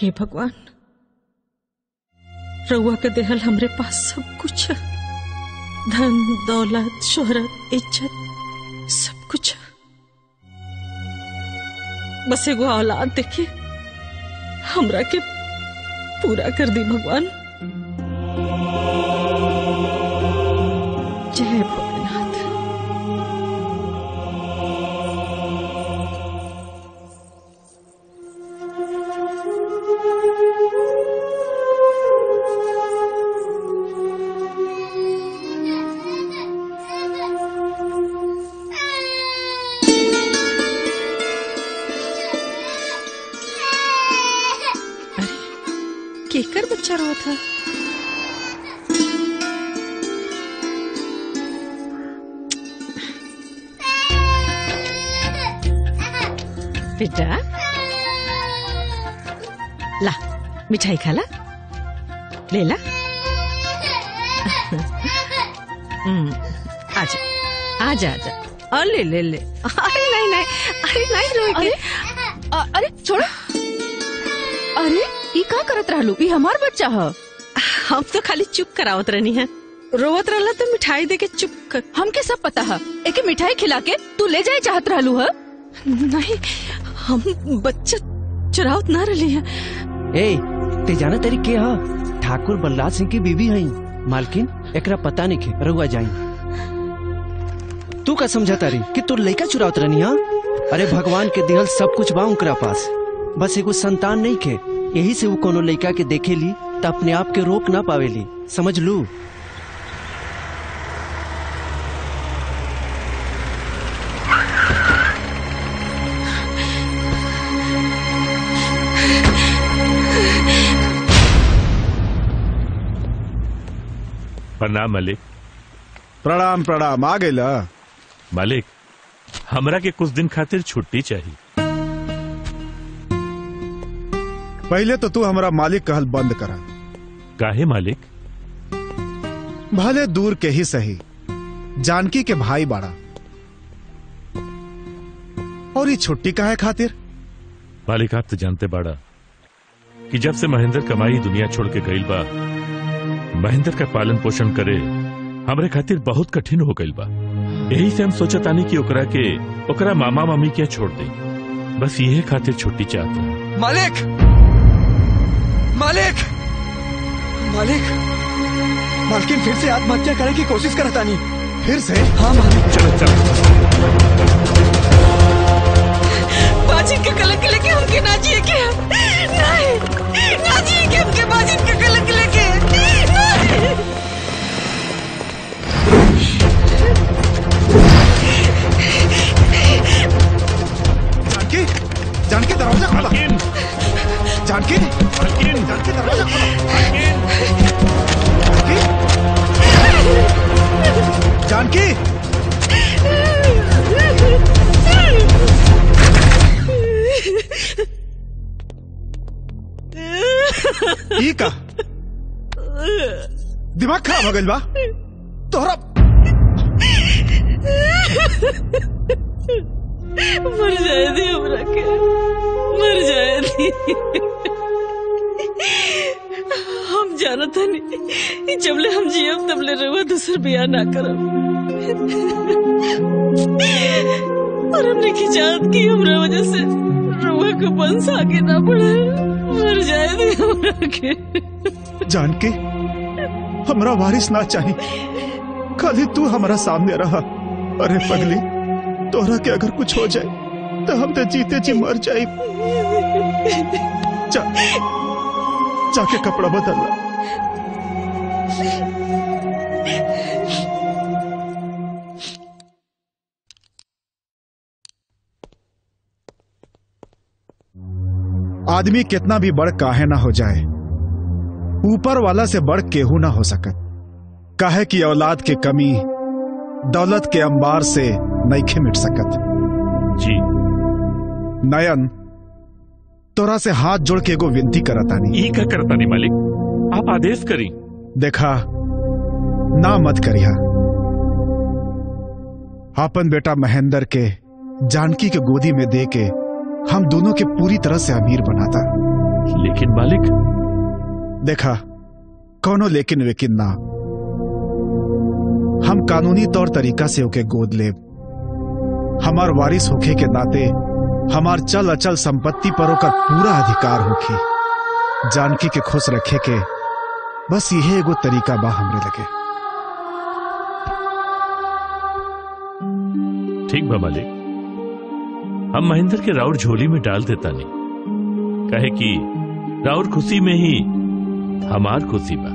हे भगवान, रघुआ के देहल हमरे पास सब कुछ है, धन दौलत शोहरत इज्जत सब कुछ है, बस एगो औलाद देखे हमरा के पूरा कर दी भगवान। जय भोलेनाथ। केकर बच्चा रहा था। बेटा ला मिठाई खा ला, ले ला। आजा आजा आजा, अरे ले ले, अरे नहीं नहीं, अरे नहीं रोके, अरे छोड़ो, अरे ये का करत रहलू, ये हमार बच्चा है। हम तो खाली चुप करावत रहनी है, रोवत रहला तो मिठाई दे के चुप कर। हमके सब पता है, एके मिठाई खिला के तू ले जाए चाहत रहलू है। नहीं, हम बच्चा चुरावत ना रही है। ए, ते जाना तेरी के हा? ठाकुर बलराज सिंह की बीवी है मालकिन, एकरा पता नहीं के रघुआ जाई। तू का समझा तारी कि तू लड़का चुरावत रहनी हा? अरे भगवान के दिहल सब कुछ बा उनकरा पास, बस एगो संतान नहीं के, यही से वो कोनो लड़का के देखे ली तो अपने आप के रोक ना पावेली, समझ लू। प्रणाम मलिक। प्रणाम प्रणाम। आ गए ला मलिक, हमरा के कुछ दिन खातिर छुट्टी चाहिए। पहले तो तू हमरा मालिक कहल बंद करा। काहे मालिक? भले दूर के ही सही, जानकी के भाई बाड़ा, और ये छुट्टी काहे खातिर? मालिक आप तो जानते बाड़ा कि जब से महेंद्र कमाई दुनिया छोड़ के गईल बा, महेंद्र का पालन पोषण करे हमरे खातिर बहुत कठिन हो गईल बा। यही से हम सोचतानी कि ओकरा मामा मामी के छोड़ दे, बस यही खातिर छुट्टी चाहता हूँ। मालिक मालिक मालिक, मालकिन फिर से आत्महत्या करने की कोशिश करता नहीं। फिर से? हाँ मालिक। चलो चलो बाजिन के कलंक लेके हमके ना जिए के, नहीं ना जिए के हमके बाजिन के कलंक लेके। जानकी, जानकी दरवाजा खोला। जानकी, जानकी दरवाजा खोला। जानकी, जानकी, का दिमाग खराब हो गइल बा तोहरा। मर जाए दी हमरा के, मर जाए दी। हम जानत हनी जबले हम जियब तबले रघुआ दूसर ब्याह ना करब, और हमने खिजात की, हमरा वजह से रघुआ को बंस आगे ना पड़े। मर जाए दी हमरा के। जानकी हमरा वारिस ना चाहिए, खाली तू हमारा सामने रहा। अरे पगली, तोहरा के अगर कुछ हो जाए तो हम तो जीते जी मर जाए। जाके कपड़ा बदलना। आदमी कितना भी बड़ काहे ना हो जाए, ऊपर वाला से बड़ केहू ना हो सकत। काहे कि औलाद के कमी दौलत के अंबार से नईखे मिट सकत। जी नयन, तोरा से हाथ जोड़ के एगो विनती करतानी। ई का करतानी मालिक? आप आदेश करी। देखा ना मत करिया, अपन बेटा महेंद्र के जानकी के गोदी में दे के हम दोनों के पूरी तरह से अमीर बनाता। लेकिन मालिक, देखा कौनो लेकिन वेकिन ना, हम कानूनी तौर तरीका से होके गोद ले, हमार वारिस होके के नाते हमार चल अचल संपत्ति पर ओकर पूरा अधिकार होके, जानकी के खुश रखे के बस यही एगो तरीका बा हमरे लगे। ठीक बा मालिक, हम महेंद्र के राउर झोली में डाल देता नहीं, कहे कि राउर खुशी में ही हमार खुशी बा।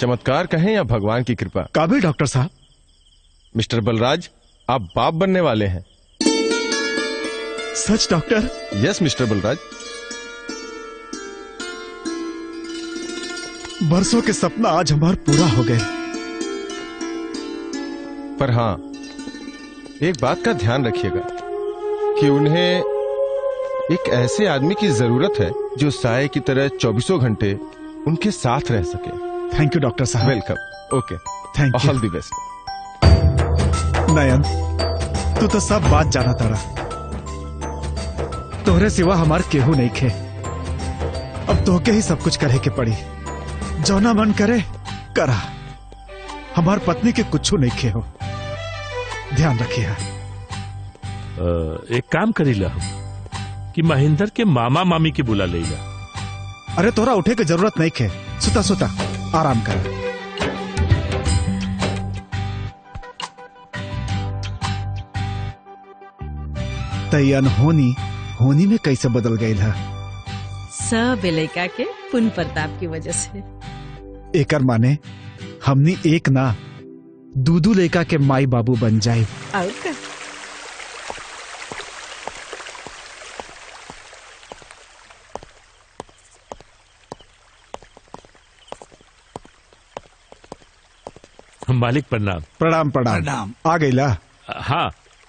चमत्कार कहें या भगवान की कृपा। काबिल डॉक्टर साहब। मिस्टर बलराज, आप बाप बनने वाले हैं। सच डॉक्टर? Yes mister Balraj. बरसों के सपना आज हमारे पूरा हो गए। पर हाँ, एक बात का ध्यान रखिएगा कि उन्हें एक ऐसे आदमी की जरूरत है जो साये की तरह 24 घंटे उनके साथ रह सके। थैंक यू डॉक्टर साहब। Welcome. Okay, thank you. All the best. Nayan, तू तो सब बात जाना तारा, तोहरे सिवा हमार केहू नहीं खे। अब तोहके ही सब कुछ करे के पड़ी, जौना मन करे करा, हमार पत्नी के कुछ नहीं खे हो। ध्यान रखिए। एक काम करीला कि महेंद्र के मामा मामी के बुला लेगा। अरे तोरा उठे के जरूरत नहीं खे, सुता सुता आराम कर। तयन होनी होनी में कैसे बदल गई था, सब इलाका के पुन प्रताप की वजह से। एकर माने हमनी एक ना दूदू लेका के माई बाबू बन जाए। मालिक प्रणाम। प्रणाम प्रणाम प्रणाम। आ गईला। हाँ,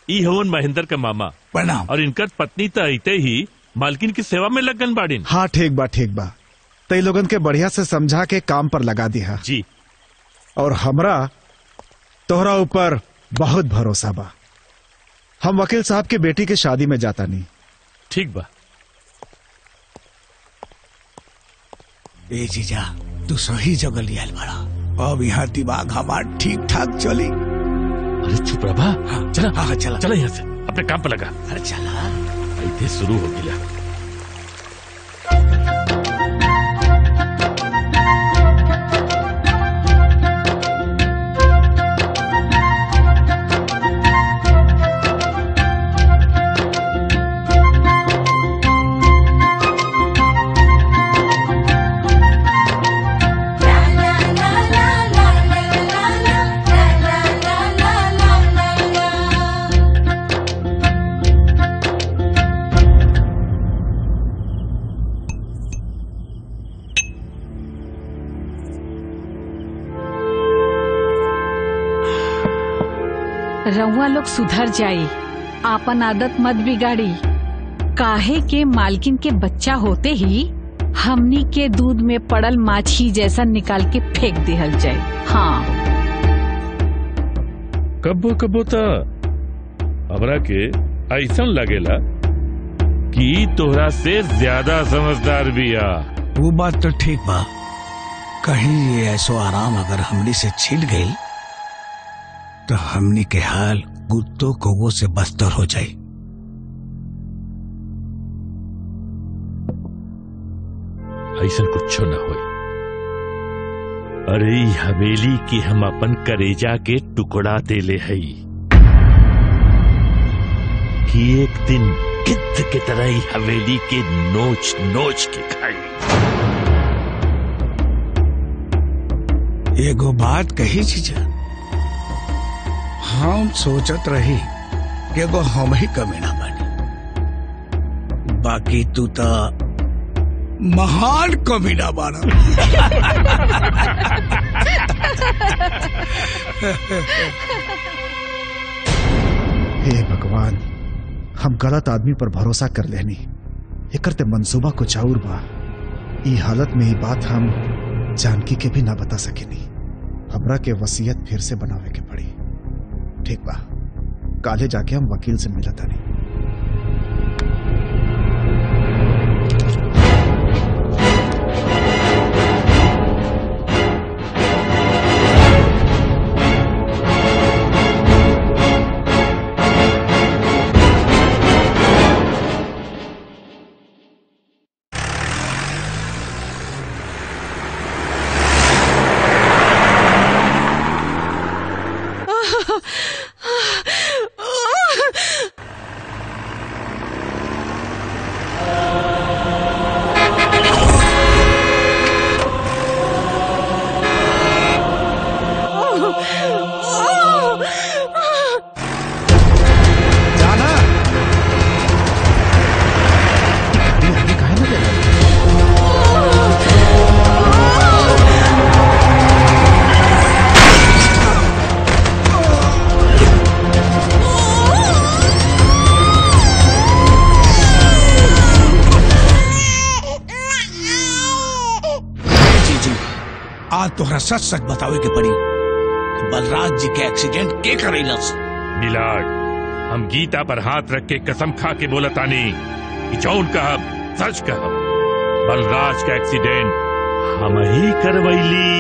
ई हवन महेंद्र का मामा। प्रणाम। और इनकर पत्नी तो आते ही मालकिन की सेवा में लगन बाड़ीन। हाँ ठीक बा, ठीक बा। तई लोगन के बढ़िया से समझा के काम पर लगा दिया जी। और हमरा तोहरा ऊपर बहुत भरोसा बा। हम वकील साहब के बेटी के शादी में जाता नहीं। ठीक बा। ए जीजा, तू सही जगह लिया बड़ा। अब यहाँ दिमाग हमारा ठीक ठाक चली। अरे चुप रहा। हाँ, चला। हाँ, चला चला यहाँ से, अपने काम पर लगा। अरे चला, इधर शुरू हो गया। रहुआ लोग सुधर जाए, आपन आदत मत बिगाड़ी। काहे के मालकिन के बच्चा होते ही हमनी के दूध में पड़ल माछी जैसा निकाल के फेंक दिहल जाए। हाँ, कबो कबो तो हमरा के ऐसा लगेला कि तोहरा से ज्यादा समझदार भी आ। वो बात तो ठीक बा। कहीं ये ऐसो आराम अगर हमनी से छीन गई तो हमनी के हाल गुत्तों कोगों से बस्तर हो जाए। ऐसा कुछो न हो। अरे हवेली की हम अपन करेजा के टुकड़ा देले हई कि एक दिन गिद्ध के तरह ही हवेली के नोच नोच के खाई। एगो बात कही जीजा, हम सोचत रही कि एगो हम ही कमीना बनी, बाकी तू तो महान कमीना बना। हे भगवान, हम गलत आदमी पर भरोसा कर लेनी, एकरते मंसूबा कुछ और बा। ई हालत में ही बात हम जानकी के भी ना बता सकेनी। हमरा के वसीयत फिर से बनावे के पड़ी। ठीक बा, काले जाके हम वकील से मिला तानी। सच सच बतावे के पड़ी बलराज जी के एक्सीडेंट के करेलस। मिलाड, हम गीता पर हाथ रख के कसम खा के बोलतानी कि जौन कहब सच कहब। बलराज का एक्सीडेंट हम ही करवैली।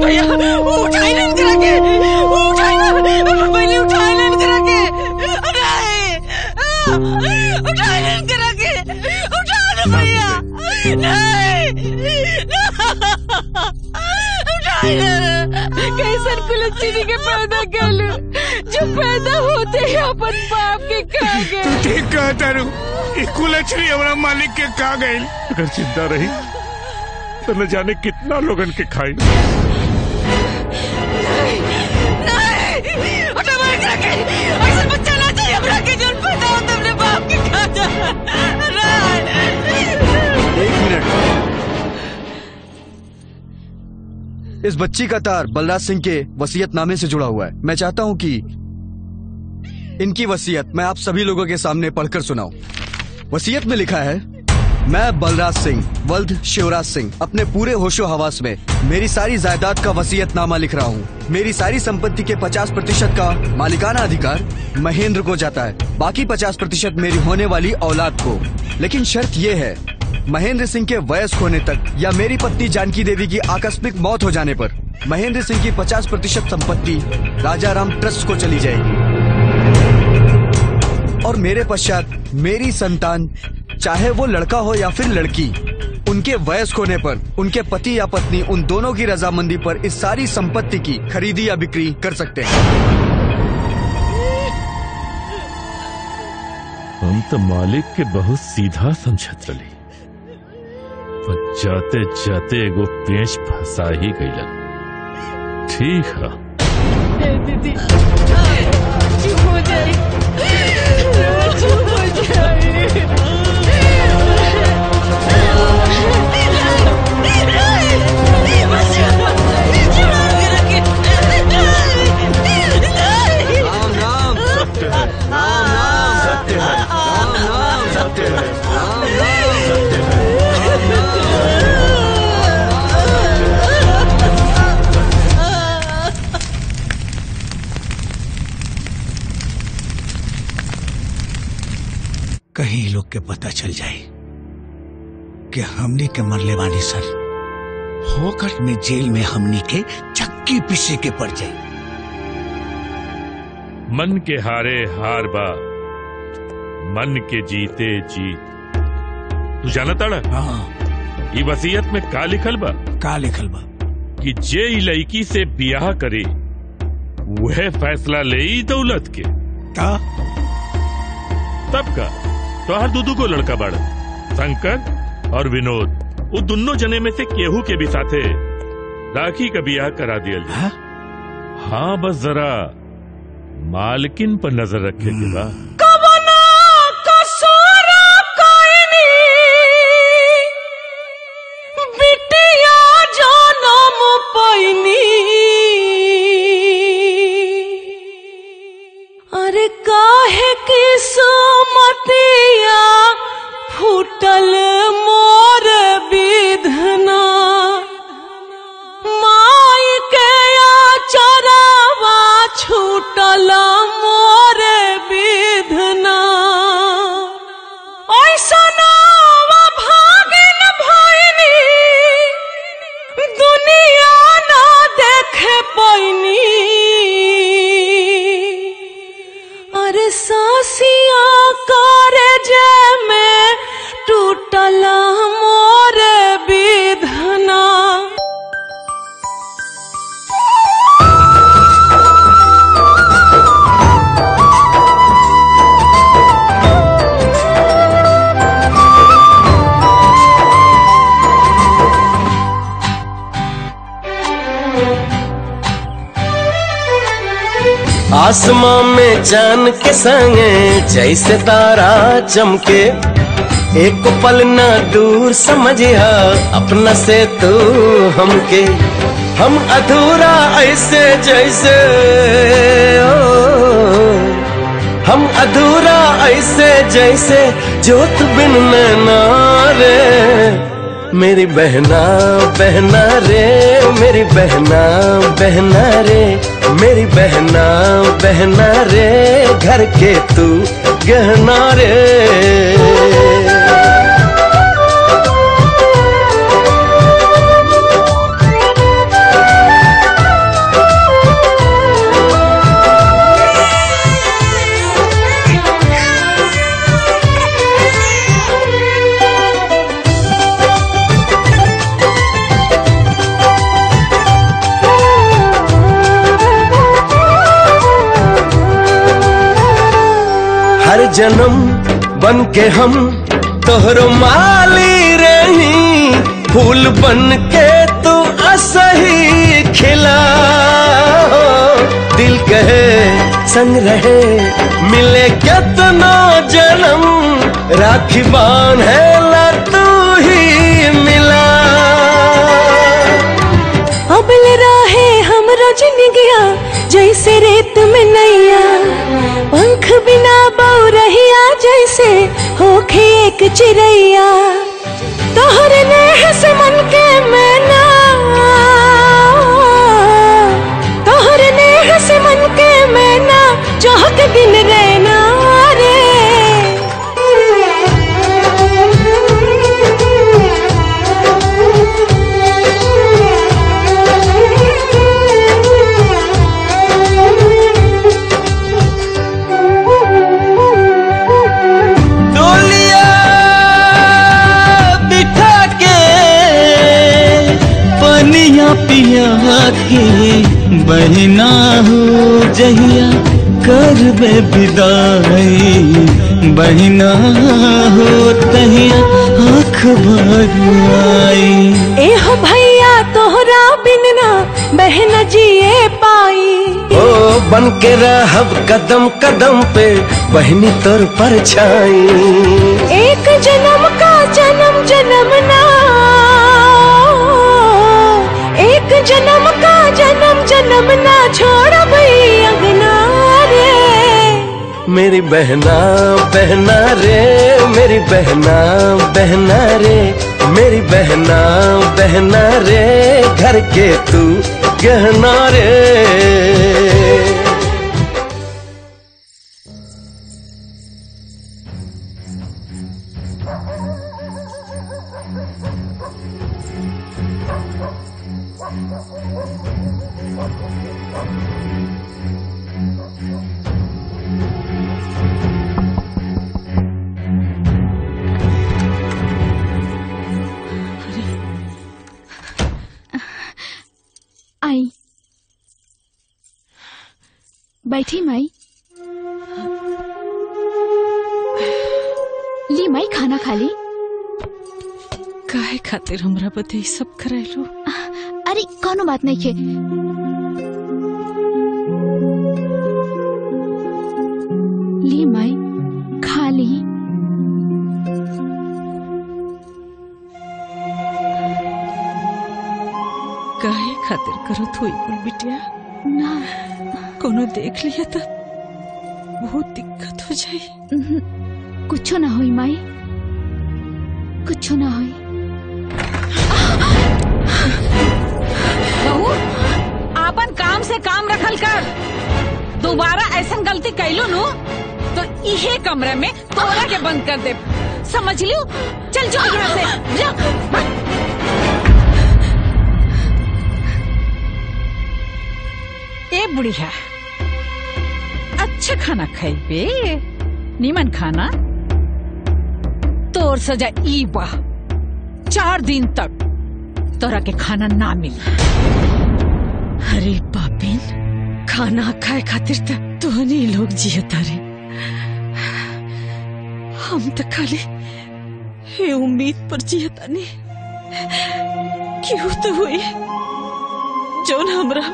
भैया उठाई लेन करा के, उठाई लेन, पहले उठाई लेन करा के, नहीं उठाई लेन करा के, उठा दो भैया, नहीं उठाई लेन। कैसे कुलचीनी के पैदा गल जो पैदा होते हैं अपन बाप के खा गए। तू ठीक कहता रू, कुलचीनी हमारा मालिक के खा गए। अगर जिंदा रही तो न जाने कितना लोगन के खाई। इस बच्ची का तार बलराज सिंह के वसीयतनामे से जुड़ा हुआ है। मैं चाहता हूं कि इनकी वसीयत मैं आप सभी लोगों के सामने पढ़कर सुनाऊं। वसीयत में लिखा है, मैं बलराज सिंह वल्द शिवराज सिंह अपने पूरे होशो हवास में मेरी सारी जायदाद का वसीयतनामा लिख रहा हूँ। मेरी सारी संपत्ति के 50% का मालिकाना अधिकार महेंद्र को जाता है, बाकी 50% मेरी होने वाली औलाद को। लेकिन शर्त ये है, महेंद्र सिंह के वयस्क होने तक या मेरी पत्नी जानकी देवी की आकस्मिक मौत हो जाने पर महेंद्र सिंह की 50% संपत्ति राजाराम ट्रस्ट को चली जाएगी। और मेरे पश्चात मेरी संतान, चाहे वो लड़का हो या फिर लड़की, उनके वयस्क होने पर उनके पति या पत्नी उन दोनों की रजामंदी पर इस सारी संपत्ति की खरीदी या बिक्री कर सकते हैं। हम तो मालिक के बहुत सीधा समझत रही, पर जाते जाते एगो पेंच फंसा ही गई। ठीक है दीदी, चुप हो जाए, चुप हो जाए। राम नाम सत्य है, राम नाम सत्य है, राम नाम सत्य है, राम नाम सत्य है। के पता चल जाए कि हमनी के मरले वाली सर होकर में जेल में हमनी के चक्की पीछे के पड़ जाए। मन के हारे हार बा, मन के जीते जीत। तू जाना ताड़ा? हाँ। ये वसीयत में का लिखल बा? का लिखल बा कि जे लड़की से ब्याह करे वह फैसला ले दौलत के। का? तब का तोहर दूदू को लड़का बाड़ा, शंकर और विनोद, वो दोनों जने में से केहू के भी साथे राखी का ब्याह करा दिया। हाँ? हाँ, बस जरा मालकिन पर नजर रखे के बा। अरे काहे की सुमतिया फूटल मोर विधना, माई के चरावा छूटल मोर विधना। ऐसा भागिन भैनी दुनिया ना देखे पैनी। अरे सासिया करे जे में टूटल मोर विधना। आसमां में चांद के संगे जैसे तारा चमके, एक पल ना दूर समझिया अपना से तू हमके। हम अधूरा ऐसे जैसे ओ, हम अधूरा ऐसे जैसे जोत बिन नैना रे मेरी बहना बहना रे, मेरी बहना बहना रे, मेरी बहना बहना रे, घर के तू गहना रे। हर जन्म बन के हम तोहरो माली रही, फूल बन के तू असही खिला। दिल कहे संग रहे मिले कितना जन्म, राखी बांधेला तू ही मिला। अबल राहे हम रजन गया जैसे रेत में नैया, पंख बिना बऊ रहिया जैसे होखे एक चिड़ैया। तोहरे नेह से मन के मैना, तोहरे नेह से मन के मैना चहक दिन रहना रे। पिया के बहना हो जहिया करबे विदाई, बहना हो तहिया आँख भर आई। एहो भैया तोहरा बिन ना बहना जिए पाई, ओ बन के रहब कदम कदम पे बहनी तोर परछाई। एक जन्म का जन्म जन्म ना, एक जन्म का जन्म जन्म ना छोड़ भई अंगना रे। मेरी बहना बहना रे, मेरी बहना बहना रे, मेरी बहना बहना रे, घर के तू गहना रे। आई बैठी माई, ली माई खाना खा ली। काहे खातिर हमरा पते सब करायलो? अरे कोनो बात नहीं है। ली माई खा ली। काहे खातिर करत होई कुल बिटिया? ना कोनो देख लिया तो बहुत दिक्कत हो जाए। कुछ ना होई माई, कुछ ना होई। आपन काम से काम रखल कर। दोबारा ऐसा गलती कैलू नू तो इहे कमरे में तोरा के बंद कर दे, समझ लियो। चल जाओ यहाँ से, जाओ। ए बुढ़िया, अच्छा खाना खाइबे, नीमन खाना। तोर सजा ई बा, 4 दिन तक तोरा के खाना ना मिली। अरे पापिन, खाना खाए खातिर तोहनी लोग जियता रे। हम तो खाली ये उम्मीद पर जियता ने क्यों तो हुई जोन हमरा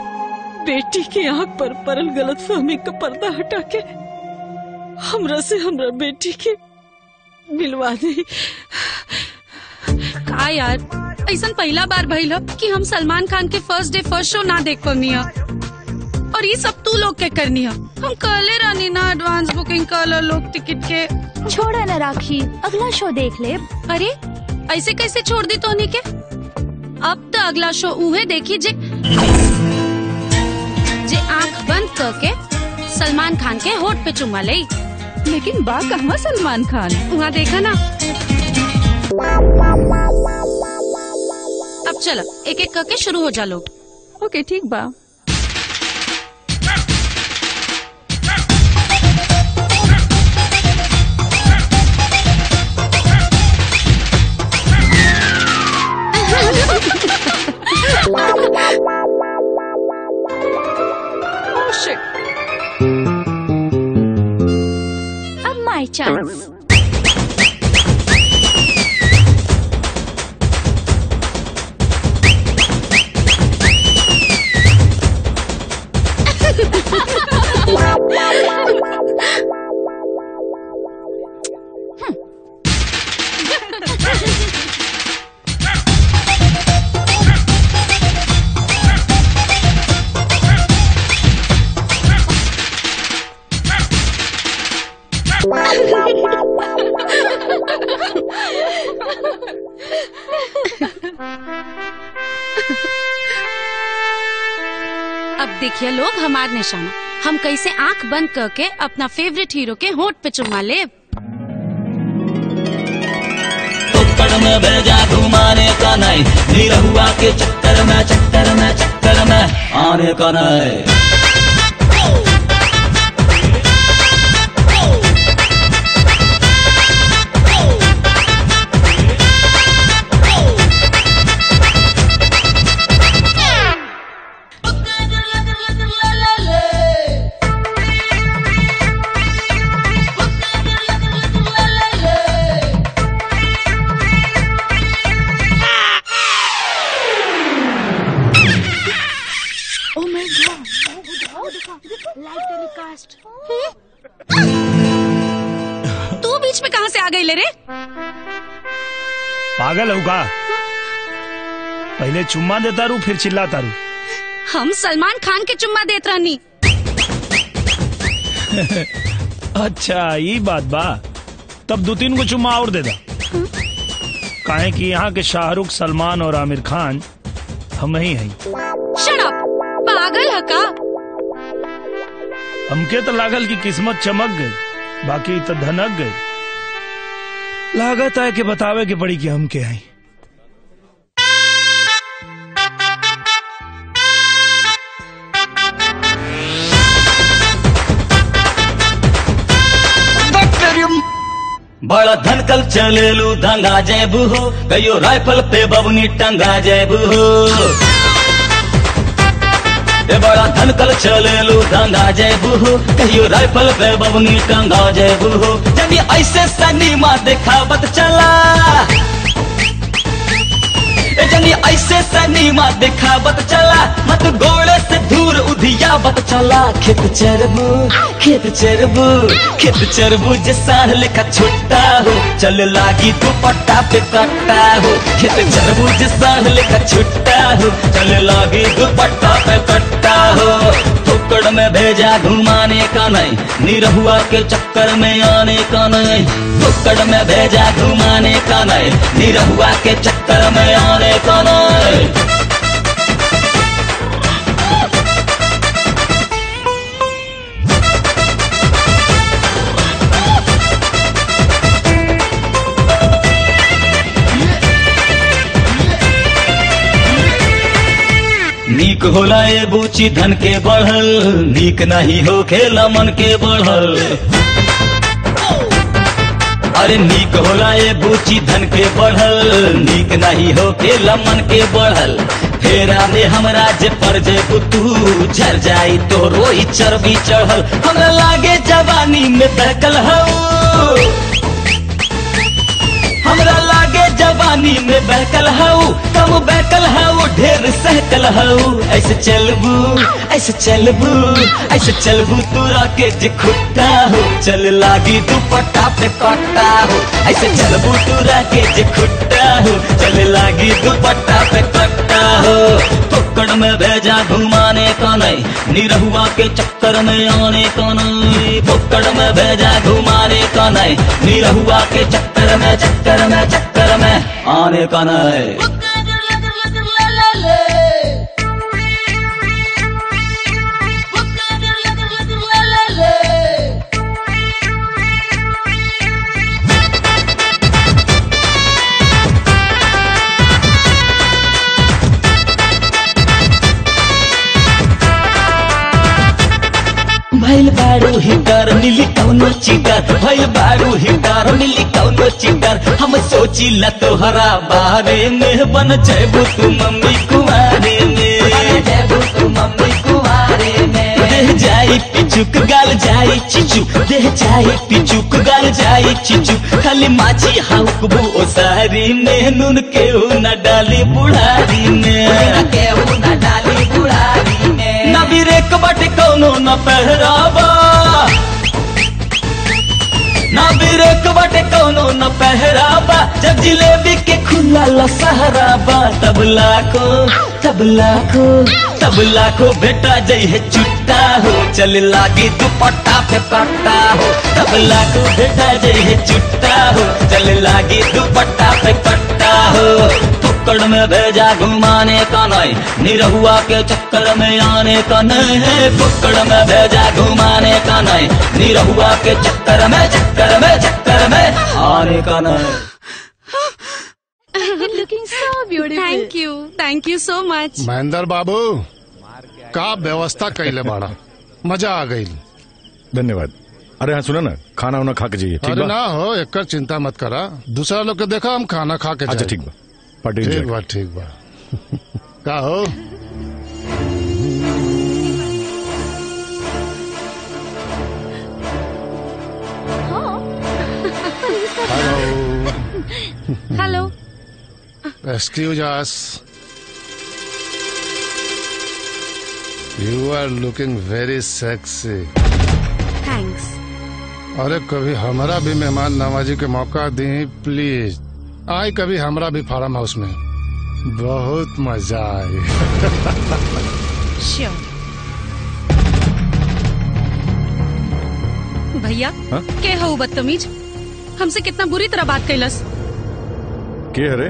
बेटी के आंख पर परल गलतफहमी का पर्दा हटा के हमरा से हमरा बेटी के मिलवा दे। का यार, ऐसा पहला बार भइल कि हम सलमान खान के फर्स्ट डे फर्स्ट शो ना देख पमिया, और ये सब तू लोग के करनी है। हम कले रानी ना एडवांस बुकिंग कर लो लोग टिकट के। छोड़ा ना राखी, अगला शो देख ले। अरे ऐसे कैसे छोड़ दी तोनी के? अब तो अगला शो उहे देखी जे आँख बंद करके सलमान खान के होठ पे चुमा ले। लेकिन बा कहवा सलमान खान, वहाँ देखा ना। अब चलो एक एक करके शुरू हो जा लोग। ओके ठीक बा। Oh shit. अब माय चांस। देखिए लोग हमारे निशाना, हम कैसे आंख बंद करके अपना फेवरेट हीरो के होंठ पे चुमा ले। पकड़ में भेजा घुमाने का नहीं, निरहुआ के चक्कर में चक्कर में चक्कर में आने का नहीं। पागल होगा, पहले चुम्मा देता रू फिर चिल्लाता रू। हम सलमान खान के चुम्मा देत रहनी। अच्छा ये बात बा, तब 2-3 को चुम्मा और दे दा। काहे कि यहाँ के शाहरुख, सलमान और आमिर खान हम ही हैं। Shut up, पागल है का? हमके तो लागल कि किस्मत चमक गई, बाकी तो धनक गई। लागत है कि बतावे के पड़ी कि हम के आई। बड़ा धनकल चलेलू धंगा जेबू हो, कहियो राइफल पे बबनी टंगा जेबू हो। बड़ा धनकल चलेलू धंगा जेबू हो, कहियो राइफल पे बबनी टंगा जेबू हो। जब ये ऐसे सनीमा दिखावत चला, जब ये ऐसे सनीमा दिखावत चला, मत गोड़े से दूर उधिया बत चला। खेत चरबू खेत चरबू जिसान लिखा छुट्टा हो, चल लागी दुपट्टा पे कट्टा हो। खेत चरबू जिसान लिखा छुट्टा हो, चल लागी दुपट्टा पे कट्टा हो। थुक्कड़ में भेजा घुमाने का नहीं, निरहुआ के चक्कर में आने का नहीं। थुक्कड़ में भेजा घुमाने का नहीं, निरहुआ के चक्कर में आने का नहीं। नीक होला ए बूची धन के बढ़ल, नीक नहीं हो खेला मन के बढ़ल। अरे नीक होला ए बूची धन के बढ़ल, नीक नहीं हो खेला मन के बढ़ल। फेरा में हमरा जे पर जे पुतू, झर जाई तो रोई चर्बी चढ़ल। हमरा लागे जवानी में बहकल हो, हमरा लागे जवानी में बहकल हो। कम बहकल हो ढेर सहकल हऊ, ऐसे चलबू तोरा के जे खुट्टा हो, चल लागी दुपट्टा पे कट्टा हो। ऐसे चलबू तोरा के जे खुट्टा हो, चल लागी दुपट्टा पे कट्टा हो। थुक्कड़ में भेजा घुमाने का नहीं, निरहुआ के चक्कर में आने का नहीं। थुक्कड़ में भेजा घुमाने का नहीं, निरहुआ के चक्कर में आने का नहीं। भैल बारू हिटर मिली कौनो चिटर, भैल बारू हिटर मिली कौनो चिटर। हम सोची ला तोहरा बारे में, बन जैबू तू मम्मी कुंवारे में, जैबू तू मम्मी कुंवारे में। देह जाई पिचुक गाल जाई चिचू, देह जाई पिचुक गाल जाई चिचू। खाली माझी हाउकबू ओ सारी में, नून केहू न डाली बुढ़ारी में, केहू न डाली बुढ़ारी में। नबीर एक बट कौनो न पहरावा, नबीर एक बट कौनो न पहरावा। जब जिलेबी के खुला ला सहरावा, तब लाखो बेटा जइहे चुट्टा हो, चल लागी दुपट्टा पे कट्टा हो। तब लाखो बेटा जइहे चुट्टा हो, चल लागी दुपट्टा पे कट्टा हो। थुक्कड़ में भेजा घुमाने का नहीं, निरहुआ के चक्कर में आने का नहीं है। थुक्कड़ में भेजा घुमाने का नहीं, निरहुआ के चक्कर में आने का नहीं। You're looking so beautiful. Thank you so much. Mahendra बाबू का व्यवस्था कैले बाड़ा, मजा आ गई। धन्यवाद। अरे हाँ सुना ना, खाना उना खा के जाइए। अरे ना हो, एक चिंता मत करा, दूसरा लोग के देखा हम खाना खा के। अच्छा ठीक बा, ठीक बा। का हो hello Excuse us. You are looking very sexy. Thanks. अरे कभी हमारा भी मेहमान नवाजी के मौका दें प्लीज। आए कभी हमारा भी फार्म हाउस में, बहुत मजा आए। Sure. भैया के हो बदतमीज, हमसे कितना बुरी तरह बात कैलस। के हरे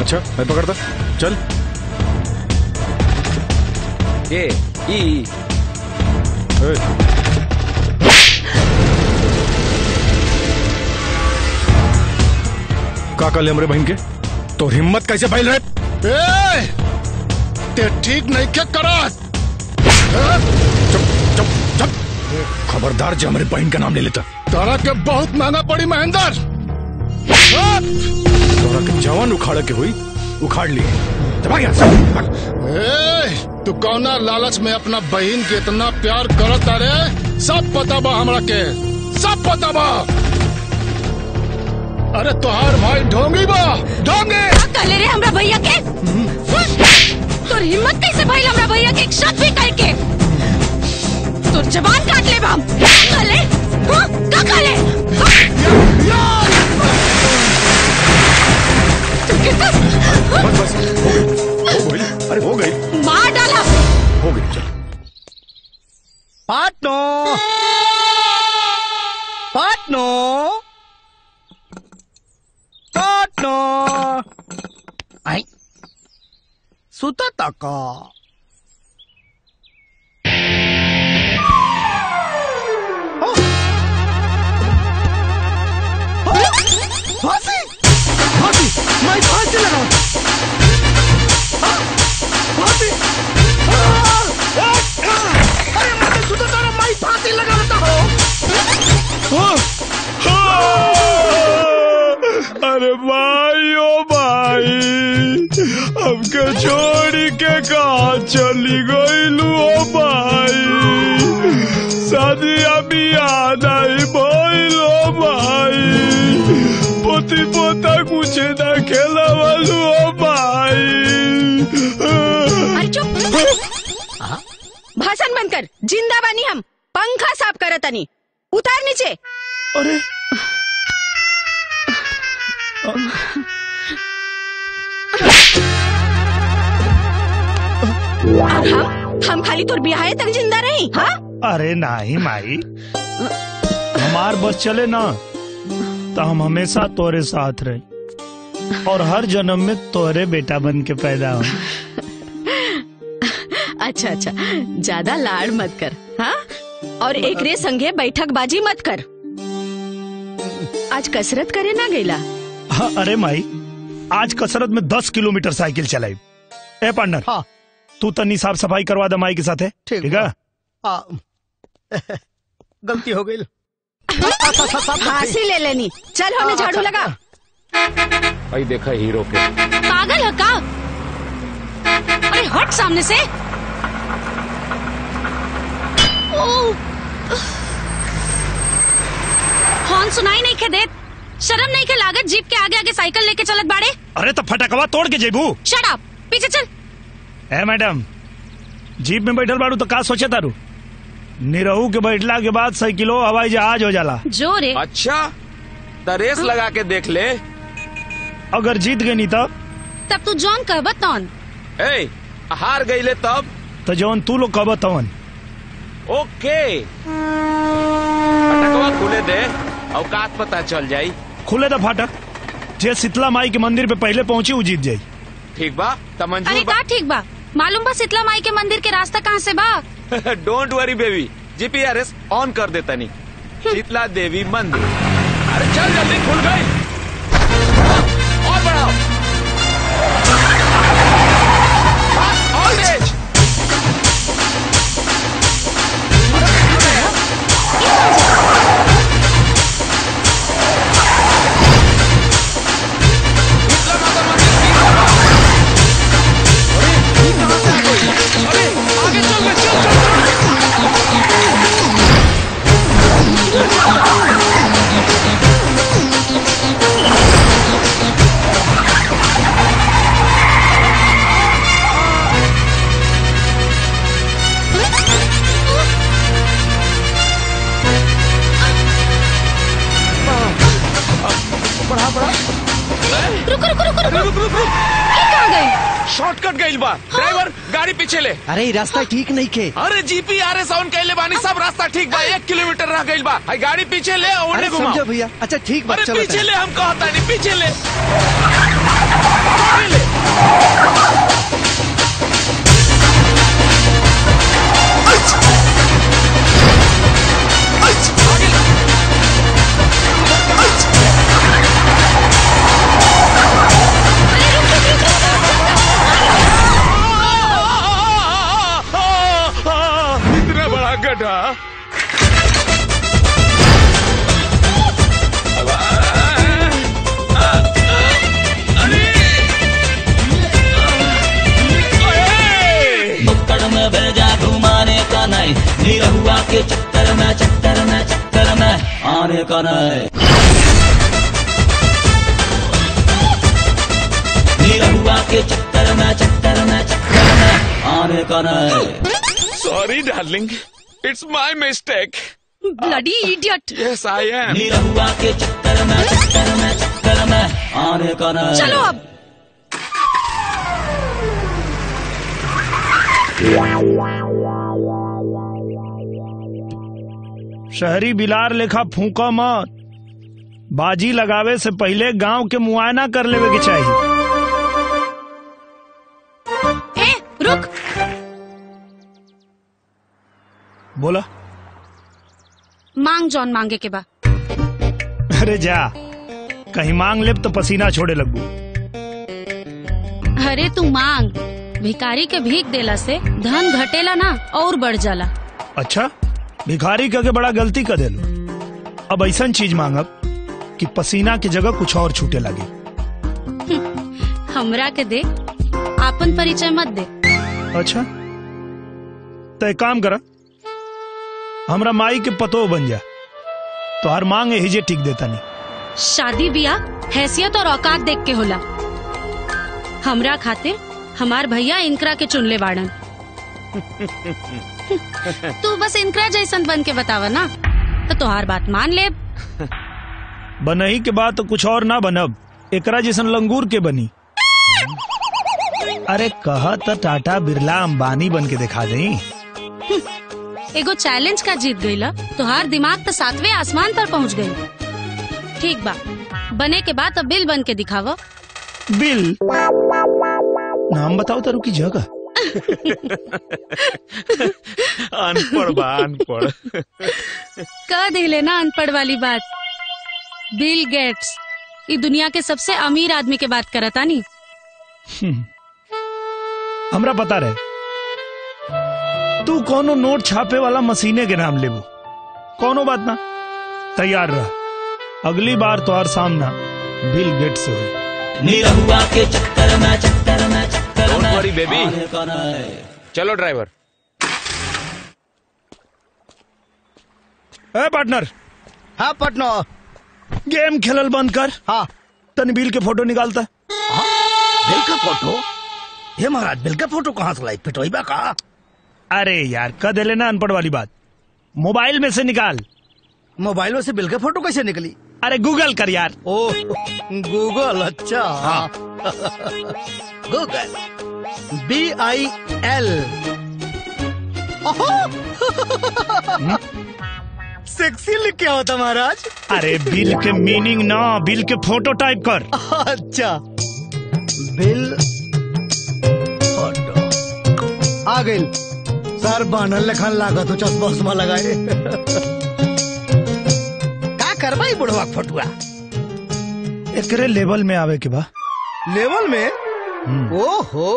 अच्छा मैं पकड़ता, चल ए ई ए। का काले हमरे बहन के तो हिम्मत कैसे फैल रहे ए, ते ठीक नहीं क्या करा। चुप चुप चुप, खबरदार जे हमरे बहन का नाम ले लेता। तारा के बहुत महंगा पड़ी महेंद्र। तारा के जवान उखाड़ के हुई, उखाड़ ली। तू कौना लालच में अपना बहन के इतना प्यार करता रे? सब पता बा हमरा के, सब पता बा। अरे तोहार भाई ढोंगी बा, ढोंगी। क्या कहले रे हमरा भैया के? तोर हिम्मत कैसे भइल हमरा भैया के एक शब्द भी कह के? तोर जबान काट ले बा हम। कहले? हाँ, क्या कहले? तू कितना? बस बस, हो गई, अरे हो गई। मार डाला। हो गई चल। पाटनो, पाटनो। आई सुता ताका फांसी फांसी मैं फांसी लगाऊं फांसी अरे मैं सुता तारा मैं फांसी लगा लेता हूँ अरे भाई ओ भाई हमके छोड़ी के कहाँ चली गई लू ओ भाई शादी अभी आना ही भाई लो भाई पोती पोता कुछ ना खेला वालू ओ भाई भाषण बंद कर जिंदा बानी हम पंखा साफ करता नहीं उतार नीचे अरे हम खाली तोर बिहाए तक जिंदा रही हाँ? अरे नहीं माई हमार बस चले ना तो हम हमेशा तोरे साथ रहे और हर जन्म में तोरे बेटा बन के पैदा हो अच्छा अच्छा ज्यादा लाड़ मत कर हाँ? और एक रे संगे बैठक बाजी मत कर आज कसरत करे ना गईला हाँ, अरे माई आज कसरत में 10 किलोमीटर साइकिल चलाई ए पार्टनर हाँ। तू तनी साफ सफाई करवा दे माई के साथ है ठीक है गलती हो गई फांसी ले लेनी चल हमने झाड़ू लगा भाई देखा हीरो के पागल है का अरे हट सामने से हॉर्न सुनाई नहीं खे देत शर्म नहीं के लागत जीप के आगे आगे साइकिल लेके चलत बाड़े अरे तो फटकवा तोड़ के जेबू शट अप पीछे चल ए मैडम जीप में बैठल बाड़ू तो का सोचे तारू निरहू के बैठला के बाद साइकिलो हवाई जहाज हो जाला जो रे अच्छा तो रेस लगा के देख ले अगर जीत गई नहीं तब तू जौन कहब तौन ए हार गईले तब तो जौन तू लोग कहब तौन ओके फटकवा खुले दे औकात पता चल जाई खुले दा फाटक जे शीतला माई के मंदिर पे पहले पहुँची वो जीत जाये ठीक बा अरे का ठीक बा मालूम बा शीतला माई के मंदिर के रास्ता कहाँ से बा don't worry baby GPRS on कर देता नहीं शीतला देवी मंदिर अरे चल जल्दी खुल गई और बढ़ाओ ड्राइवर गाड़ी पीछे ले अरे रास्ता ठीक नहीं के अरे जीपीआरएस ऑन कैले बानी सब रास्ता ठीक बा 1 किलोमीटर रह गई बा गाड़ी पीछे ले और घुमाओ भैया अच्छा ठीक बात चलो पीछे ले हम कहता नहीं पीछे ले के चक्कर में आने का नहीं। निरहुआ के चक्कर में आने का नहीं। Sorry darling, it's my mistake. Bloody idiot. Yes I am. Nirahua के चक्कर में आने का नहीं। चलो अब। शहरी बिलार लेखा फूंका मत, बाजी लगावे से पहले गांव के मुआयना कर लेवे के चाहिए। ए, रुक। बोला मांग जौन मांगे के बा। अरे जा, कहीं मांग ले तो पसीना छोड़े लगू। अरे तू मांग, भिखारी के भीख देला से धन घटेला ना और बढ़ जाला। अच्छा, भिखारी करके बड़ा गलती कर देलो। अब ऐसा चीज मांगब कि पसीना के जगह कुछ और छूटे लगे। हमरा के दे, आपन परिचय मत दे। अच्छा, तय काम करा, हमरा माई के पतो बन जा तो हर मांग हिजे ठीक देता नहीं। शादी बियाह हैसियत और औकात देख के होला। हमरा खाते हमार भैया इनकरा के चुनले वाड़न। तू बस इनकरा जैसन बन के बतावा ना, तो तुहार बात मान ले। बनही के बाद तो कुछ और ना बनब, एकरा जैसन लंगूर के बनी। अरे कहा तो टाटा बिरला अंबानी बन के दिखा दे। एगो चैलेंज का जीत गईला तुहार दिमाग तो सातवें आसमान पर पहुँच गयी। ठीक बा, बने के बाद अब बिल बन के दिखावा। बिल नाम बताओ तारू की जगह। अनपढ़ बा, अनपढ़। कह देले ना अनपढ़ वाली बात। बिल गेट्स ये दुनिया के सबसे अमीर आदमी के बात करता नी। हमरा पता रहे। तू कोनो नोट छापे वाला मशीने के नाम लेबू। कोनो बात ना, तैयार रह। अगली बार तो हर सामना बिल गेट्स से हुई। निरहुआ के चक्कर में डोंट वरी बेबी। चलो ड्राइवर। ए पार्टनर। हाँ पार्टनर। गेम खेलल बंद कर। हाँ। तन बिल के फोटो निकालता। हाँ? बिल का फोटो? ये महाराज बिल का फोटो कहाँ से लाई? पिटोई बा का? अरे यार कह देले ना अनपढ़ वाली बात। मोबाइल में से निकाल। मोबाइल में से बिल का फोटो कैसे निकली? अरे गूगल कर यार। ओह गूगल, अच्छा। हाँ। Google BIL। सेक्सी लिख क्या होता महाराज? अरे बिल के मीनिंग ना, बिल के फोटो टाइप कर। अच्छा, बिल फोटो आ गई। सर बनल लखन लागा तो चश्मा उसमा लगाए। करवाई बुढ़वा फटुआ। एकरे लेवल में आवे के बा। लेवल में? ओहो।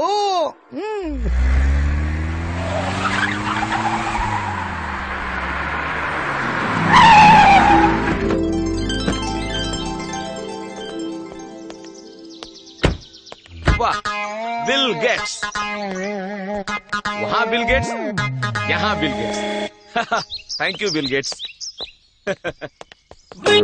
वाह, बिल गेट्स। वहाँ बिल गेट्स, यहाँ Bill Gates. Thank you Bill Gates. दिल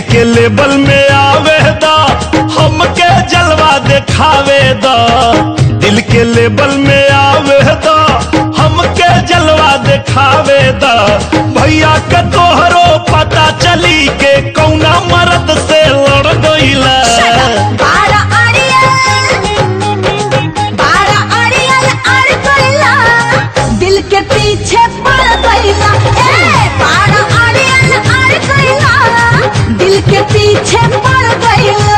के लेवल में आवे दा, हमके जलवा देखावे दा। दिल के लेवल में आवे दा, हमके जलवा देखावे दा। भैया का तोहरो पता चली के कौना मरद से लड़ गईला। दिल के पीछे पड़ गईला। दिल के पीछे पड़ गईला।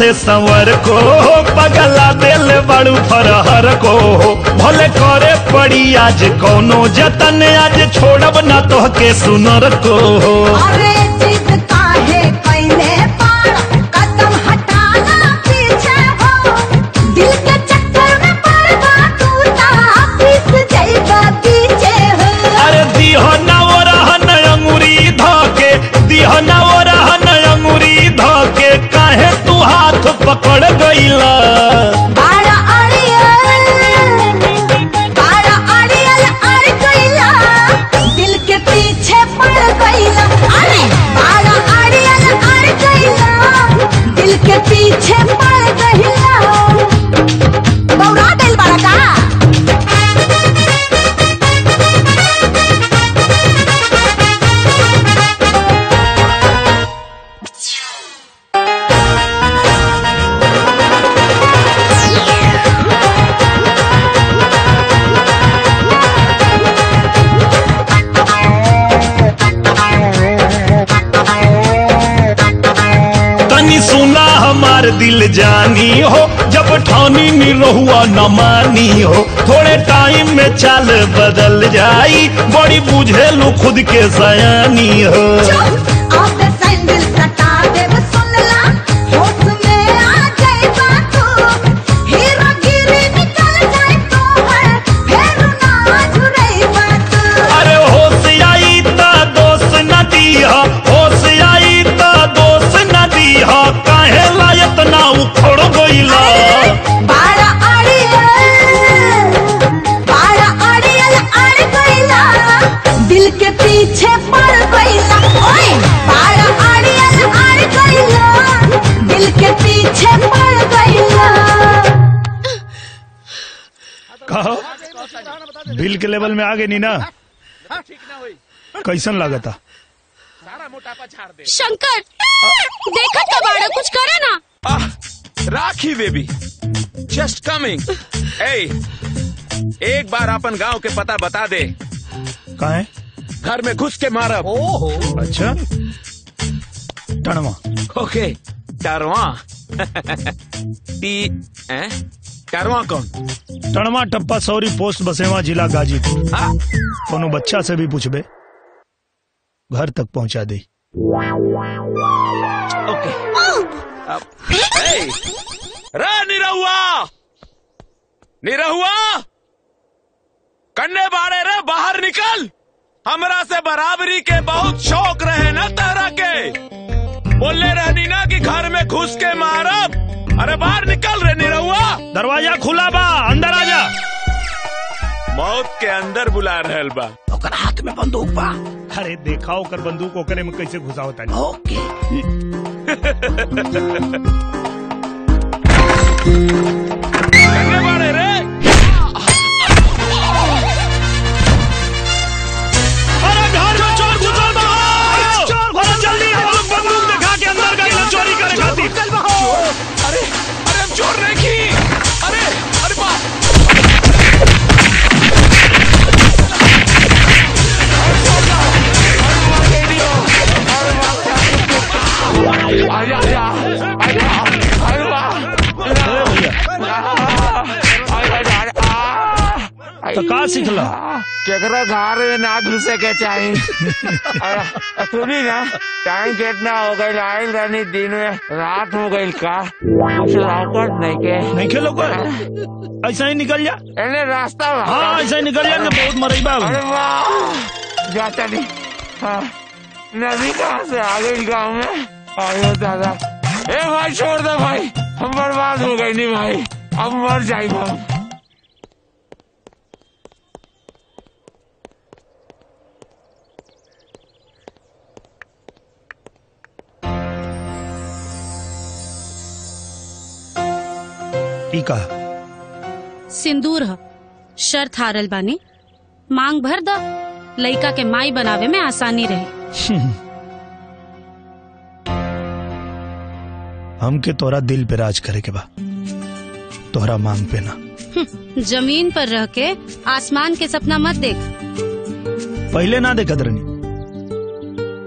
से संवर को पगला दिल बड़ू फरहर को भले करे पड़ी आज कोनो जतन आज छोड़ब ना तो के सुनर को। अरे जिद काहे कइने पार कदम हटाना पीछे हो दिल के चक्कर में पड़बा तू ना फिस जाएगा पीछे हो। अरे दिहो ना वो रहन अंगुरी धाके दिहो ना वो रहन अंगुरी धाके काहे तू हाथ पकड़ गईला। दिल जानी हो जब ठानी निरहुआ न मानी हो थोड़े टाइम में चाल बदल जाई बड़ी बुझे लू खुद के सयानी हो। बिल के लेवल में आगे नीना कैसन लागता। शंकर देखा तो बाड़ा कुछ करे ना। Rakhi baby just coming. एक बार अपन गांव के पता बता दे। कहाँ घर में घुस के मारब। अच्छा टनवा ओके टरवा टी ए टरवा कौन। टनवा टप्पा सौरी पोस्ट बसेवा जिला गाजीपुर। कोनो बच्चा से भी पूछबे घर तक पहुंचा दे। ओके निरहुआ निरहुआ कन्ने बारे रे बाहर निकल। हमरा से बराबरी के बहुत शौक रहे ना तारा के। बोले रहनी ना कि घर में घुस के मारब। अरे बाहर निकल रे निरहुआ। दरवाजा खुला बा अंदर आजा। मौत के अंदर बुला रहल बा। ओकर हाथ में बंदूक बा। अरे देखा ओकर बंदूक ओकरे में कैसे घुसाओ तानी। ओके बारे रे। तो का सिखला केकरा घर में ना घुसे के चाहिए। सुनी ना टाइम कितना हो गई आयल रानी दिन में रात हो गई का नहीं के लोग ऐसा ही निकल जा अरे रास्ता। हाँ ऐसा ही निकल जा बहुत मरई बाबा। अरे वाह जाता नहीं। हाँ नदी कहाँ से आ गई गाँव में। आयो दादा ए भाई छोड़ दो भाई हम बर्बाद हो गए। नहीं भाई अब मर जाएगा। टीका सिंदूर ह शर्त हारल बानी मांग भर दा लइका के माई बनावे में आसानी रहे। हमके तोरा दिल पे राज करे के बा तोरा मांग पे ना। जमीन पर रह के आसमान के सपना मत देख। पहले ना देखत रहनी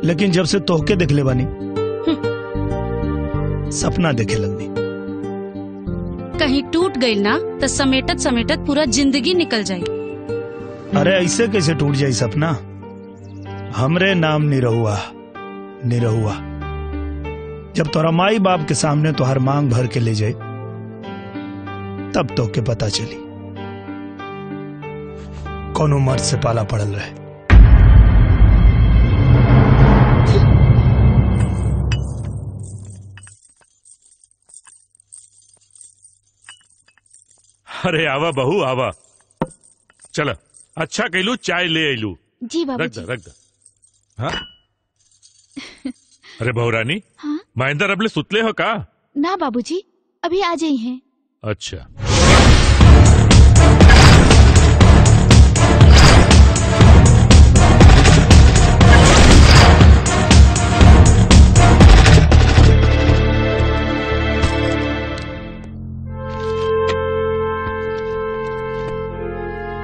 लेकिन जब से तोहके देखले बानी सपना देखे लगनी। कहीं टूट गई ना तो समेटत समेटत पूरा जिंदगी निकल जाये। अरे ऐसे कैसे टूट जाये सपना? हमरे नाम निरहुआ, निरहुआ। जब तोरा माई बाप के सामने तो हर मांग भर के ले जाये तब तो के पता चली कौन मर्द से पाला पड़ल रहे। अरे आवा बहू आवा, चल अच्छा कहलू चाय ले आईलू। जी बाबू जी। रख दा हाँ? अरे बहुरानी हाँ? महेंद्र अबले सुतले हो का? ना बाबूजी, अभी आ जाई हैं। अच्छा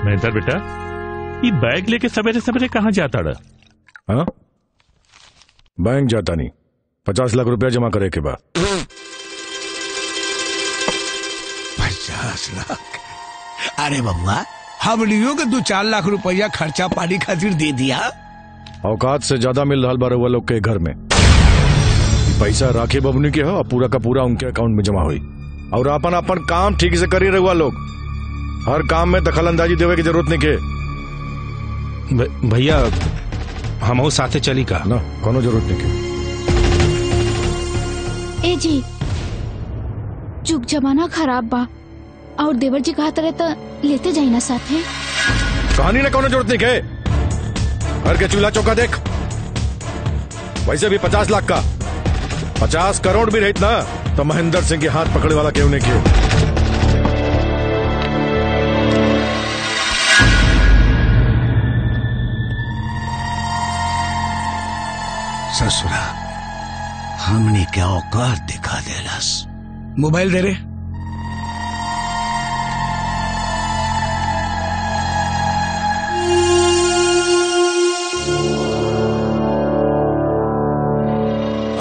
महेंद्र बेटा, ये बैग लेके सवेरे सवेरे कहाँ जाता रहा? हाँ? बैंक जाता नहीं, 50 लाख रुपया जमा करे के बाद। 50 लाख? अरे बम्मा, हम लियो के 2-4 लाख रुपया खर्चा पानी खातिर दे दिया। औकात से ज्यादा मिल रहा बार लोग के घर में। पैसा राखी बबनी के हो और पूरा का पूरा उनके अकाउंट में जमा हुई और अपन अपन काम ठीक से कर ही रहे लोग। हर काम में दखलंदाजी देवे की जरूरत नहीं के। भैया हम साथे चली का ना, कोनो जरूरत नहीं के। ए जी, जुग जमाना खराब बा और देवर जी कहते रहे तो लेते जाई ना साथे। कहानी ना कोनो जरूरत नहीं के। घर के चूल्हा चौका देख, वैसे भी 50 लाख का 50 करोड़ भी रहित ना तो महेंद्र सिंह के हाथ पकड़े वाला केव ने किया। ससुरा, हमने क्या औकात दिखा देलास। मोबाइल दे रे।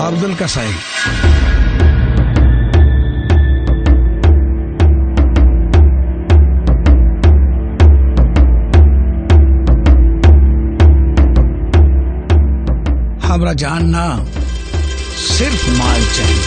अब्दुल कसाई। हमरा जानना सिर्फ माल चाहिए।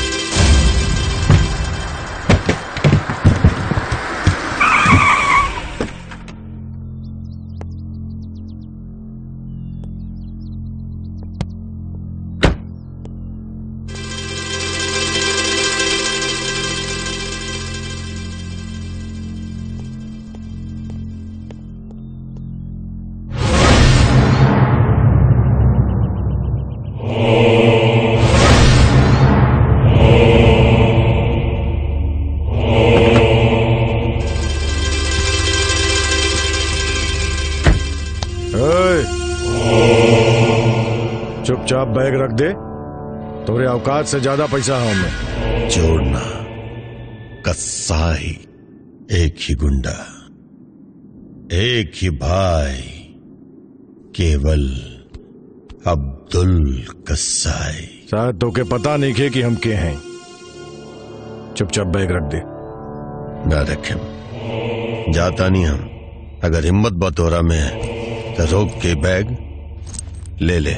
बैग रख दे, तोरे औकात से ज्यादा पैसा है हमें। जोड़ना कसाई, एक ही गुंडा, एक ही भाई, केवल अब्दुल कसाई। शायद तो के पता नहीं खे कि हम के हैं। चुपचाप बैग रख दे। ना रखे, जाता नहीं हम। अगर हिम्मत बतौरा में है तो रोक के बैग ले ले।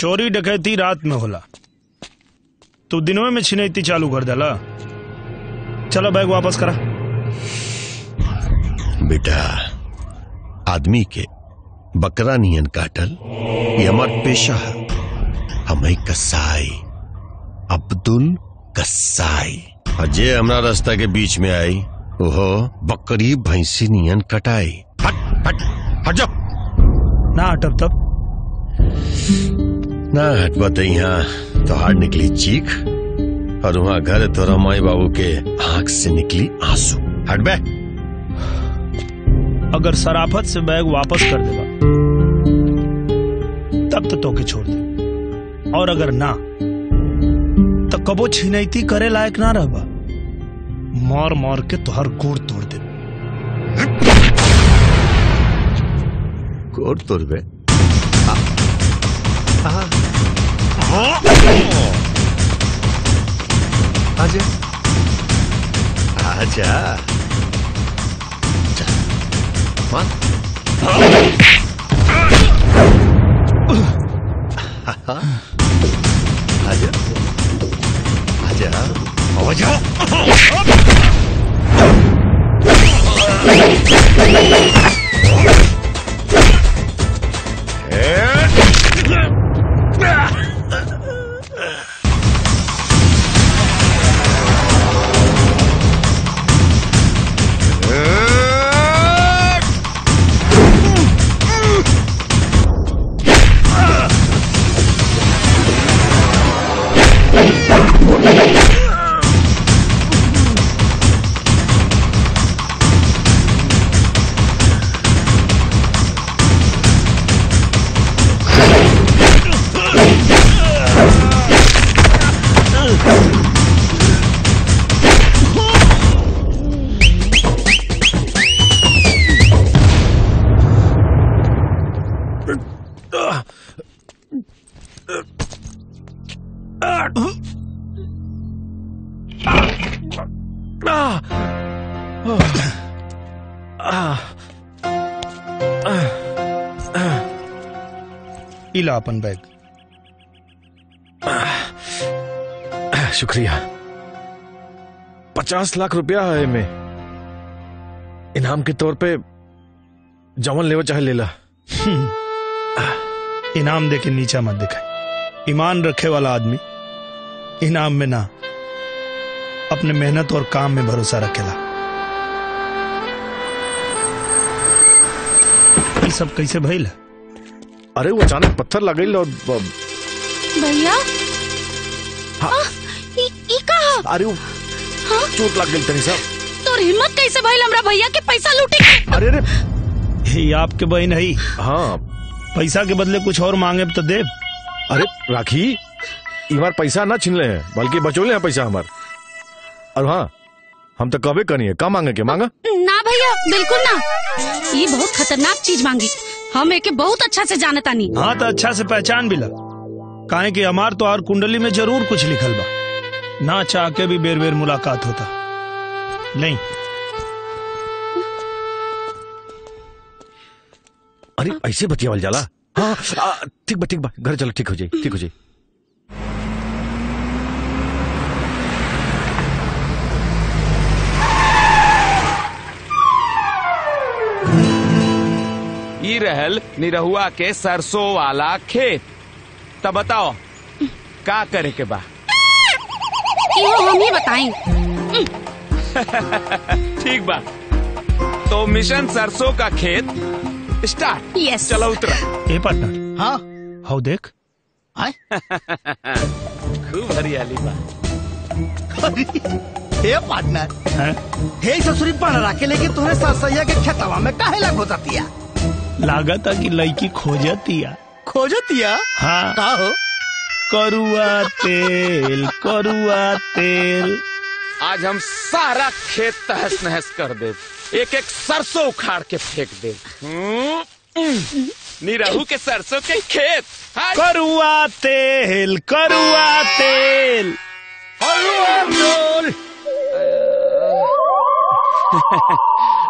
चोरी डकैती रात में होला, तू दिनों में छिनैती चालू कर देला। चलो बैग वापस करा। बेटा, आदमी के बकरा नियन काटल ये हमार पेशा है। हमें कसाई, अब्दुल कसाई। अजय हमरा रास्ता के बीच में आई, ओहो बकरी भैंसी नियन कटाई। हट हट हट जब ना हटब तब ना हटब तो यहाँ तोहार निकली चीख और वहाँ घर तोरा माई बाबू के आँख से निकली आंसू। हट बे। अगर शराफत से बैग वापस कर देगा तब तो तोके छोड़ दे, और अगर ना तो कबो छिनैती करे लायक ना रहबा, मार मार के तोहर गोड़ तोड़ दे। गोड़ तोड़ बे। आजा आजा आजा आजा आजा। अपन बैग। शुक्रिया। 50 लाख रुपया है मैं, इनाम के तौर पे जवन लेवा चाहे लेला। इनाम देके नीचा मत दिखाए, ईमान रखे वाला आदमी इनाम में ना अपने मेहनत और काम में भरोसा रखेला। ये सब कैसे भइल? अरे वो अचानक पत्थर लग गई। भैया अरे वो चोट लग गई तनी साहब। तो हिम्मत कैसे भाई हमरा भैया के पैसा लूटे? अरे अरे ये आपके बहन है। हाँ पैसा के बदले कुछ और मांगे तो दे। अरे राखी इबार पैसा ना छीन ले हैं, बल्कि बचोले हैं पैसा हमार। और हाँ हम तो कबे करनी है, का मांगे के मांगा ना भैया, बिल्कुल ना। ये बहुत खतरनाक चीज मांगी, हम एके बहुत अच्छा से जाने तानी। हाँ तो अच्छा से पहचान भी ला, काहे कि हमार तो और कुंडली में जरूर कुछ लिखल बा, ना चाह के भी बेर बेर मुलाकात होता नहीं। अरे ऐसे बतियावल जाला। हाँ ठीक बा घर चलो, ठीक हो जाए ठीक हो जाए। ये रहल निरहुआ के सरसों वाला खेत, तब बताओ का करे के बा? हम ही बताएं। ठीक बा, तो मिशन सरसों का खेत स्टार्ट। यस चलो उतरा। ए पार्टनर। हाँ हाउ देख आए। खूब हरियाली बा। हे पार्टनर हे ससुरी पान राखे, लेकिन तुम्हें सरसैया के खेतवा में काहे लग हो जाती है? लागता कि लड़की खोजतिया। खोजतिया? हाँ का हो? करुआ तेल, करुआ तेल। आज हम सारा खेत तहस नहस कर दे, एक एक सरसों उखाड़ के फेंक दे। निरहू के सरसों के खेत। हाँ। करुआ तेल, करुआ तेल।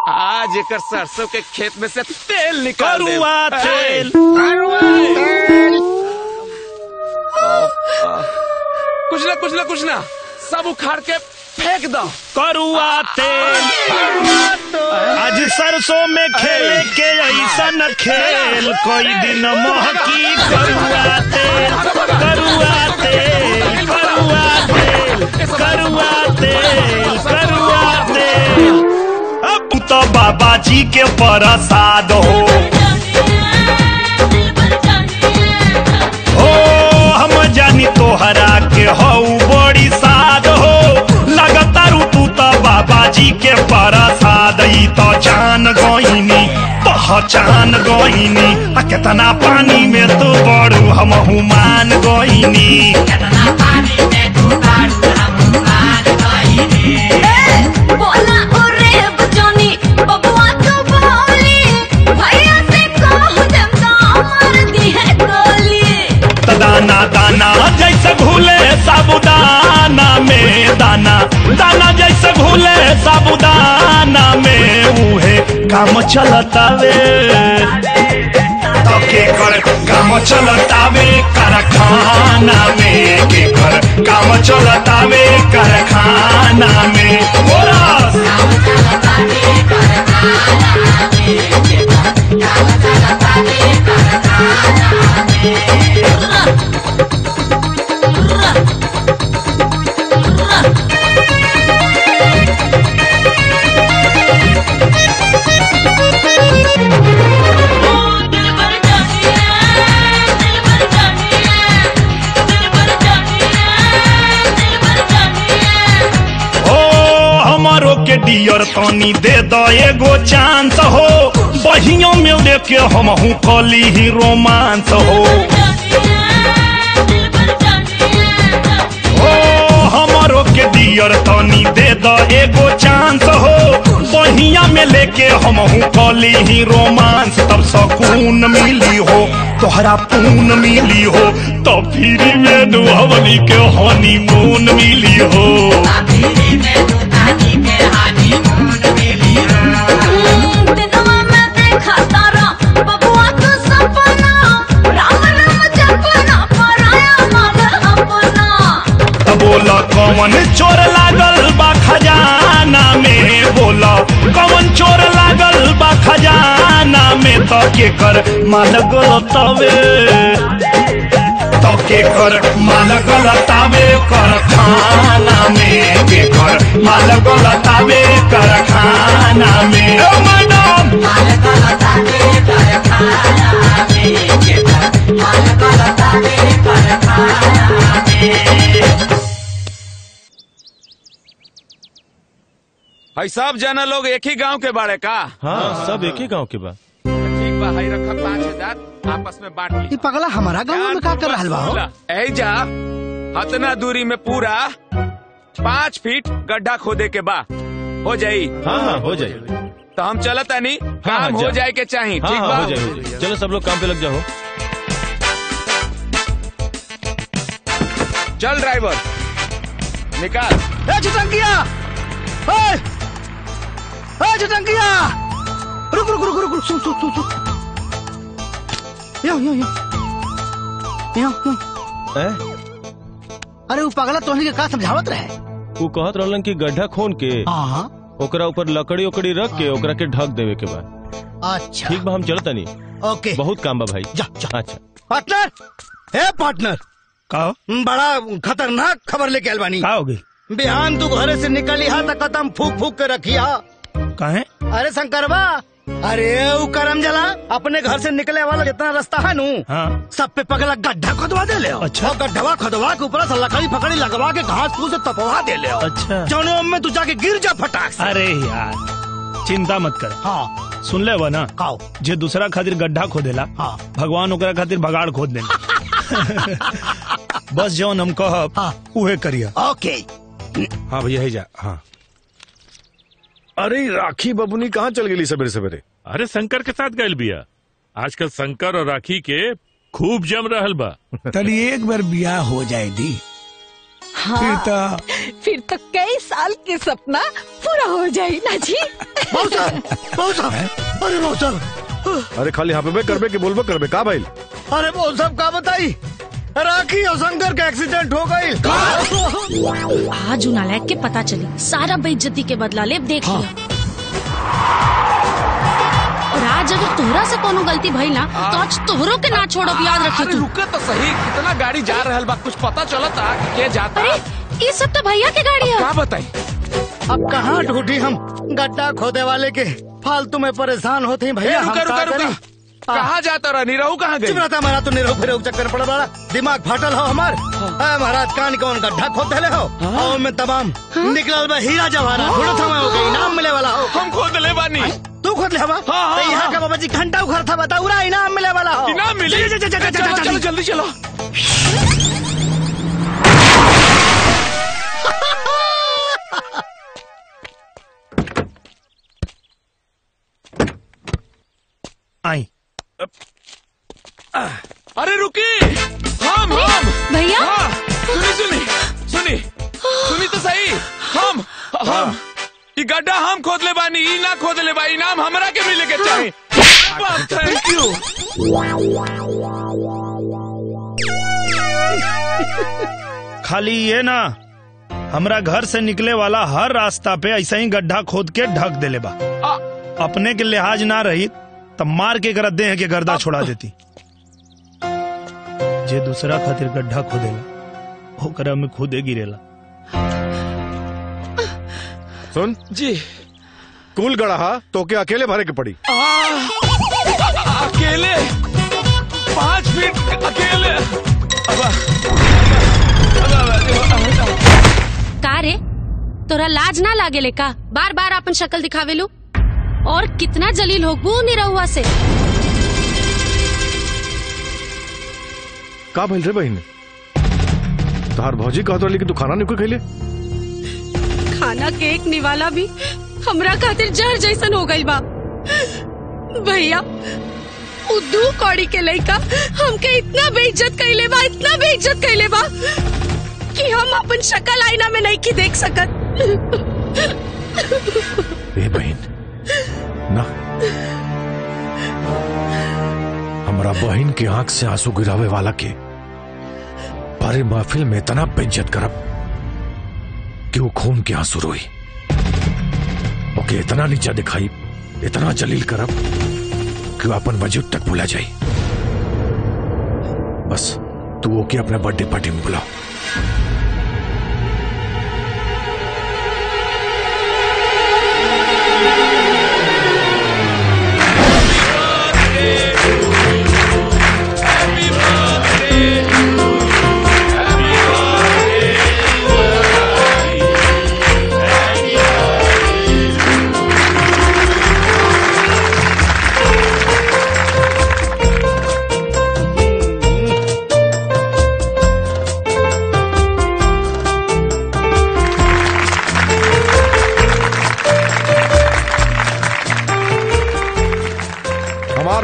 आज एक सरसों के खेत में से तेल निकाल दे। करुआ तेल, करुआ तेल। कुछ ना सब उखाड़ के फेंक दो। करुआ तेल, करुआ तेल। आज सरसों में खेल के ऐसा न खेल, कोई दिन मोह की करुआ तेल, करुआ तेल, करुआ तेल, करुआ तेल, करुआ तेल। अब तो बाबा जी के प्रसाद हो हम जानी तोहरा के हो बड़ी साध हो, लगातार तू तो बाबा जी के प्रसाद तो जान गोइनी पहचान गोइनी, कितना पानी में तू बड़ू हम मान गोइनी, कितना पानी में तू बड़ू हम मान गोइनी। बोला ओरे बजोनी बबुआ तू बोली, भैया से कहूं जब तो मारती है गोली। दाना दाना जैसे भूले साबुदाना में, दाना दाना जैसे भूले साबुदाना काम चलतावे तो के कर काम चलतावे कारखाना में, के कर काम चलतावे कारखाना में, बोला काम चलतावे कारखाना में, के कर काम चलतावे कारखाना में। डियर तोनी दे दो एगो चांस हो, बहियों में लेके हमहू कली ही रोमांस हो, ओ हमारो के डियर तोनी दे दो एगो चांस हो, बहिया में लेके हमहू कली ही रोमांस। तब सकून मिली हो तोहरा पून मिली हो, तो फिर में दुहवनी के हनीमून मिली हो, कौन चोर लागल बा खजाना में, बोला कौन चोर लागल बा खजाना में, तो के कर माल गलतावे तो के कर माल गलतावे कारखाना में, के कर माल गलतावे कारखाना में, मैडम माल गलतावे कारखाना में, के कर माल गलतावे कारखाना में। भाई सब जना लोग एक ही गांव के बारे का? हाँ सब एक ही गांव के बा। ठीक बा भाई, रखा 5000 आपस में बांट ली। पगला हमारा गांव में का कर रहा बा? ऐ जा हतना दूरी में पूरा 5 फीट गड्ढा खोदे के बा, हो जाई? हाँ हो जाई। तो हम चलता नहीं काम हो जाए के चाहिए, ठीक बा? चलो सब लोग काम पे लग जाओ। चल ड्राइवर निकाल। जटंकिया रुक रुक रुक रुक रुक, सुन सुन सुन सुन, यो यो यो यो यो। अरे वो पगला तोहनी के का समझावत रहे? वो कहत रहलन कि गड्ढा खोन के ओकरा ऊपर लकड़ी उकड़ी रख के ओकरा के ढक देवे के बाद। अच्छा ठीक बा, हम चलता नहीं। ओके बहुत काम बा भाई, जा जा। अच्छा पार्टनर, हे पार्टनर का बड़ा खतरनाक खबर लेके आइल बानी। का हो गई? बिहान तू घरे से निकली हा तो कदम फूक फूक के रखिया। कहे? अरे शंकरबा, अरे वो करम जला अपने घर से निकले वाला जितना रास्ता है नू, हाँ? सब पे पगला गड्ढा खोदवा दे ले। अच्छा गड्ढा खोदवा के ऊपर से लकड़ी फकड़ी लगवा के घास फूस से तपवा दे ले। अच्छा जौने में तू जाके गिर जा फटाक से। अरे यार चिंता मत कर। हाँ सुन ले ना, जे दूसरा खातिर गड्ढा खोदेला भगवान ओकरा खातिर भगाड़ खोद देला। बस जौन हम कहब उहे करिया। ओके हाँ भैया जा। हाँ अरे राखी बबुनी कहाँ चल गई सवेरे सवेरे? अरे शंकर के साथ गैल बिया। आजकल शंकर और राखी के खूब जम रहल बा। तनी एक बार बियाह हो जाए दी। हाँ, फिर तो कई साल के सपना पूरा हो जाए ना जी। अरे खाली यहाँ पे करबे की बोलबो करबे का भाई? अरे वो सब का बताई, राखी और शंकर का एक्सीडेंट हो गई। आज उनालय के पता चली, सारा बेइज्जती के बदला ले देख लिया। और आज अगर तोहरा से कोनो गलती भई ना तो आज तोहरों के ना छोड़ो, याद रखी तू। रुके तो सही, कितना गाड़ी जा रहल बा, कुछ पता चलता कि के जाता? अरे ये सब तो भैया के गाड़ी है। क्या बताई अब कहाँ ढूंढी हम गड्ढा खोदे वाले के, फालतू में परेशान होते हैं भैया। कहाँ जाता रहा निरहू, कहाँ गई? चिमराता मारा तो निरहू फिर चक्कर पड़ रहा, दिमाग फाटल हो हमार। महाराज कान कौन गड्ढा खोद ले हो और मैं तमाम निकल में हीरा जवाहरा ढूंढता मैं हो गई, इनाम मिले वाला हो। हम खोद ले बानी, तू खोद ले हवा। यहाँ का बाबा जी घंटा उखर था, बताऊ रहा इनाम मिले वाला हो। इनाम मिले, चलो जल्दी चलो। आई अरे रुकी, हम भैया सुनी तो सही, हम ये गड्ढा हम खोद ले बानी, ई ना खोद ले बानी, नाम हमरा के मिले के चाहे। Thank you. खाली ये ना हमरा घर से निकले वाला हर रास्ता पे ऐसा ही गड्ढा खोद के ढक देले बा, अपने के लिहाज ना रही तब मार के कर दे के गर्दा छोड़ा देती। जे दूसरा खातिर गड्ढा खोदेला ओकरा में खुदे गिरेला। सुन जी, कुल गड़हा तो के अकेले भरे के पड़ी। अकेले 5 फीट अकेले। का रे तोरा लाज ना लागे ले का बार बार अपन शक्ल दिखावेलू, और कितना जलील होगबू निरहुआ से। का भइल रे बहिन, तोहार भौजी कहत रही कि तू खाना नहीं खैले। खाना के एक निवाला भी हमरा खातिर जहर जैसन हो गइल बा भैया। उ दू कौड़ी के लइका हमके इतना बेइज्जत कइले बा, इतना बेइज्जत कइले बा कि हम अपन शक्ल आईना में नहीं की देख सकत। ए बहिन ना, हमरा बहिन के आंख से आंसू गिरावे वाला के बारे महफिल में इतना बेइज्जत करब कि वो खून के आंसू रोई, ओके इतना नीचा दिखाई, इतना जलील करब कि वो अपन वजूद तक भुला जाए। बस तू ओके अपने बर्थडे पार्टी में बुला।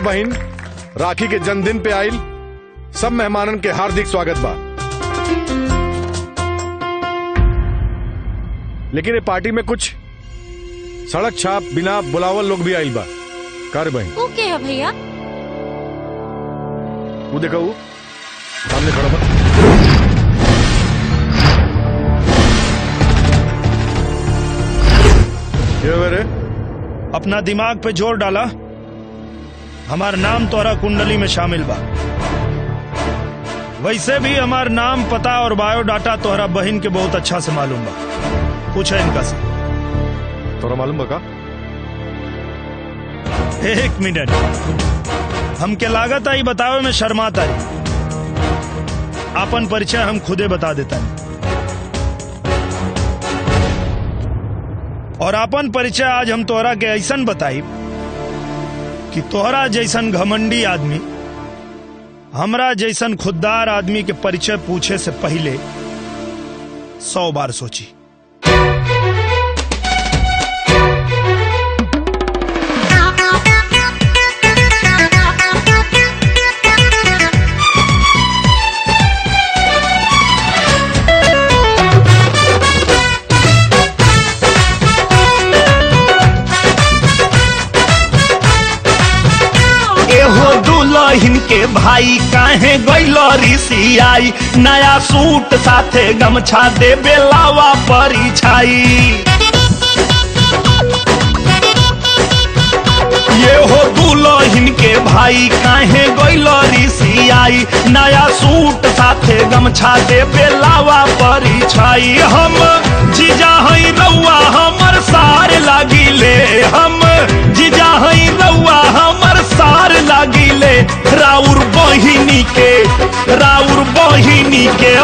बहन राखी के जन्मदिन पे आइल सब मेहमानन के हार्दिक स्वागत बा, लेकिन ये पार्टी में कुछ सड़क छाप बिना बुलावल लोग भी आइल बा। कर बहन ओके है भैया। वो देखो वो सामने खड़ा बा। ये मेरे अपना दिमाग पे जोर डाला, हमार नाम तोरा कुंडली में शामिल बा। वैसे भी हमार नाम पता और बायोडाटा तोहरा बहिन के बहुत अच्छा से मालूम बा। कुछ है इनका से तोरा मालूम बा का? एक मिनट, हमके लागत आई बतावे में शर्माता है। अपन परिचय हम खुदे बता देता है, और अपन परिचय आज हम तोहरा के ऐसन बताई कि तोहरा जैसन घमंडी आदमी हमरा जैसन खुददार आदमी के परिचय पूछे से पहले 100 बार सोची। इनके भाई काहे गइलरी सियाई, नया सूट साथे गमछा दे बेलावा परी छाई। भाई काहे गोइलोरी सियाई नया सूट साथे गमछा दे बेलावा परी छाई। हम जीजा हई रउआ हमर सार लागिले, हम जीजा हई रउआ हमर सार लागिले, राउर बहिनी के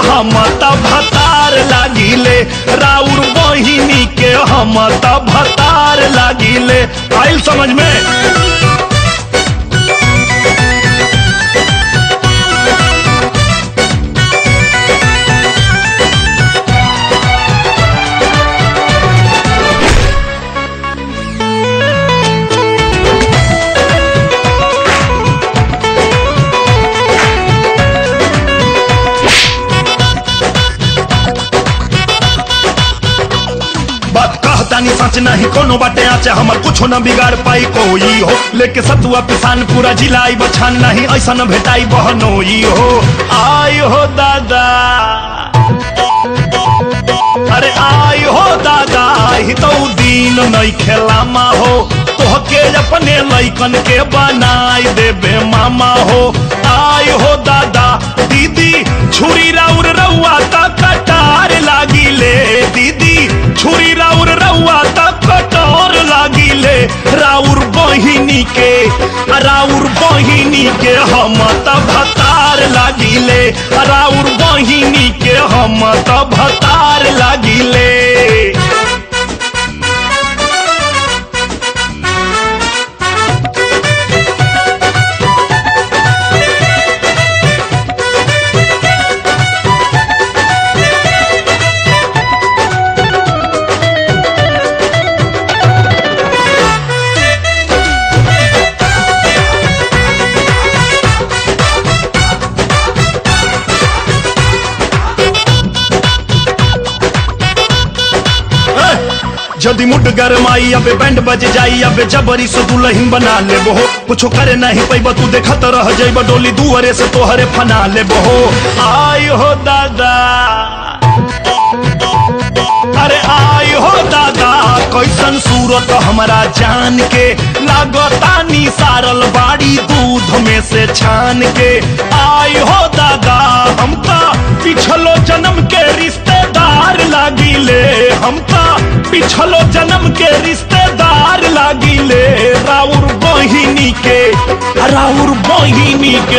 हम त भतार लागिले, राउर बहिनी के हम त भतार लागिले। आइल समझ में? सच नहीं कोनो बाटे आचे हमर कुछो न बिगाड़ पाई कोई हो, लेके सतुआ पिसान पूरा जिलाई बछान नहीं ऐसा न भेटाई बहनोई हो। आय हो दादा, अरे आय हो दादा, ही तो दिन नहीं खेलामा हो, तोहके अपने लैकन के बनाई देबे मामा हो। आय हो दादा, दीदी छुरी राउर रउआ त कटार लागिले, दीदी छुरी राउर रउआ त कटार लागिले, राउर बहिनी के हम त भतार लागिले, राउर बहिनी के हम त भतार लागिले। जदी मुड गरमाई अबे बैंड बज जाई, अबे जबरी से दुल्हिन बना लेबो, कुछो करे नहीं पैब तू देखत रह जाइब, डोली दुअरे से तोहरे फना लेबो। आय हो दादा, अरे आय हो दादा, कैसन सूरत हमरा जान के, लागतानी सारल बाड़ी दूध में से छान के। आय हो दादा, हमका पिछलो जन्म के रिश्तेदार लागिले, हमका पिछलो जन्म के रिश्तेदार लागिले, राउर बहिनी के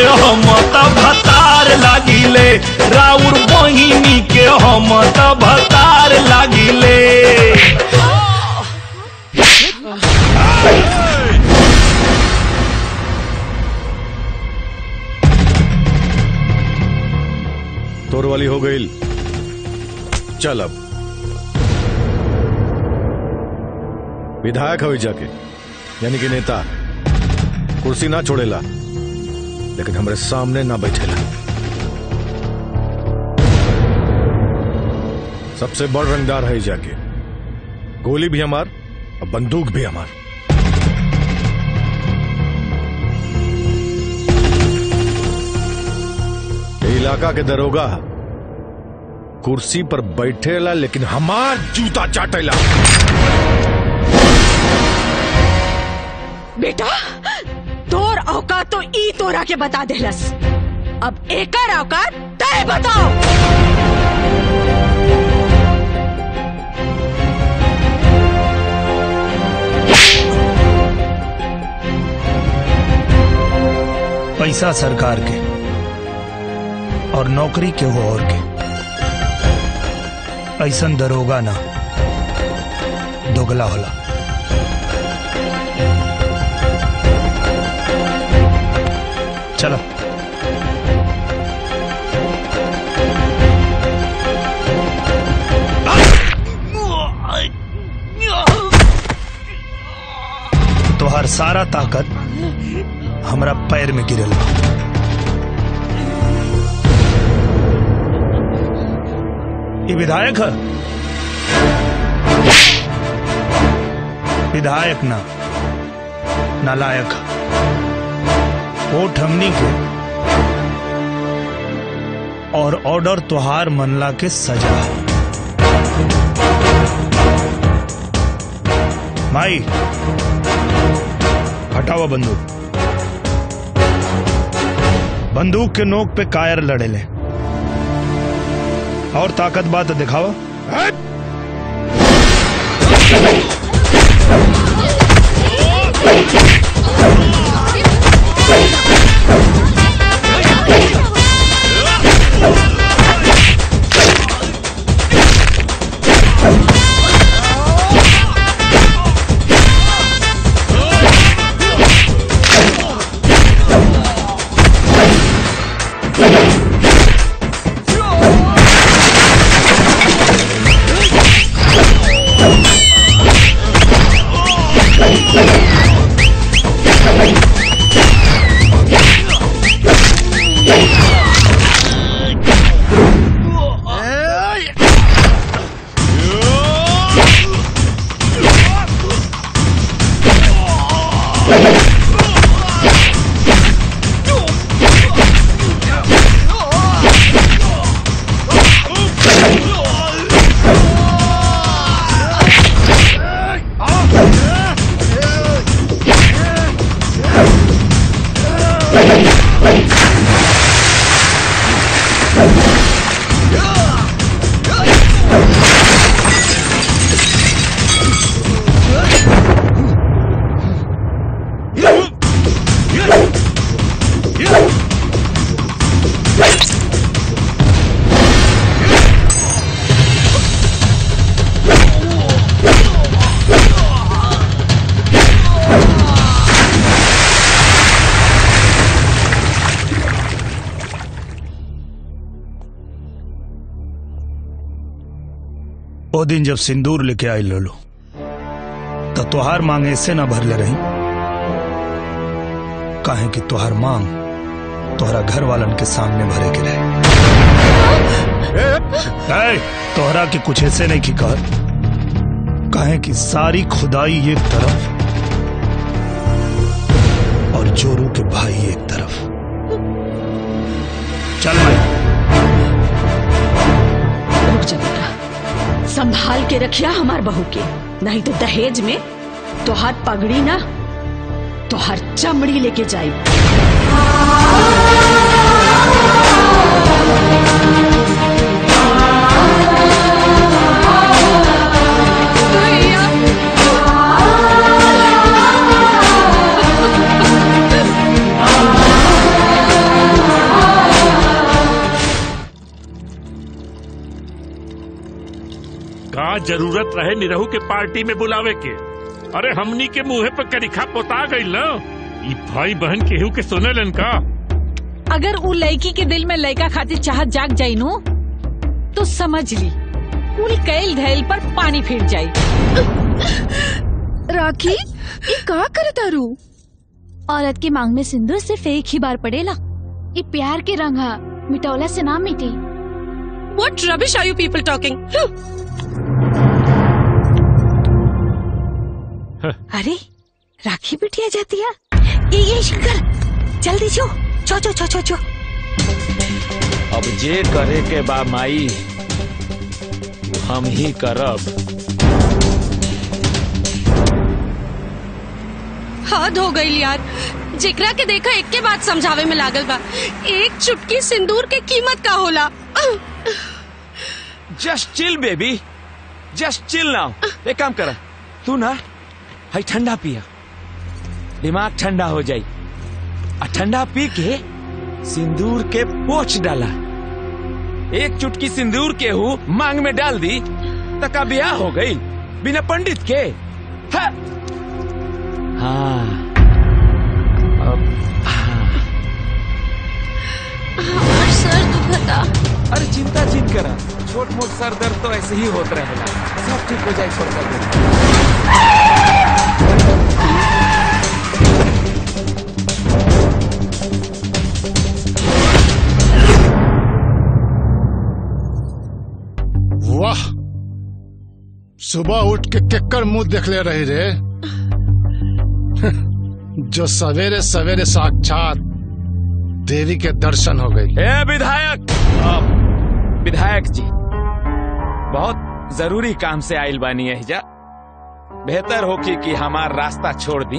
हम त भतार लागिले, राउर बहिनी के हम त भतार लागिले। तोर वाली हो गई, चल अब विधायक हो जाके, यानी कि नेता, कुर्सी ना छोड़ेला, लेकिन हमारे सामने ना बैठेला। सबसे बड़ रंगदार है जाके, गोली भी हमार और बंदूक भी हमार। इलाका के दरोगा कुर्सी पर बैठेला, लेकिन हमार जूता चाटेला। बेटा, तोर औकात तो ई तोरा के बता देलस, अब एकर औकात तय बताओ। पैसा सरकार के और नौकरी के वो और के, ऐसन दरोगा ना दोगला होला। चलो तोहर सारा ताकत हमरा पैर में गिरल बा। ई विधायक है, विधायक ना नालायक वो ठमनी के, और ऑर्डर त्योहार मनला के सजा। माई हटावा बंदूक। बंदूक के नोक पे कायर लड़े ले और ताकत बात दिखाओ। दिन जब सिंदूर लेके आई लोलो तो त्योहार मांगे इससे ना भरले रही, काहे कि त्योहार मांग तोहरा घर वालन के सामने भरे के रहे। तोहरा के कुछ ऐसे नहीं की कर, काहे कि सारी खुदाई एक तरफ और जोरू के भाई एक तरफ। चल भाई संभाल के रखिया हमार बहू के, नहीं तो दहेज में तोहार पगड़ी ना तोहार चमड़ी लेके जाई। जरूरत रहे निरहू के पार्टी में बुलावे के, अरे हमनी के मुँह पर करिखा पोता गई लो। ये भाई बहन केहू के सुने लन का, अगर वो लड़की के दिल में लड़का खातिर चाहत जाग जाई नो तो समझ ली कुल कैल धैल पर पानी फिर जाई। राखी ये का करे तारू? औरत की मांग में सिंदूर सिर्फ एक ही बार पड़ेला, ये प्यार के रंग हा मिटौला से ना मिटी। What rubbish are you people talking? अरे राखी बिटिया जाती है। ये शंकर जल्दी छो छो छो छो छो। अब जे करे के बा माई हम ही करब। हद हो गई यार, जिकरा के देखा एक के बाद समझावे में लागल बा, एक चुटकी सिंदूर के कीमत का होला। Just chill baby, just chill now. एक काम कर तू ना भाई ठंडा पिया, दिमाग ठंडा हो जाए, और ठंडा पी के सिंदूर के पोछ डाला, एक चुटकी सिंदूर के हु मांग में डाल दी तका ब्याह हो गई बिना पंडित के। हाँ हाँ सर दुखता। अरे चिंता चिंत करा, छोट मोट सर दर्द तो ऐसे ही होता रहेगा, सब ठीक हो जाए छोड़। वाह, सुबह उठ के केकर मुंह देख ले रही रे, जो सवेरे सवेरे साक्षात देवी के दर्शन हो गई। ए विधायक, विधायक जी बहुत जरूरी काम से आइल बानी है, जा बेहतर होगी कि हमार रास्ता छोड़ दी।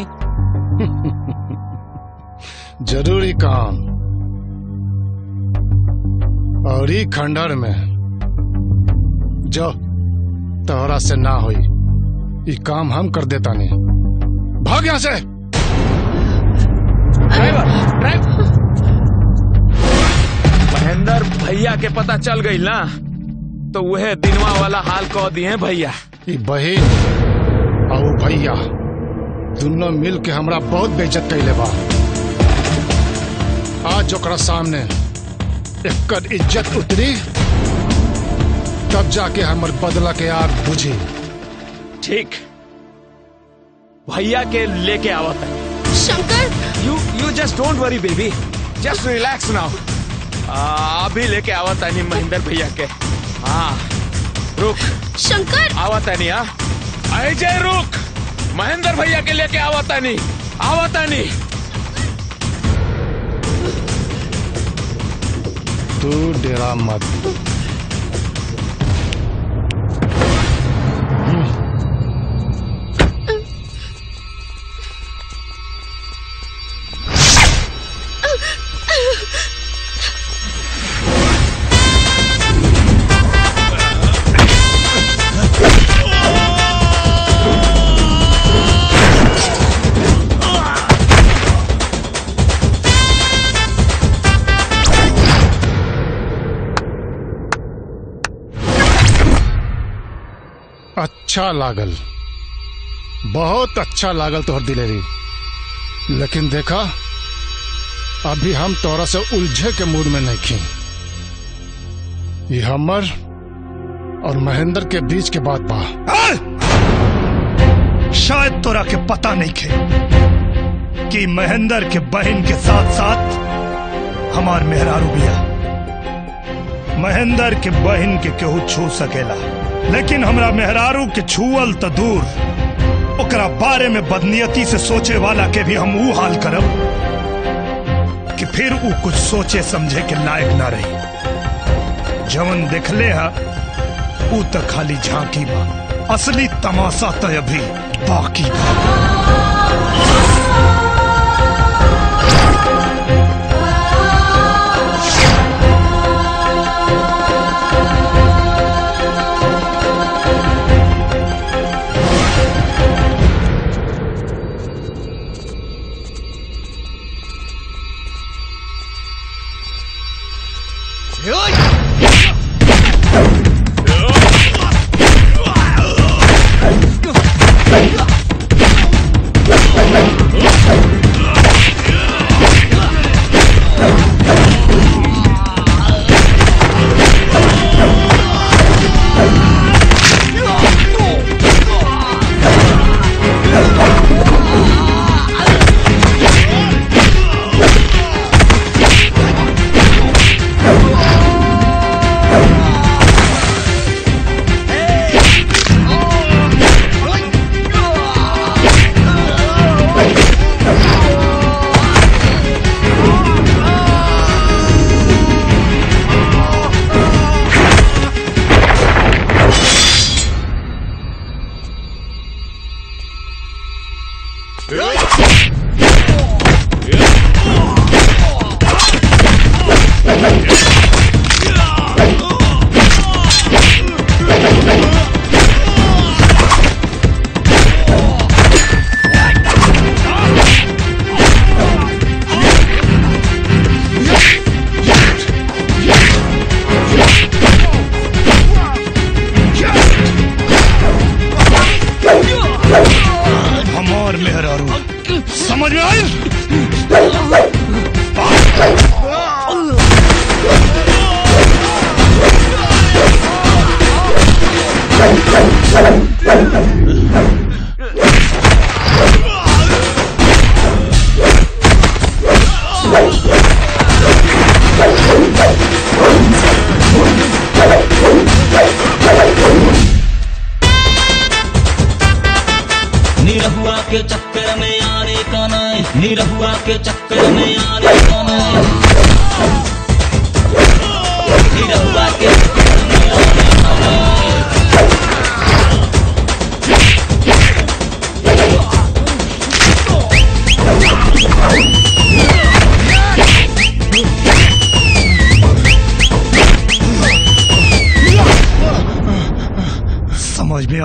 जरूरी काम और ई खंडर में जो तोहरा से ना होई, ई काम हम कर देता नहीं। भाग यहां से। ड्राइवर महेंद्र भैया के पता चल गई ना तो वह दिनवा वाला हाल कह दिए भैया। ई बहन और भैया दोनों मिल के हमरा बहुत बेइज्जत कैले बा। आज ओकरा सामने एकर इज्जत उतरी तब जाके हमर बदला के आग बुझी। ठीक भैया के लेके आवत है Shankar. You just don't worry baby, just relax now. अभी लेके आवत है नहीं महेंद्र भैया के। हाँ रुक शंकर, आवत है नहीं। हाँ अजय रुक, महेंद्र भैया के लेके आवता नहीं, आवता नहीं। तू डरा मत। अच्छा लागल, बहुत अच्छा लागल तोहर दिलेरी, लेकिन देखा अभी हम तोरा से उलझे के मूड में नहीं खी। ये हमर और महेंद्र के बीच के बात बा। शायद तोरा के पता नहीं खे कि महेंद्र के बहन के साथ साथ हमार मेहरारू बिया। महेंद्र के बहन के केहू छू सकेला, लेकिन हमरा मेहरारू के छुअल तो दूर, ओकरा बारे में बदनीयती से सोचे वाला के भी हम वो हाल करब कि फिर वो कुछ सोचे समझे के लायक ना रही। जवन देखले हा वो तो खाली झांकी बा, असली तमाशा तो अभी बाकी बा।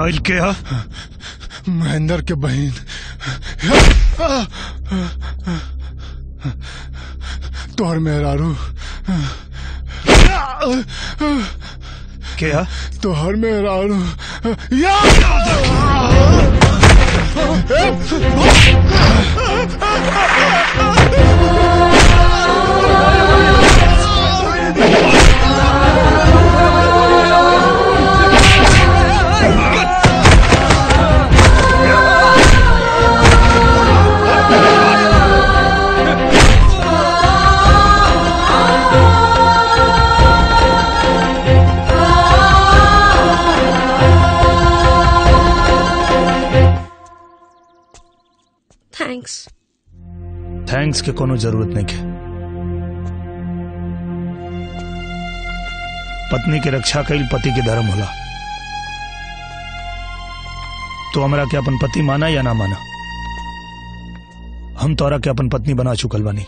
आयल क्या? महेंद्र के बहन तोहर मेहरारू क्या? तोहर मेहरारू थैंक्स के कोनो जरूरत नहीं है। पत्नी के रक्षा कईल पति के धर्म होला। तो हमरा के अपन पति माना या ना माना, हम तोरा के अपन पत्नी बना चुकल बानी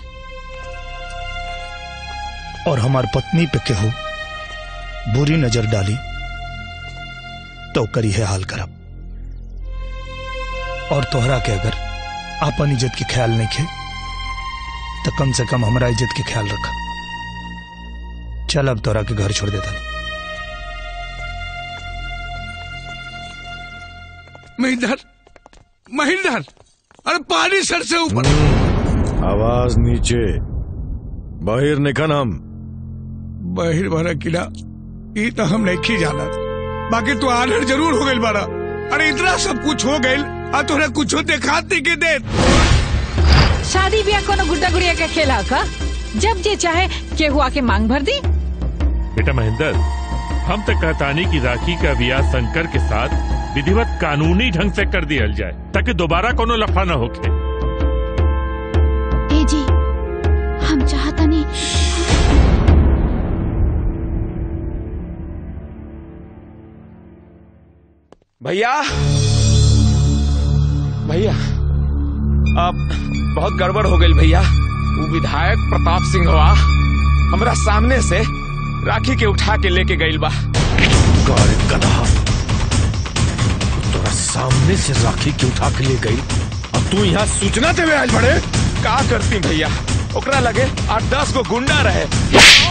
और हमार पत्नी पे केहू बुरी नजर डाली तो करी है हाल करब। और तोहरा के अगर आपन इज्जत के ख्याल नहीं है तो कम से कम हमारा इज्जत के ख्याल रखा। चल अब तोरा के घर छोड़ देता नहीं। महेंद्र अरे पानी सर से ऊपर, आवाज नीचे, बाहर निकल। हम बाहर बारा किला ये तो हम नहीं खी जाना, बाकी तो आलर जरूर हो गई बारा। अरे इतना सब कुछ हो गई और तोरा कुछ देखाते के दे। शादी ब्याह कोनो गुड्डा गुड़िया का खेला का, जब जे चाहे केहू आके मांग भर दी। बेटा महेंद्र, हम तो कहतानी की राखी का ब्याह शंकर के साथ विधिवत कानूनी ढंग से कर दिया जाए ताकि दोबारा कोनो लफड़ा न होके। ए जी, हम चाहतानी। भैया भैया आप बहुत गड़बड़ हो गई भैया। वो विधायक प्रताप सिंह हुआ हमरा सामने से राखी के उठा के लेके गई बा। तोरा सामने से राखी के उठा के ले गई और तू यहाँ सूचना देवे आयल बड़े? का करती भैया, ओकरा लगे 8-10 को गुंडा रहे। भैया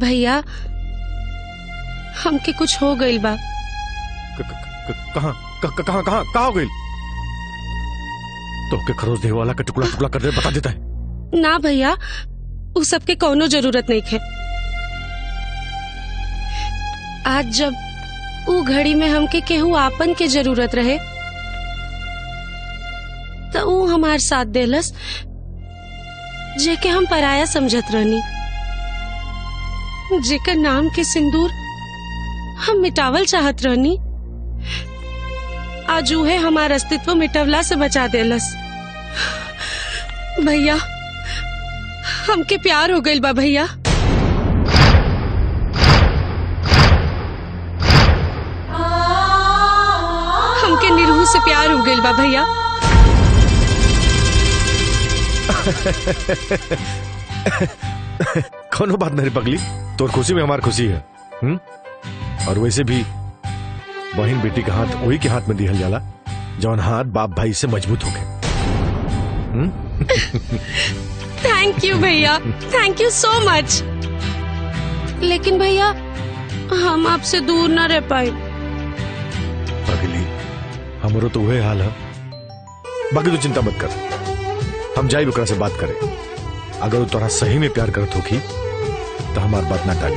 भैया हमके कुछ हो गई बा। कहाँ कहाँ कहाँ कहाँ हो गई? तो के खरोज देह वाला का टुकड़ा टुकड़ा कर दे बता देता है। ना भैया वो सबके कोनो जरूरत नहीं है। आज जब वो घड़ी में हमके केहू आपन के जरूरत रहे तो वो हमार साथ देलस जेके हम पराया समझत रहनी। जेकर नाम के सिंदूर हम मिटावल चाहत रहनी, आज उहे हमार अस्तित्व मिटवला से बचा देलस। भैया हमके प्यार हो गइल बा भैया। हमके निरहू से प्यार हो गइल बा भैया। कोनो बात नहीं पगली, तोर खुशी में हमार खुशी है। और वैसे भी बहन बेटी का हाथ वही के हाथ में दिहल जाला जौन हाथ बाप भाई से मजबूत हो गए। थैंक यू भैया, थैंक यू सो मच। लेकिन भैया हम आपसे दूर ना रह पाए। पगली हमरो तो वही हाल है। बाकी तो चिंता मत कर, हम जाए ओकरा से बात करें। अगर वो तोरा सही में प्यार करत होगी तो हमार बात ना टाली।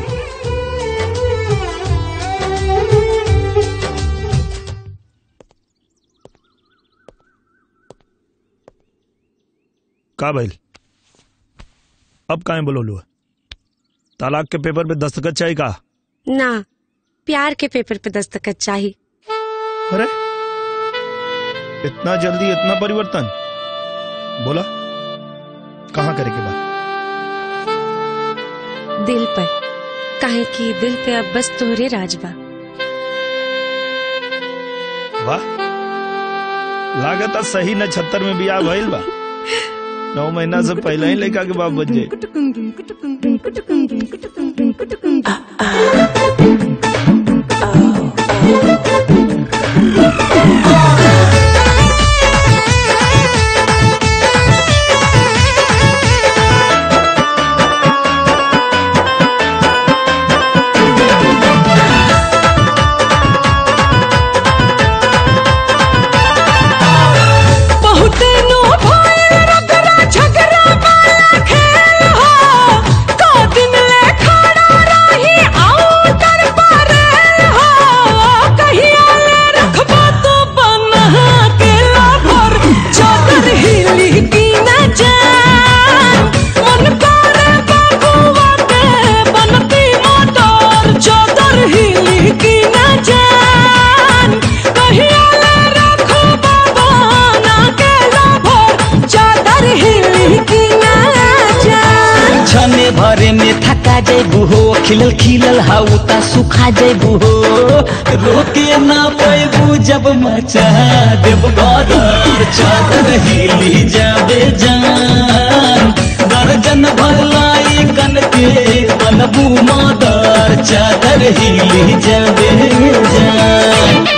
का भाई अब काहे बोलोलू? तलाक के पेपर पे दस्तखत चाहिए का? ना, प्यार के पेपर पे दस्तखत चाहिए। अरे इतना जल्दी इतना परिवर्तन? बोला कहाँ करे के बा? दिल पर, काहे कि दिल पे अब बस तोहरे राज बा। वाह लागत सही न 76 में बियाह भइल बा। 9 महीना से पहले ही लड़का के बाप बन जाए। भरे में थका जेबू हो खिलल खिलल हाउ ता सुखा जेबू हो रोके ना पैबू जब मचा देव गदर चादर हिली जाबे जान दर्जन भरलाई कन के बनबू मदर चादर हिली जाबे जान।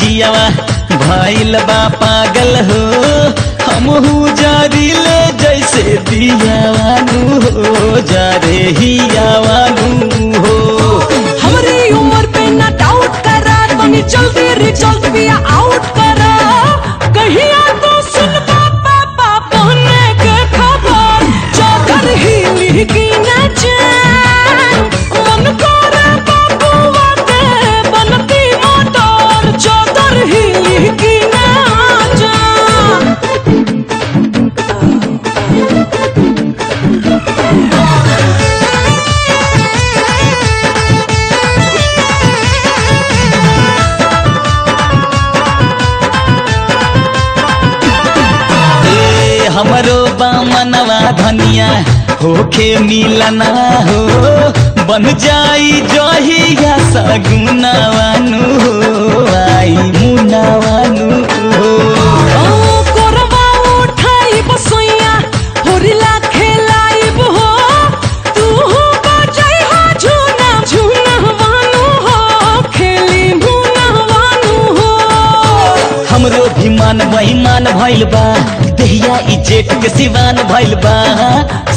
जियावा भाईल बा पागल हो हमहू जारिल जैसे दियावानू हो जा रे हियावानू हो हमरी उम्र पे ना डाउट करा बनी जल्दी रिजल्ट भी आउट करा कहिया तो सुन पापा पापा ने के खबर चादर हिली की ना जान मन को हमरो बामनवा धनिया होके मिलना हो बन जाई जहिया सगुनावानु हो आई मुनावानु हो ओ कोरवा उठाई बसैया होरिला खेलाइब हो तू हो बजै हो झूना झूनावानु हो खेली मुनावानु हो हमरो भी मान महिमान भइल बा देहिया इजेट के सिवान भइल बा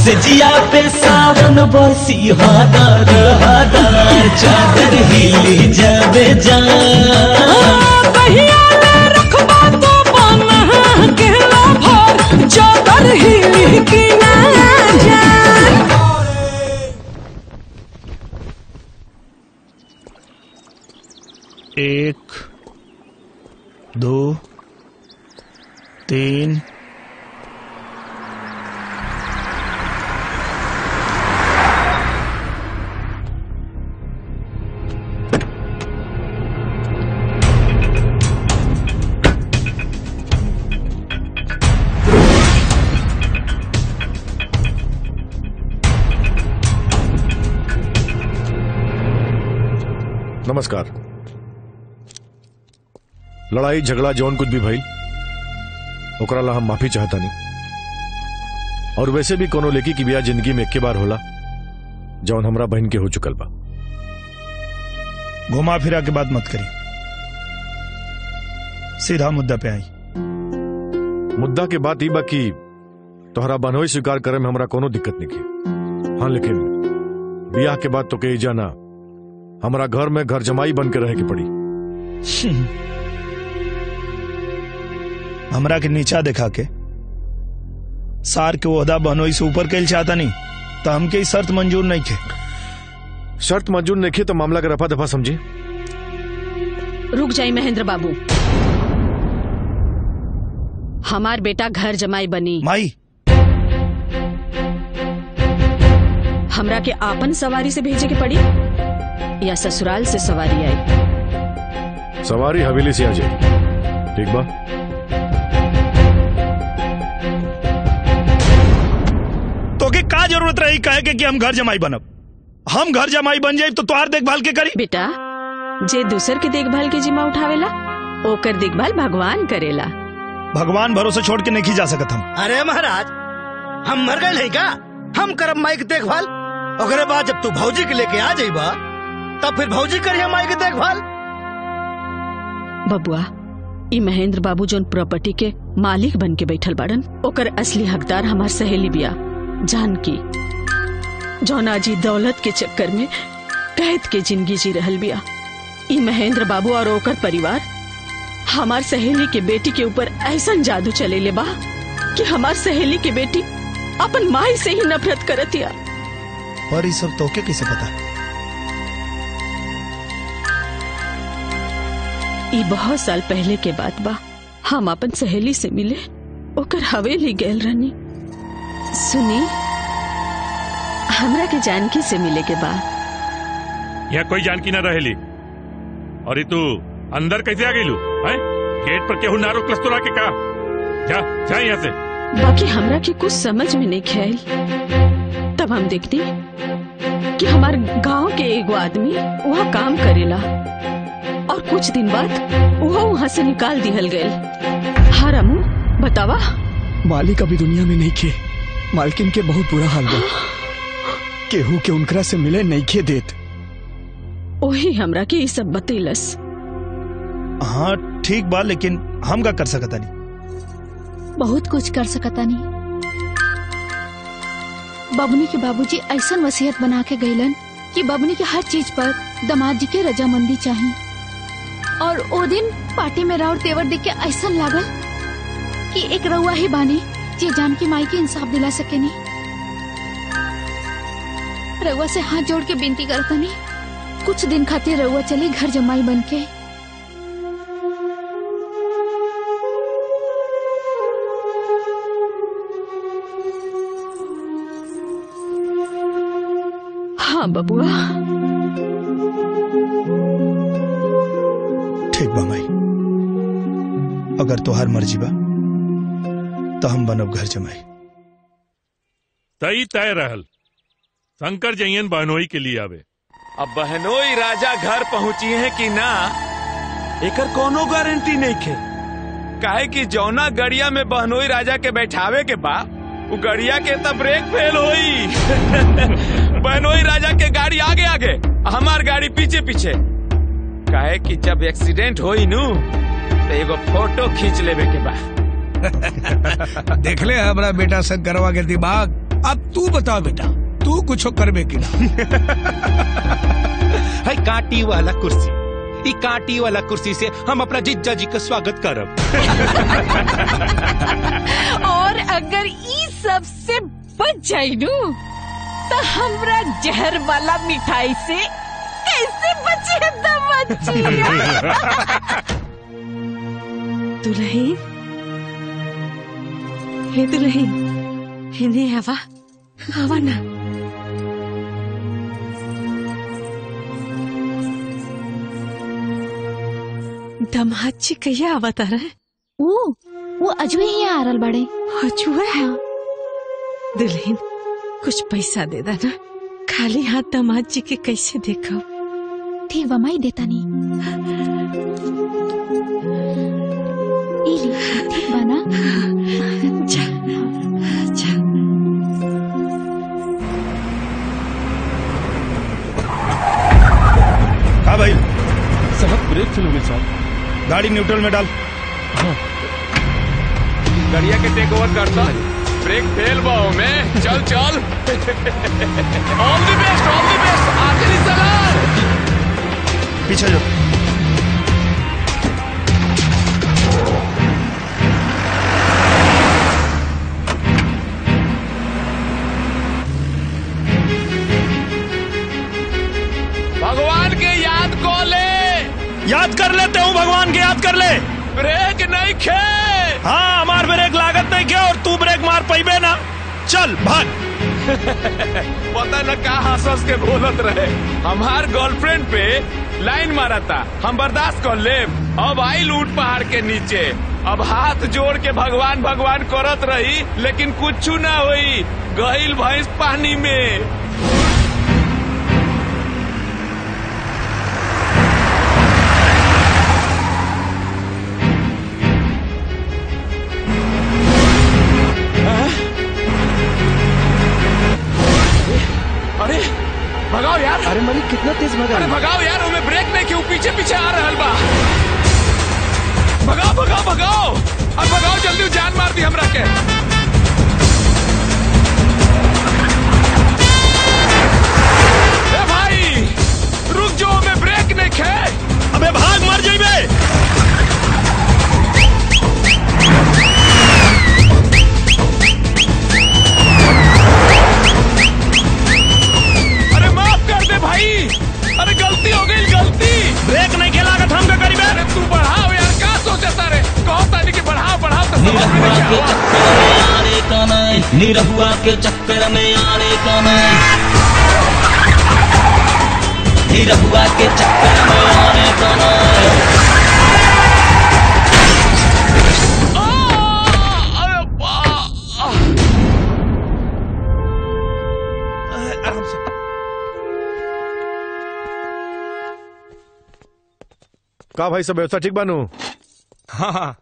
से जिया पे सावन बरसी हादर हादर चादर हिली जाबे जान कहिया ना रखबा तो बना के भर चादर हिली की ना जान। एक 2 3 नमस्कार। लड़ाई झगड़ा जौन कुछ भी भइल ओकरा ला हम माफी चाहता नहीं और वैसे भी कोनो लेकी की ब्याह जिंदगी में एक बार होला जौन हमरा बहन के हो चुकल बा। घुमा फिरा के बात मत करी सीधा मुद्दा पे आई। मुद्दा के बात ई बा कि तोहरा बनोई स्वीकार करे में हमरा कोनो दिक्कत नहीं की हाँ लेकिन ब्याह के बाद तो कही जाना हमरा घर में घर जमाई बन के रहे के पड़ी। हमरा के नीचा देखा के सार के ओहदा बहनोई से ऊपर कैल चाहता नहीं तो हमके शर्त मंजूर नहीं थे। शर्त मंजूर नहीं की तो मामला का रफा दफा समझी। रुक जाइए महेंद्र बाबू, हमार बेटा घर जमाई बनी माई, हमरा के आपन सवारी से भेजे के पड़ी या ससुराल से सवारी आई? सवारी हवेली से आ जाए। ठीक बा, तो के का जरूरत रही कहे के कि हम घर जमाई बनब? हम घर जमाई बन जाए तो तुहार देखभाल के करी? बेटा, जे दूसर के देखभाल के जिम्मा उठावेला ओकर देखभाल भगवान करेला। भगवान भरोसे छोड़ के नहीं जा सकत हम। अरे महाराज, हम मर गए का? हम करब माई के देखभाल। ओकरे बाद जब तू भौजी के लेके आ जाइबा तब फिर भौजी करिए माई के देखभाल। बबुआ, ई महेंद्र बाबू जोन प्रॉपर्टी के मालिक बन के बैठल बाड़न ओकर असली हकदार हमार सहेली बिया जानकी, जौना जी दौलत के चक्कर में कैद के जिंदगी जी रहल बिया। ई महेंद्र बाबू और ओकर परिवार हमार सहेली के बेटी के ऊपर ऐसा जादू चले ले बा कि हमार सहेली के बेटी अपन माई से ही नफरत करतिया। पर ये सब तोके कैसे पता? ये बहुत साल पहले के बात बा, हम अपन सहेली से मिले ओकर हवेली गेल रहनी। सुनी, हमरा के जानकी से मिले के बा। यहाँ कोई जानकी ना रहेली। और तू अंदर कैसे आ गईलू? गेट पर केहू ना रोकलस तो लाके का जा जा यहाँ से। बाकी हमरा के कुछ समझ में नहीं खेल, तब हम देखती कि हमारे गांव के एगो आदमी वहाँ काम करेला और कुछ दिन बाद वो वहाँ से निकाल दिहल गए। हाँ रामू, बतावा। मालिक अभी दुनिया में नहीं खे, मालकिन के बहुत बुरा हाल बा। केहू के उनकरा से मिले नहीं खे देत। ओही हमरा के ये सब बतेलस। हाँ ठीक बा, लेकिन हम का कर सकता नहीं। बहुत कुछ कर सकता नहीं। बबनी के बाबूजी ऐसा वसीयत बना के गईलन कि बबनी के हर चीज पर दमाद जी के रजामंदी चाहिए। और ओ दिन पार्टी में राउर तेवर देख के ऐसा लागल कि एक रउआ ही बानी जे जानकी माई के इंसाफ दिला सके। नहीं रउआ से हाथ जोड़ के बिनती करता नहीं, कुछ दिन खातिर रउआ चले घर जमाई बन के। बबुआ ठीक बा माई, अगर तोहार मर्जी बा तो हम बनब घर जमाई। तई तय रहल शंकर जयन बहनोई के लिए आवे। अब बहनोई राजा घर पहुंची है कि ना एकर कोनो गारंटी नहीं खे, काहे कि जौना गड़िया में बहनोई राजा के बैठावे के बा उ गड़िया के तब ब्रेक फेल होई। बहनोई राजा के गाड़ी आगे आगे, हमार गाड़ी पीछे पीछे। काहे कि जब एक्सीडेंट होई नू तो एगो फोटो खींच लेवे के बाद। देख ले हमारा बेटा शंकरवा के दिमाग। अब तू बता बेटा, तू कुछ करबे कि ना? है कांटी वाला कुर्सी, ई कांटी वाला कुर्सी से हम अपना जिज्जा जी का स्वागत करब। और अगर ई सबसे बच जाई नू तो हमरा जहर वाला मिठाई से कैसे बचे बच्ची? दुल्हन, हे दुल्हन, हे ने हवा, हवा ना। दमाची कहिया आवत रहे? वो अजुए ही आ रहा बड़े। अजुए है? दुल्हन कुछ पैसा दे देना, खाली हाथ दामाद जी के कैसे देखो? ठीक बा माई, देता नहीं। ठीक बा ना? जा, जा। हाँ भाई साहब, ब्रेक फेल हो गई साहब। गाड़ी न्यूट्रल में डाल। हाँ। गाड़िया के टेक ओवर करता, ब्रेक फेल बाओ में। चल चल, all the best, all the best. आखिरी सलाम। पीछे जाओ। याद कर लेते हूँ भगवान के, याद कर ले। ब्रेक नहीं खे। हाँ हमार ब्रेक लागत नहीं क्या, और तू ब्रेक मार पैबे ना, चल भाग। पता न का हंस के बोलत रहे, हमार गर्लफ्रेंड पे लाइन मारा था, हम बर्दाश्त कर ले। अब आई लूट पहाड़ के नीचे, अब हाथ जोड़ के भगवान भगवान करत रही, लेकिन कुछ ना हुई, गईल भैंस पानी में। अरे भगाओ यार, अरे मरी कितना तेज भगा, अरे भगाओ यार, हमें ब्रेक नहीं क्यों, पीछे पीछे आ रहा बा, भगाओ भगाओ भगाओ, अब भगाओ जल्दी, जान मार दी हमरा के। ए भाई रुक जो, हमें ब्रेक नहीं खे। अबे भाग मर जाइबे। अरे माफ कर दे भाई, अरे गलती हो गई, गलती। ब्रेक नहीं खेला का थम के करीबे। अरे तू बढ़ाओ यार, निरहुआ के चक्कर में आने का नहीं, निरहुआ के चक्कर में आने का नहीं। का भाई सब व्यवस्था ठीक बानू? हाँ हाँ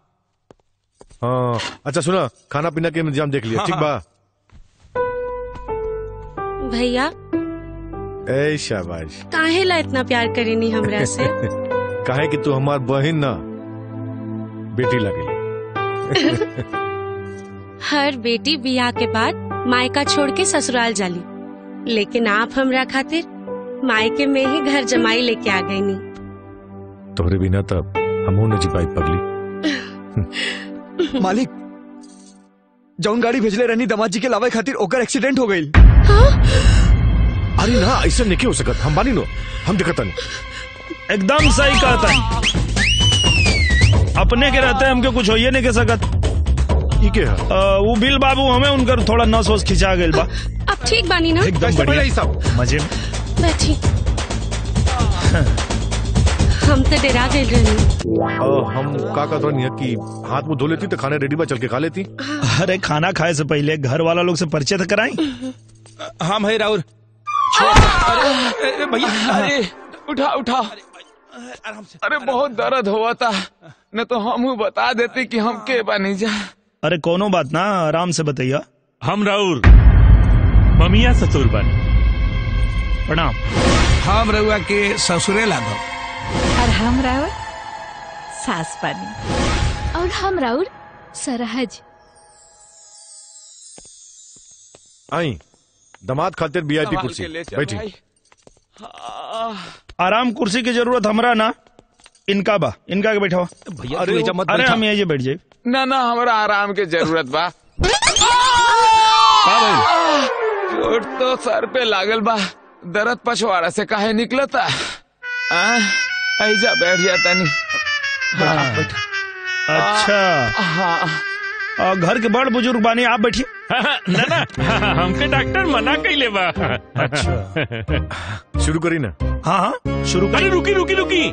हाँ। अच्छा सुना, खाना पीना के इंतजाम देख लिया? हाँ, ठीक बा भैया। ए शाबाश, काहे ला इतना प्यार करेनी हमरा से? काहे कि तू हमार बहन ना, बेटी लगे। हर बेटी बियाह के बाद मायका छोड़ के ससुराल जाली, लेकिन आप हमरा खातिर मायके में ही घर जमाई लेके आ गई नी। तोहरे बिना तब हमू न जी पाई पगली। मालिक जौन गाड़ी भेजले रहनी दमाद जी के लावे खातिर, ओकर एक्सीडेंट हो गई। हाँ? अरे ना ऐसे नहीं हो सकत, हम बानी नो, हम देखतन। एकदम सही कहतन, अपने के रहते हमके कुछ होइए नहीं के सकत। ठीके है। वो बिल बाबू हमें उनकर थोड़ा न सोच खिंचा गइल बा। अब ठीक बानी ना? एकदम बढ़िया, मजे में। बैठी हम तो डरा गए रहे। हम का कहते नहीं कि हाथ मुँह धो लेती तो खाना रेडी बा, चल के खा लेती। अरे खाना खाए से पहले घर वाला लोग से परिचय तो कराई। हाँ भाई राहुल, अरे भैया, अरे उठा उठा, आराम से। अरे बहुत दर्द हुआ था, न तो हम बता देती कि हम के बनी जा। अरे कोनो बात ना, आराम से बताइया। हम राहुल ममिया ससुर बनी, प्रणाम। हम रहुआ के ससुरे लागल, और हम राउर सास पानी, और हम राउर सरहज। आई दमाद खातिर बीआईपी कुर्सी, बैठी। आराम कुर्सी की जरूरत हमरा ना, इनका बा, इनका के बैठा। अरे हम यहीं बैठ जाए ना, ना हमरा आराम के जरूरत बा। चोट तो सर पे लागल बा, दर्द पछवाड़ा से काहे निकलता। आइजा बैठ जाता नहीं। हाँ, अच्छा हाँ। घर के बड़ बुजुर्ग बानी, आप बैठिए। हाँ, ना ना हाँ, हमके डॉक्टर मना कइले बा। अच्छा शुरू करी ना? हाँ हाँ शुरू करी। अरे रुकी रुकी रुकी,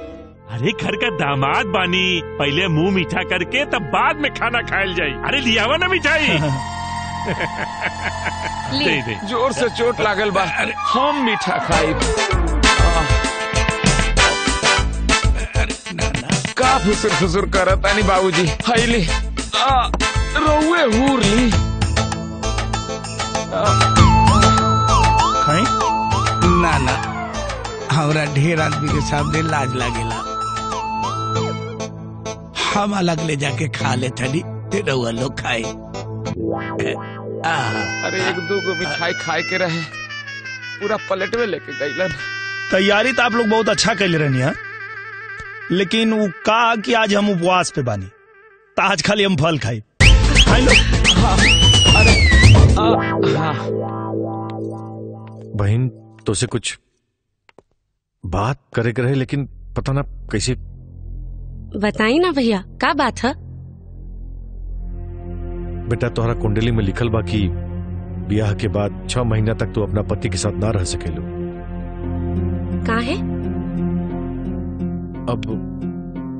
अरे घर का दामाद बानी, पहले मुंह मीठा करके तब बाद में खाना खायल जाई। अरे लियावा ना मिठाई। दे जोर से चोट लागल बा, हम मीठा खाई। का फुसुर फुसुर करता नहीं बाबूजी, हाईली रहुए हूर ली। खाई ना ना, हमरा ढेर आदमी के सामने लाज लागेला, हम अलग ले जाके खा ले थी, रहुआ लोग खाए। अरे एक दो को मिठाई खाए के रहे, पूरा प्लेट में लेके गईलन। तैयारी तो आप लोग बहुत अच्छा कर ले रहनी है, लेकिन वो का कि आज हम उपवास पे बानी, तो आज खाली हम फल खाई। बहन तो से कुछ बात करे के रहे, लेकिन पता ना कैसे बताई ना भैया, का बात है? बेटा, तोहरा कुंडली में लिखल बा कि ब्याह के बाद 6 महीना तक तू अपना पति के साथ ना रह सकेलू। काहे? अब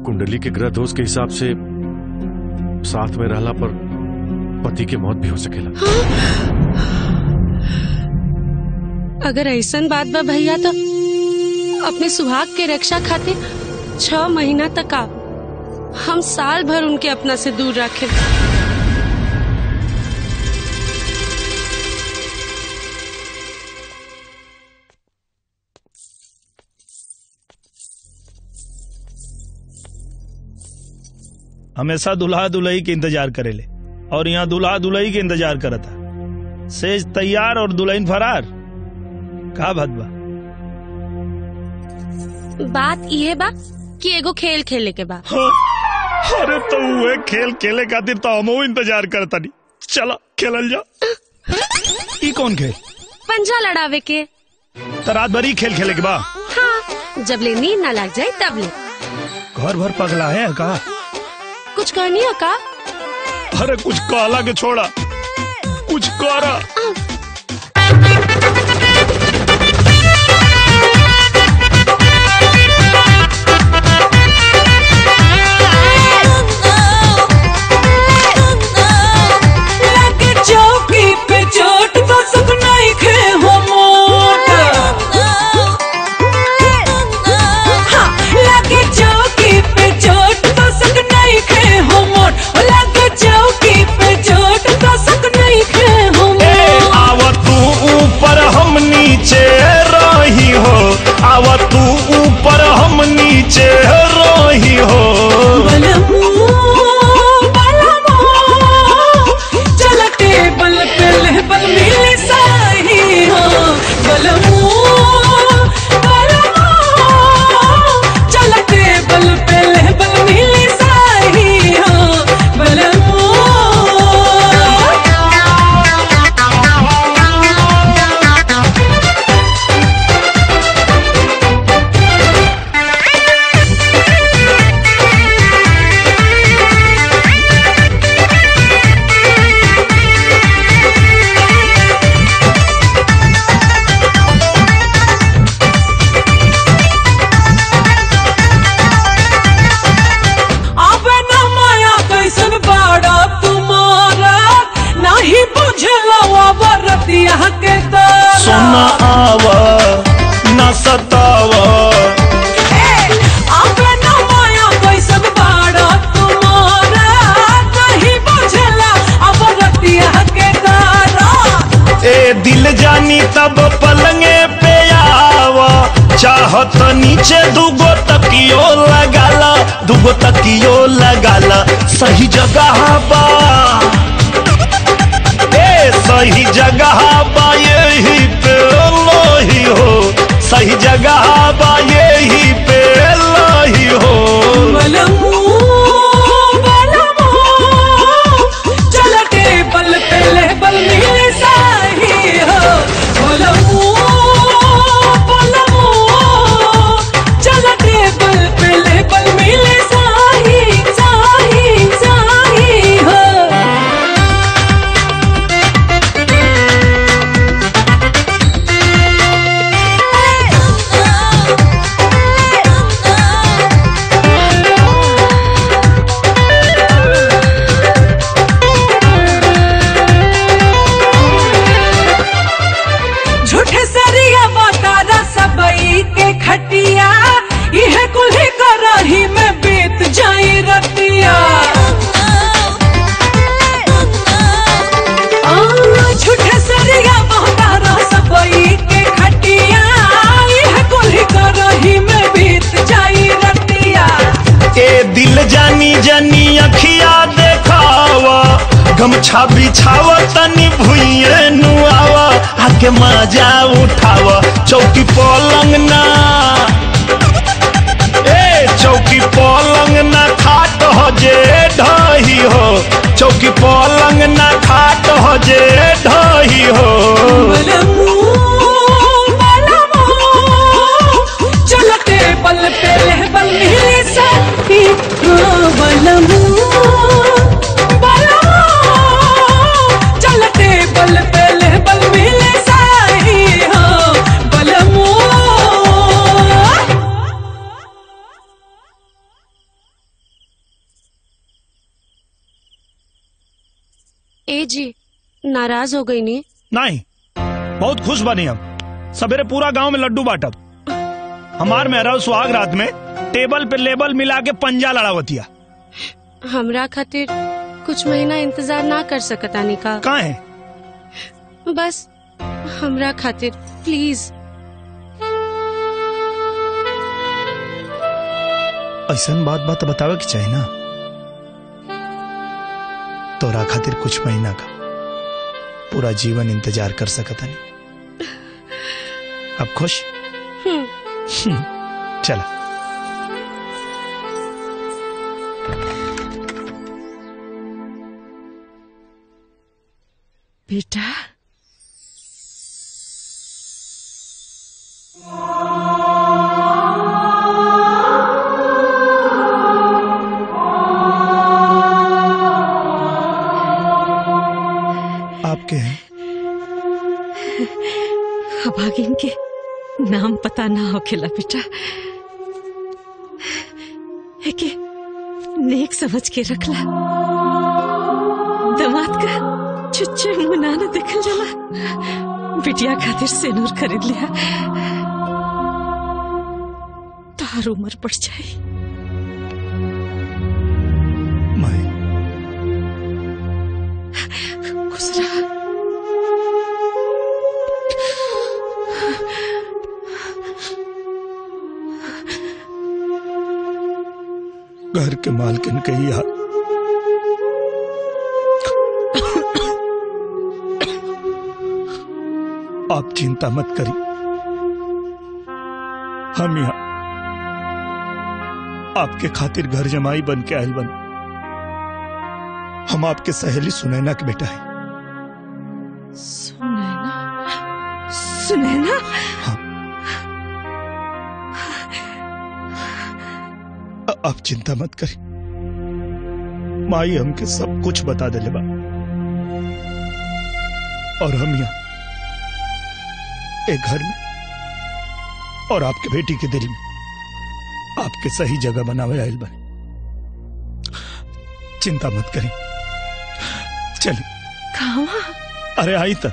कुंडली के ग्रह दोष के हिसाब से साथ में रहला पर पति के मौत भी हो सकेला। अगर ऐसा बात बा भैया तो अपने सुहाग के रक्षा खातिर 6 महीना तक आप हम साल भर उनके अपना से दूर रखें। हमेशा दुल्हा दुल्ही के इंतजार करेले और यहाँ दुल्हा दुल्ही के इंतजार करता। सेज तैयार और दुल्हन फरार। का भदवा? बात ये बा कि एगो खेल खेले के बाद। अरे तो वे खेल खेले खातिर तो हम इंतजार करता नहीं। चला खेलल जा। ई कौन खेल? पंजा लड़ावे के। तो रात भर ही खेल खेले के बाद? हाँ, जब ले नींद ना लग जाए तब ले। घर भर पगला है का? कुछ करनी है का? अरे कुछ काला के छोड़ा, कुछ कारा। सही जगह बा, सही जगह बा, यही पे लाही हो, सही जगह बा, यही पे लाही हो। गमछा बिछावा तनी भुइये नुआवा, आके मजा उठावा। चौकी पलंग ना, ए चौकी पलंग ना, खाट हो जे ढही हो, चौकी पलंग ना, खाट हो जे ढही हो। ए जी नाराज हो गई नी? नहीं, बहुत खुश बनी। अब सवेरे पूरा गांव में लड्डू बांटब। हमार मेहरा सुहाग रात में टेबल पे लेबल मिला के पंजा लड़ावतिया। हमरा खातिर कुछ महीना इंतजार ना कर सकता निका? काहे? बस हमरा खातिर प्लीज। ऐसा बात बतावे के चाहिए ना, तोरा खातिर कुछ महीना का पूरा जीवन इंतजार कर सकता नहीं। अब खुश? चला। बेटा इनके नाम पता ना होखेला बेटा, एके नेक समझ के रखला। दामाद का चुच्चे मुना न देखल जाला। बिटिया खातिर सेनूर खरीद लिया। तार उम्र पड़ जाए। मैं गुजरा घर के मालकिन के ही हाल। आप चिंता मत करिए, हम यहाँ आपके खातिर घर जमाई बन के आयल बन। हम आपके सहेली सुनैना के बेटा है। सुनैना? सुनैना? हाँ। आप चिंता मत करें, माई हमके सब कुछ बता दे ले बा। और हम यहाँ एक घर में और आपके बेटी के दिल में आपके सही जगह बनावे आयल बने। चिंता मत करें, चलिए। कहाँ? अरे आई तो।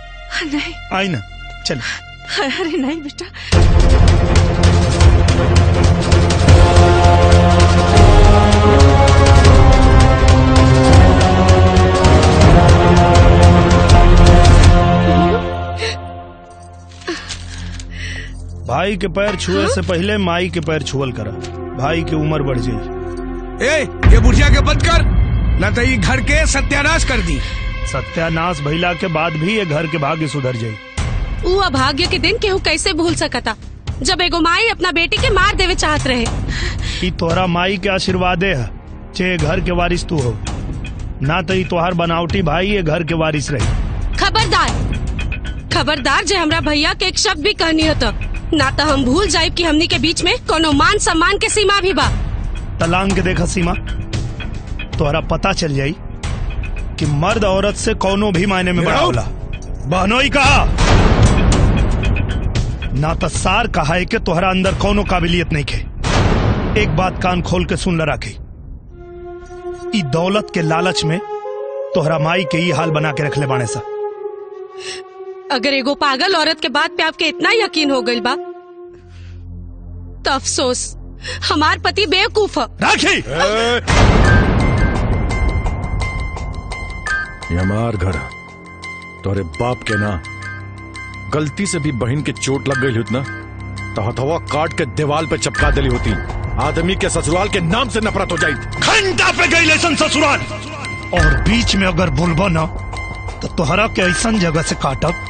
नहीं आई ना, चलो। अरे नहीं बेटा। भाई के पैर छुए से पहले माई के पैर छुअल करा, भाई की उम्र बढ़ जाई। ए, ये बुढ़िया के बंद कर, न तो ये घर के सत्यानाश कर दी। सत्यानाश भइला के बाद भी ये घर के भाग्य सुधर जाई। ऊ अभाग्य के दिन केहू कैसे भूल सकता जब एगो माई अपना बेटी के मार देवे चाहत रहे। तोहरा माई के आशीर्वादे है जे घर के वारिस तू हो, ना तो तोहार बनावटी भाई ये घर के वारिस रहे। खबरदार खबरदार जे हमरा भैया के एक शब्द भी कहनी हो तो ना तो हम भूल जाए कि हमनी के बीच में कोनो मान सम्मान के सीमा भी बा। तलांग के देखा सीमा, तोहरा पता चल जाई कि मर्द औरत से कोनो भी मायने में बड़ा होला। बहनोई कहा ना तो सार कहा है कि तोहरा अंदर कोनो काबिलियत नहीं है। एक बात कान खोल के सुन ला राखी, ई दौलत के लालच में तोहरा माई के ई हाल बना के रख ले बाने सा। अगर एगो पागल औरत के बात पे आपके इतना यकीन हो गई बा तो अफसोस, हमार पति बेवकूफ। राखी हमार घर तोरे बाप के ना, गलती से भी बहन के चोट लग गई उतना तो हथवा काट के दीवाल पे चपका देली होती। आदमी के ससुराल के नाम से नफरत हो जाई। घंटा पे गई लेसन ससुराल, और बीच में अगर बोलबो ना तो तोहरा के ऐसा जगह से काटब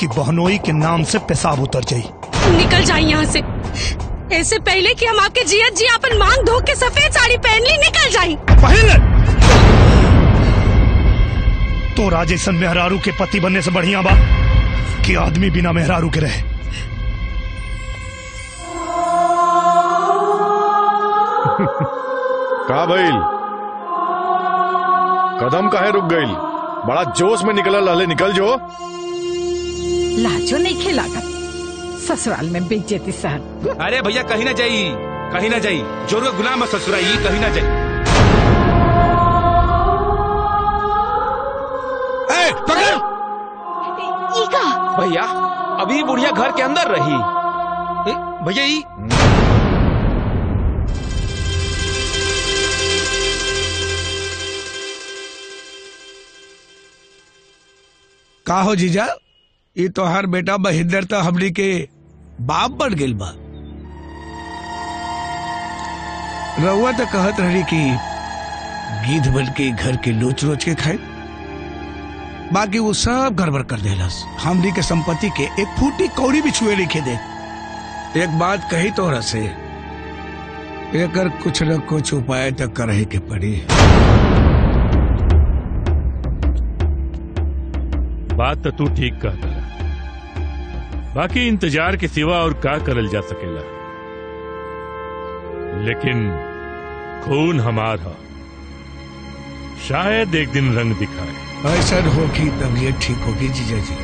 कि बहनोई के नाम से पेशाब उतर जाये। निकल जाये यहाँ से, ऐसे पहले कि हम आपके जियत जी अपन मांग धो के सफेद साड़ी पहन ली। निकल जाये। पहले तो राजेशन मेहरारू के पति बनने से बढ़िया बा कि आदमी बिना मेहरारू के रहे। का भइल? कदम काहे रुक गइल? बड़ा जोश में निकलल हले, निकल जो। लाजो नहीं खेला ससुराल में बेइज्जती सहन। अरे भैया कहीं ना जाई, कहीं ना जाई। जोर का गुलाम ससुराई, कहीं ना जाई। भैया अभी बुढ़िया घर के अंदर रही। भैया का हो जीजा, ये तो हर बेटा महेंद्र तो हमने के बाप बन गेल बा। रउआ तो कहत रही कि गीध बन के घर के लोच रोच के खाए, बाकी वो सब गड़बड़ कर देलस। हमनी के संपत्ति के एक फूटी कौड़ी भी छुए लिखे दे। एक बात कही तोहरा से, एकर कुछ न कुछ उपाय तो करे के पड़ी। बात तो तू ठीक कहता, बाकी इंतजार के सिवा और का करल जा सकेला। लेकिन खून हमार है, शायद एक दिन रंग दिखाए। ऐसा होगी तबीयत ठीक होगी जीजा जी।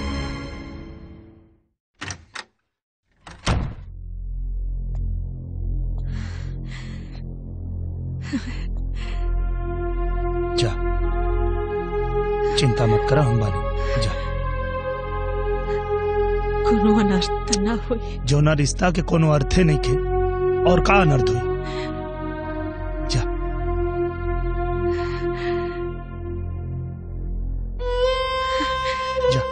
जा, चिंता मत करा, हम बानी जा। कोनो अनर्थ ना होई। जो ना रिश्ता के कोनो अर्थे नहीं खे, और का अनर्थ होई। जा। जा।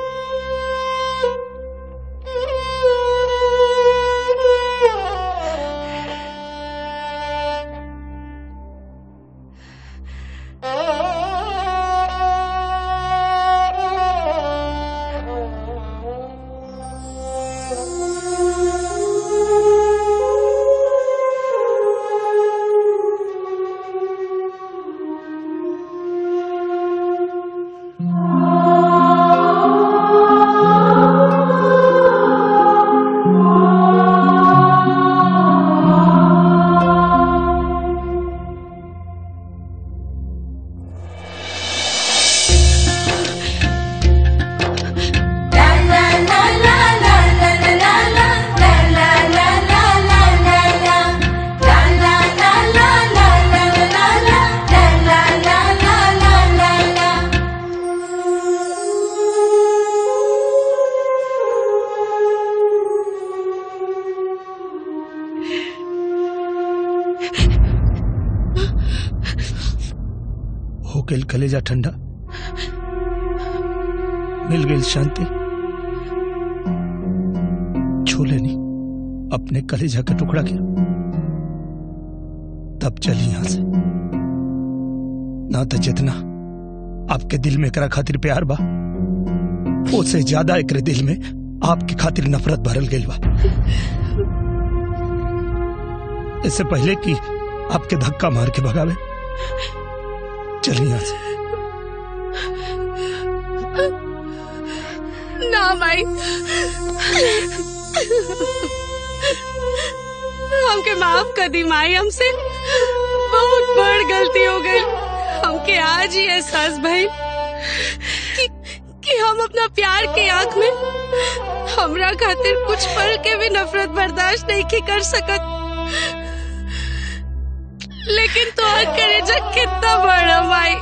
कलेजा ठंडा, मिल गई शांति। छोले नहीं, अपने कलेजा का टुकड़ा गिरा, तब चल यहां से। ना तो जितना आपके दिल में करा खातिर प्यार बा, उससे ज्यादा एकरे दिल में आपकी खातिर नफरत भरल गई बा। इससे पहले कि आपके धक्का मार के भगावे, चलिए। ना माई, हमके माफ कर दी माई, हमसे बहुत बड़ गलती हो गई। हमके आज ही एहसास भाई कि हम अपना प्यार के आंख में हमरा खातिर कुछ पल के भी नफरत बर्दाश्त नहीं कर सकत। लेकिन तोहर कलेजा कितना बड़ा भाई,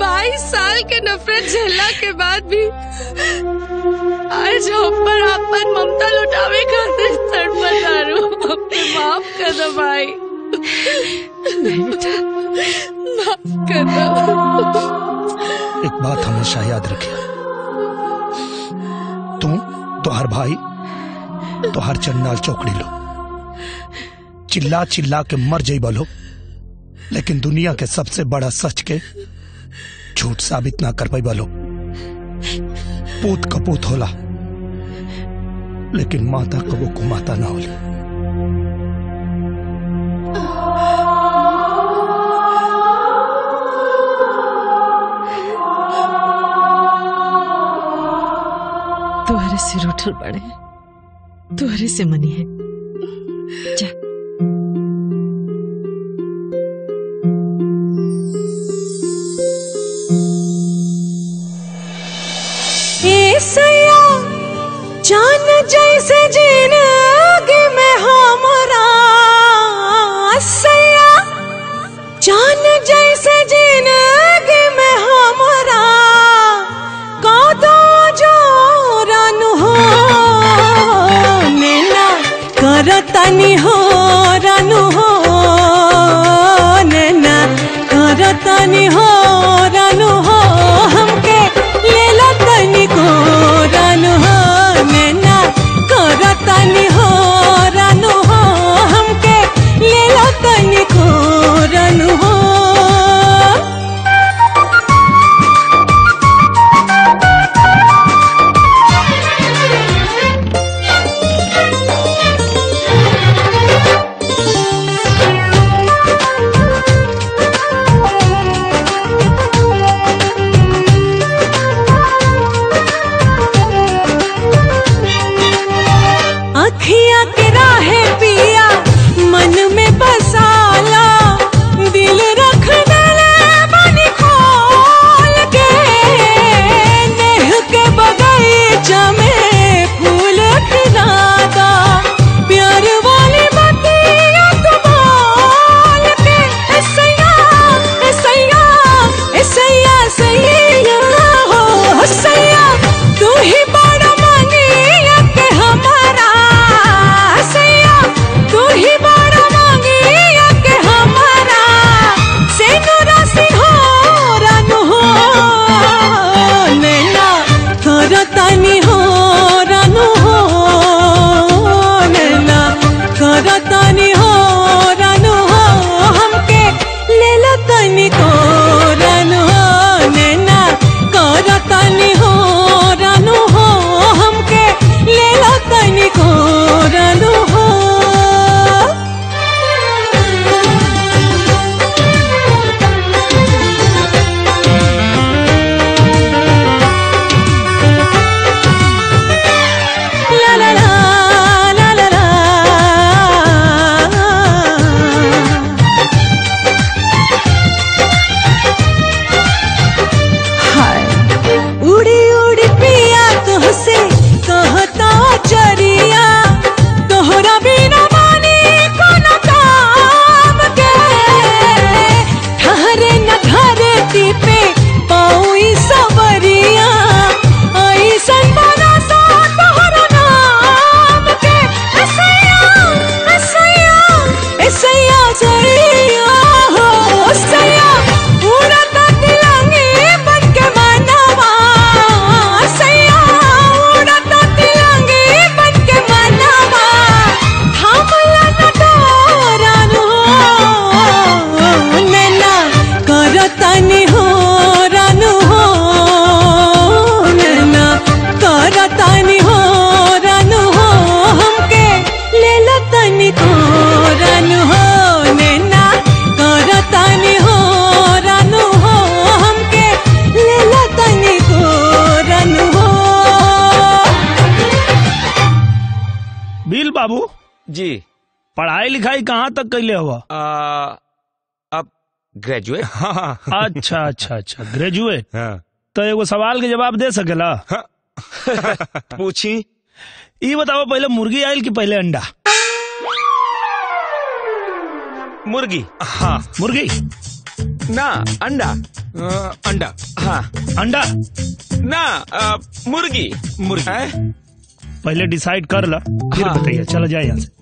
22 साल के नफरत झेलने के बाद भी आज ऊपर आपन ममता लुटावे खातिर तड़पदारू। अपने माफ कर दो भाई, माफ कर दो। एक बात हमेशा याद रखे, तुम तोहर भाई तोहर चंडाल चौकड़ी लो, चिल्ला चिल्ला के मर जाई बोलो, लेकिन दुनिया के सबसे बड़ा सच के झूठ साबित ना कर पाई बोलो। पूत कपूत होला, लेकिन माता कबो को माता ना होली। तुहरे सिर उठल पड़े, तुहरे से मनी है। जा। जान जैसे जिंदगी में हमरा सया, जान जैसे जिंदगी में हमरा को दो जो जी पढ़ाई लिखाई कहाँ तक कैले हुआ? अब ग्रेजुएट। अच्छा अच्छा अच्छा ग्रेजुएट। हाँ। तो एगो सवाल के जवाब दे सकेला? हाँ। पूछी। ये बताओ पहले मुर्गी आयल कि पहले अंडा? मुर्गी। हाँ मुर्गी ना अंडा। अंडा। हाँ अंडा ना मुर्गी। मुर्गी है? पहले डिसाइड कर ला फिर बताइए। चला जाए यहाँ से।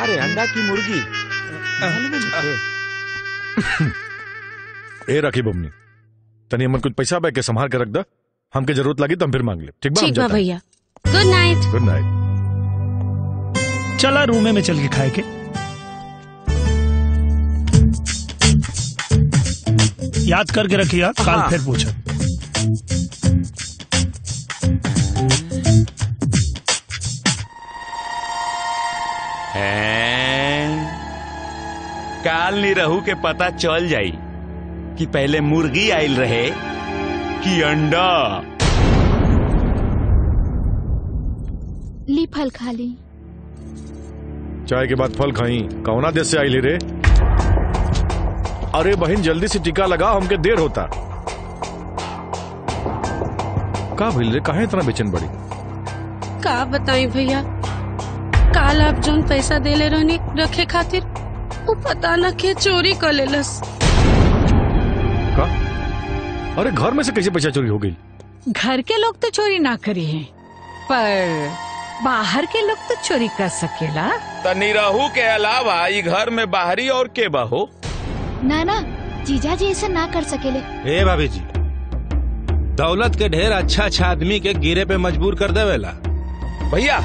अरे अंडा की मुर्गी। ए राखी बमनी तनी हमन कुछ पैसा बैग के संभाल के रख दा, हमके जरूरत लगी तो हम फिर मांग ले। ठीक बा भैया। Good night. Good night. चला रूमे में चल के खाए के। याद करके रखिया कल फिर पूछो। काल निरहू के पता चल जाई कि पहले मुर्गी आयल रहे कि अंडा। ली फल खा ली। चाय के बाद फल खाई। कौना देश से आयल रे? अरे बहन जल्दी से टीका लगाओ, हमके देर होता। का भइल रे, काहे इतना बेचैन बड़ी? का बताई भैया, काल आप जोन पैसा देले रहनी रखे खातिर वो पता न के चोरी कर लेलस। का? अरे घर में से कैसे पैसा चोरी हो गई? घर के लोग तो चोरी ना करी है, पर बाहर के लोग तो चोरी कर सकेला। त निरहू के अलावा ये घर में बाहरी और के बाहो? ना ना जीजा जी ऐसे ना कर सकेले। ए भाभी जी, दौलत के ढेर अच्छा अच्छा आदमी के गिरे पे मजबूर कर देवेला। भैया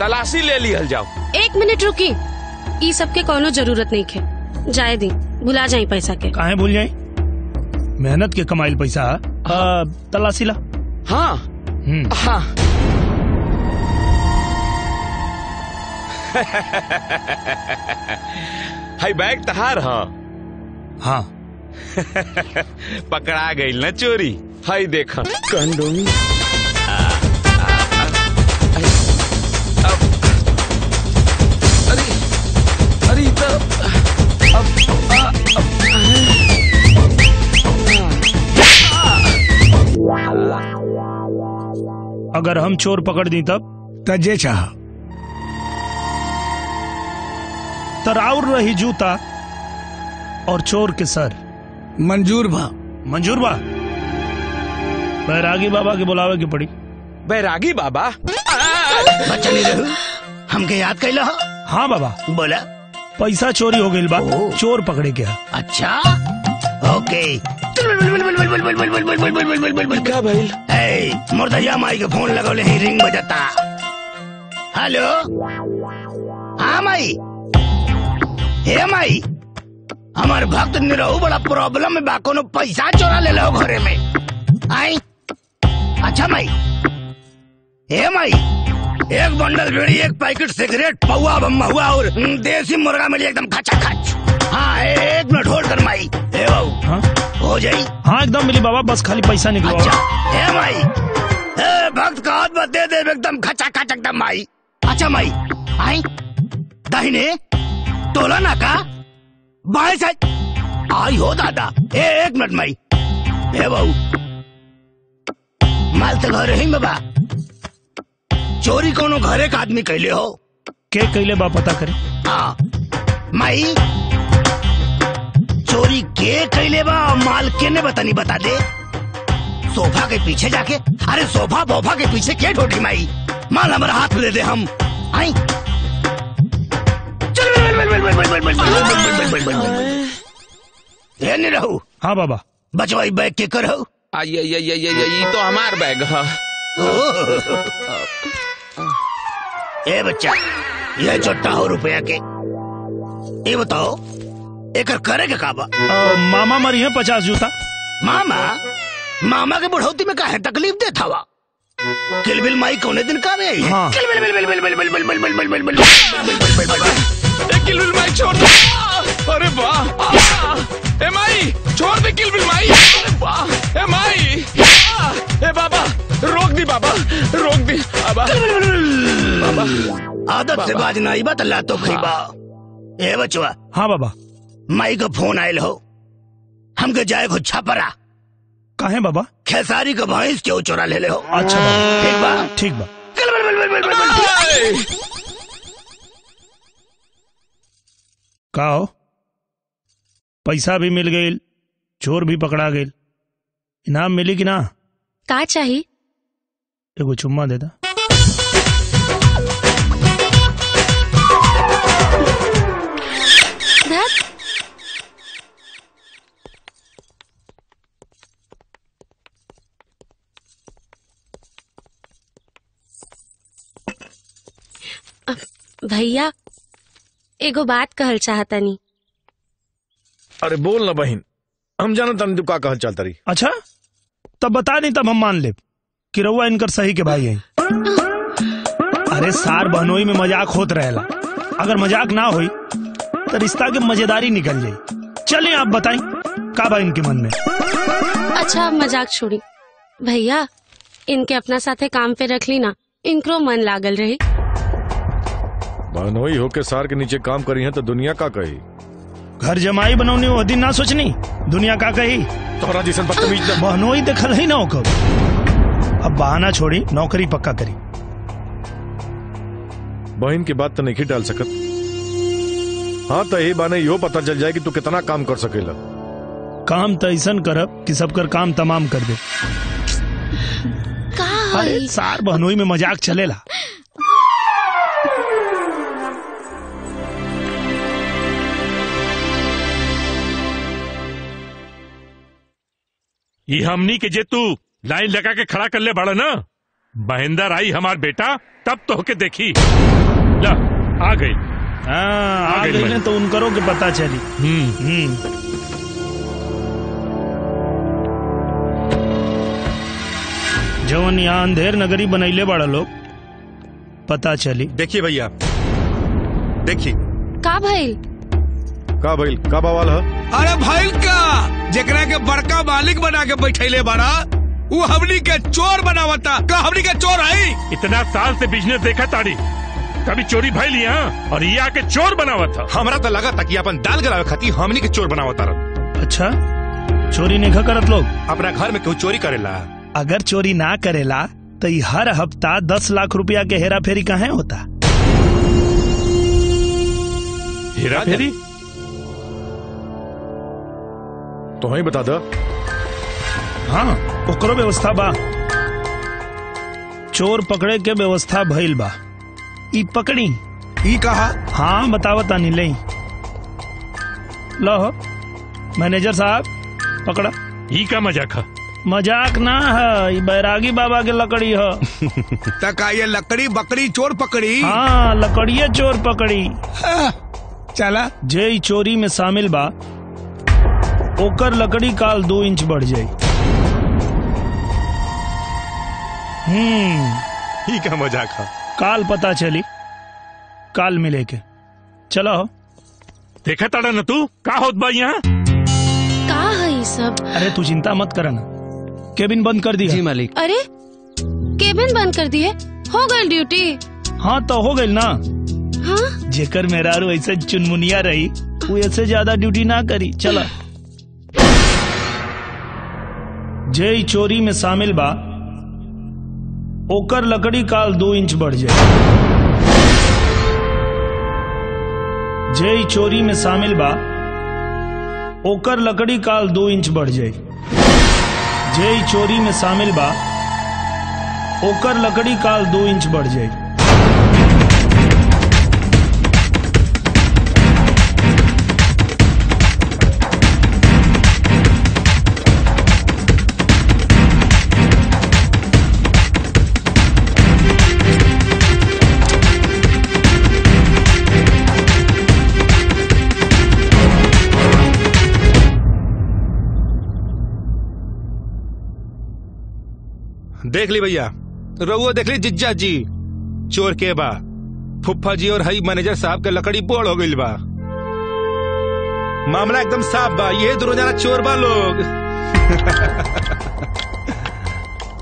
तलाशी ले ली हल जाओ। एक मिनट रुकी, ई सब के कोनो जरूरत नहीं है, जाए दी भुला जाई पैसा के। काहे भूल जाई, मेहनत के कमाइल पैसा। हाँ। तलाशी ला। हाँ हाँ। हाय बैग तहार। हाँ हाँ। पकड़ा गई ना चोरी। हाय देखा कंडोमी। अगर हम चोर पकड़ दी तब तजे चाह तराउर रही जूता और चोर के सर। मंजूर भा। मंजूर बा। बैरागी बाबा के बुलावे की पड़ी। बैरागी बाबा? बच्चा निरहू हमके याद कैला? हाँ बाबा। बोला पैसा चोरी हो गई बा, चोर पकड़े गया। अच्छा ओके। क्या भइल? मुर्दैया माई के फोन लगौले ही रिंग बजता। हेलो। हाँ माई। हे माई, हमार भक्त निरहू बड़ा प्रॉब्लम में बा, कोनो पैसा चोरा ले लो घरे में। आई अच्छा माई। हे माई, एक बंडल बीड़ी, एक पैकेट सिगरेट, पौआ महुआ और देसी मुर्गा मिली एकदम खचा खच। हाँ एक मिनट होल्ड कर माई। हे बाबू। हाँ? हो जाई। हाँ एकदम मिली बाबा, बस खाली पैसा निकलो। अच्छा हे माई, हे भक्त का हाथ में दे दे एकदम खचा खच एकदम माई। अच्छा माई आई दाहिने टोला ना का बाएं साइड आई हो दादा। एक मिनट माई। हे बाबू माल तो घर ही बाबा, चोरी कोनो घरे का आदमी कैले हो? के कैले बा पता करे? हाँ माई, चोरी के कैले बा माल के ने बतानी बता दे। सोफा के पीछे जाके, अरे सोफा बोफा के पीछे के ढोटी माई, माल हमारा हाथ में दे दे हम। आई बन निरहू। हाँ बाबा, बचवाई बैग के कर हो। ये तो हमार बैग है। ए बच्चा, ये छोटा हो रुपया के। ये बताओ, एकर करे के काबा? मामा मरी है 50 जूता। मामा? मामा के बुढ़ौती में काहे तकलीफ देता हुआ? किलबिल माई कौने दिन काम आई है? हाँ। Kill bill bill bill bill bill bill bill bill bill bill bill bill bill bill bill bill. किलबिल माई छोड़ दे। अरे वाह। ए माई, छोड़ दे किलबिल माई। अरे वाह। ए माई। ए बाबा, रोक दी बाबा, रोक दी बाबा। आदत से बाज ना इबा तल्ला तो खरीबा। ए बचवा। हाँ बाबा। माई का फोन आयल हो। हमके जाए को छापरा। काहे बाबा? खेसारी का भैंस क्यों चोरा ले ले हो? अच्छा बाबा, ठीक बा का हो? पैसा भी मिल गई, चोर भी पकड़ा गई, इनाम मिली कि ना? का चाहिए? एगो चुम्मा दे दा। भैया, एगो बात कहल चाहता नहीं। अरे बोल ना बहन, हम जानत हम का कहल चाहता रही। अच्छा, तब बता नहीं, तब हम मान ले कि रउआ इनकर सही के भाई है। अरे सार बहनोई में मजाक होत रहेला, अगर मजाक ना होई तो रिश्ता के मजेदारी निकल जाये। चले आप बताई का बा इनके मन में। अच्छा मजाक छोड़ी भैया, इनके अपना साथे काम पे रख ली ना, इनकरो मन लागल रही। बहनोई होके सार के नीचे काम करी है तो दुनिया का कही। घर जमाई बनौनी वो दिन ना सोचनी, दुनिया का कही। तोरा जैसन बदतमीज ना बहनोई देखल ही ना होकर। अब बहाना छोड़ी, नौकरी पक्का करी। बहन की बात तो नहीं डाल सकत। हाँ तो यही बाने यो पता चल जाए कि तू कितना काम कर सकेला। काम तो ऐसा करब कि सबकर काम तमाम कर दे। अरे सार बहनोई में मजाक चलेला। ये हमनी के जे तू लाइन लगा के खड़ा कर ले बड़ा ना, महेंद्र आई हमार बेटा तब तो होके देखी। ला आ गई। आ गई ना तो उनकरों के पता चली। जवन यहाँ अंधेर नगरी बनैले बड़ा लोग, पता चली। देखिए भैया, देखिए का भाई का बवाल है। अरे भाई का जेकरा के बड़का मालिक बना के बैठे बड़ा, वो हमनी के चोर बनावता। का हमनी के चोर आई? इतना साल से बिजनेस देखा ताड़ी, कभी चोरी भाई लिया और ये आके चोर बनावता। हमरा तो लगा था कि अपन दाल गलावे खाती हमनी के चोर बनावता रहा। अच्छा, चोरी नहीं करत लोग अपना घर में? क्यों चोरी करेला? अगर चोरी ना करेला तो हर हफ्ता 10 लाख रुपया के हेरा फेरी कहाँ होता? हेरा फेरी तो ही बता दा। हाँ, ओकरो व्यवस्था बा, चोर पकड़े के व्यवस्था भइल बा। ई पकड़ी ई कहा? हाँ बतावता नहीं। ले लो मैनेजर साहब, पकड़ा। ई का मजाक? मजाक ना है, बैरागी बाबा के लकड़ी है। तका ये लकड़ी बकड़ी चोर पकड़ी? हाँ, लकड़िये चोर पकड़ी। चला जे ई चोरी में शामिल बा ओकर लकड़ी काल 2 इंच बढ़ जाए। ठीक है मजाक है। काल पता चली, काल मिले के चला हो। देखा ताड़ा न तू का होत बा यहाँ, का है ये सब? अरे तू चिंता मत करना, केबिन बंद कर दिया। जी मालिक। अरे केबिन बंद कर दिए? हो गई ड्यूटी? हाँ तो हो गई ना। हाँ? जेकर मेहरारू ऐसे चुनमुनिया रही, वो ऐसे ज्यादा ड्यूटी ना करी। चला। जे चोरी में शामिल बा ओकर लकड़ी काल 2 इंच बढ़ जाए। जे चोरी में शामिल बा ओकर लकड़ी काल 2 इंच बढ़ जाए। जे चोरी में शामिल बा ओकर लकड़ी काल 2 इंच बढ़ जाए। देख ली भैया, रघुआ देख ली, जिज्जा जी चोर के बा, फुफ्फा जी और हई मैनेजर साहब के लकड़ी बोल हो गई बा। मामला एकदम साफ बा, ये दोनों जना चोर बा लोग।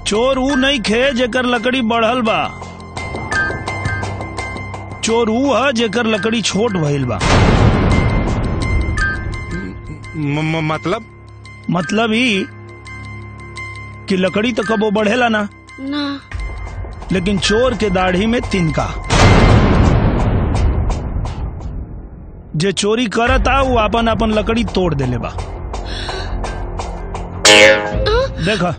चोर ऊ नहीं खे जेकर लकड़ी बढ़ल बा, चोर ऊ है जेकर लकड़ी छोट भइल बा। मतलब ही कि लकड़ी तो कबो बढ़ेला ना, ना। लेकिन चोर के दाढ़ी में तिनका, जे चोरी करता वो आपन आपन लकड़ी तोड़ देले बा। देखा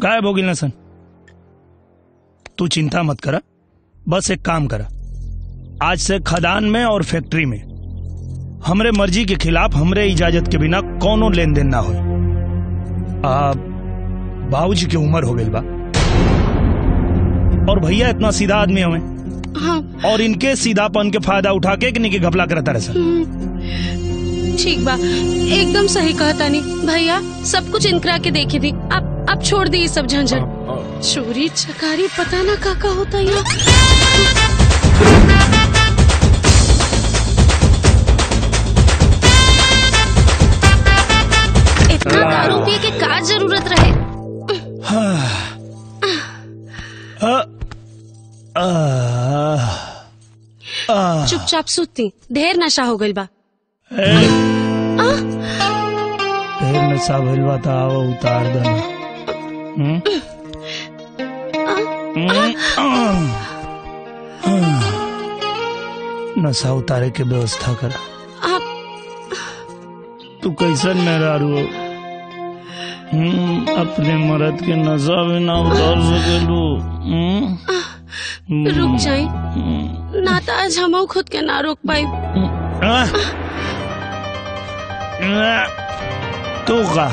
गायब हो गई नसन। तू चिंता मत करा, बस एक काम करा, आज से खदान में और फैक्ट्री में हमरे मर्जी के खिलाफ हमरे इजाजत के बिना कोनो लेन देन ना हो। बाबूजी की उम्र हो गई बा और भैया इतना सीधा आदमी हमें, हाँ। और इनके सीधापन के फायदा उठा के इनके घपला करता रहे। ठीक बा, एकदम सही कहता नहीं भैया, सब कुछ इनकरा के देखी थी। अब छोड़ दी सब झंझट, चोरी चकारी पता ना का होता है। दारू पी के का जरूरत रहे। चुपचाप सुती, ढेर नशा हो गई बा। ढेर नशा भइल बा त आओ उतार देना। नशा उतारे के व्यवस्था करा। तू कैसन मेहरारू हो, अपने मर्द के नशा भी ना उतार सकेलू। रुक जाए ना तो आज हम खुद के ना रोक पाए। तू का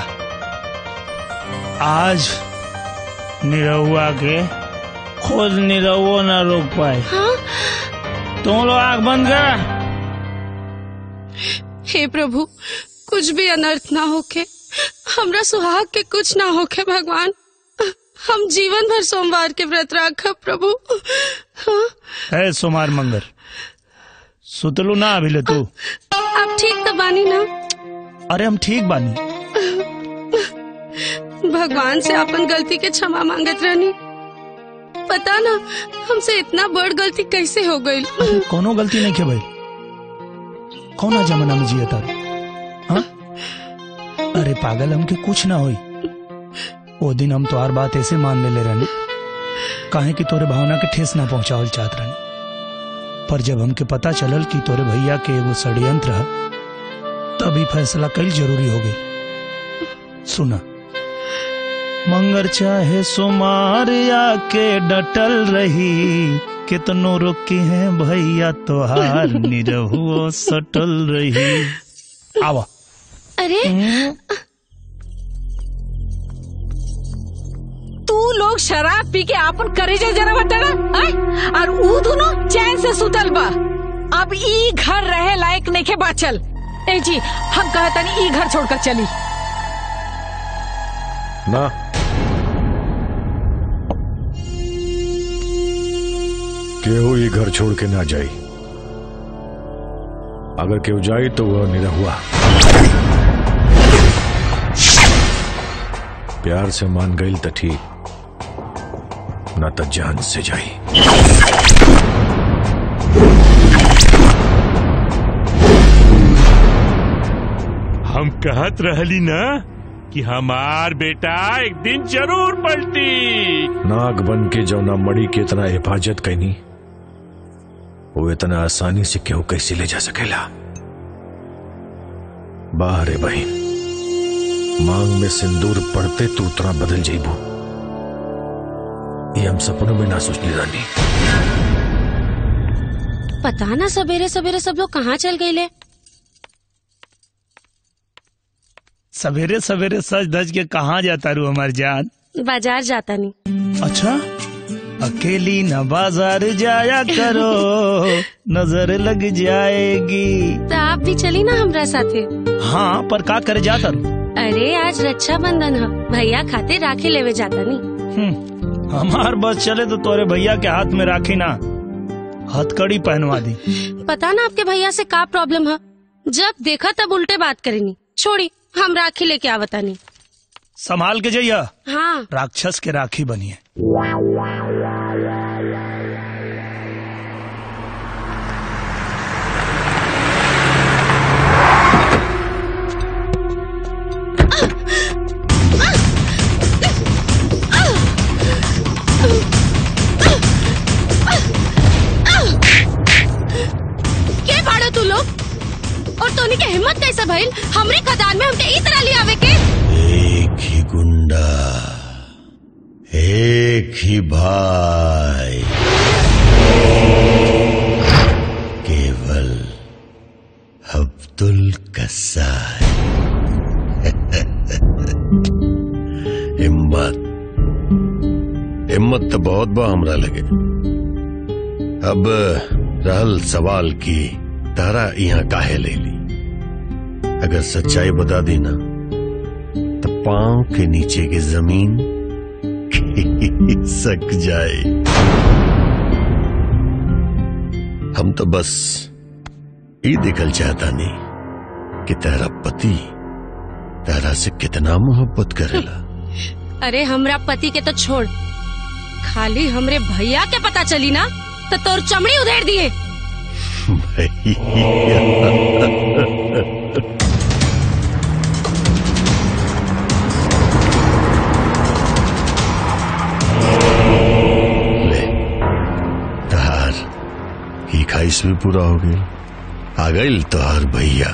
आज निरहुआ के खुद निरहुआ ना रोक पाए। तुम लोग आँख बंद करा। हे प्रभु, कुछ भी अनर्थ ना होके, हमरा सुहाग के कुछ ना होके भगवान। हम जीवन भर सोमवार के व्रत रख प्रभु। है सोमवार मंगर सुतलू ना अभी ले तू। आप ठीक तो बानी ना? अरे हम ठीक बानी। भगवान से अपन गलती के क्षमा मांगत रहनी। पता ना हमसे इतना बड़ गलती कैसे हो गई। कोनो गलती नहीं के भाई, कौन जमाना में जिया तारे। हाँ? अरे पागल, हमके कुछ ना हुई। वो दिन हम तोहार बात ऐसे मान ले रहनी काहे कि तोरे भावना के ठेस ना पहुंचावल चाहत रहनी। पर जब हमके पता चलल कि तोरे भैया के एगो षड्यंत्र है, तभी फैसला कल जरूरी हो गई। सुना मंगर चाहे सोमार या के डटल रही, कितनो रोकी है भैया तोहार निरहुआ सटल रही। आवा। अरे तू लोग शराब पी के आपन करेजा जरा बताना, और ऊ दोनों चैन से सुतल बा। अब ई घर रहे लायक नहीं के बाचल। ए जी, हम कहता नहीं ई घर छोड़कर चली ना। केहू ई घर छोड़ के ना जाई, अगर केहू जाए तो वह निरहुआ। प्यार से मान गई तो ठीक, ना तो जान से जाई। हम कहत रहली ना कि हमार बेटा एक दिन जरूर पलटी। नाग बन के जौना मड़ी के इतना हिफाजत कैनी, वो इतना आसानी से क्यों कैसे ले जा सकेला। बाहर है बहन, मांग में सिंदूर पड़ते तू उतना बदल जाइबू, ये हम सपनों में ना सोचली रानी। पता ना सवेरे सवेरे सब लोग कहाँ चल गए ले। सवेरे सवेरे सज धज के कहाँ जाता रू हमार जान? बाजार जाता नहीं। अच्छा, अकेली न बाजार जाया करो, नजर लग जाएगी। तो आप भी चली ना हमरा साथे। हाँ, पर का करे जाता? अरे आज रक्षाबंधन है, भैया खाते राखी लेवे जाता नहीं। हमार बस चले तो तोरे भैया के हाथ में राखी ना हथकड़ी पहनवा दी। पता ना आपके भैया से का प्रॉब्लम है, जब देखा तब उल्टे बात करेनी। छोड़ी हम राखी लेके आवता नहीं, संभाल के जइया। हाँ। राक्षस के राखी बनिए। के भाड़ो तू लोग और तोनी के हिम्मत कैसे भइल हमरे खदान में हमके इतना ले आवे के। एक ही गुंडा एक ही भाई, केवल अब्दुल कसाई। हिम्मत हिम्मत तो बहुत बा हमरा लगे। अब रहल सवाल की तारा यहाँ काहे ले ली, अगर सच्चाई बता दी ना तो पांव के नीचे की जमीन खिसक जाए। हम तो बस ये देखल चाहता नहीं कि तारा पति तारा से कितना मोहब्बत करेला। अरे हमरा पति के तो छोड़, खाली हमरे भैया के पता चली ना तो तोर चमड़ी उधेड़ दिए। ले तहार ही खाइश भी पूरा हो गया, आ गई तोहार भैया।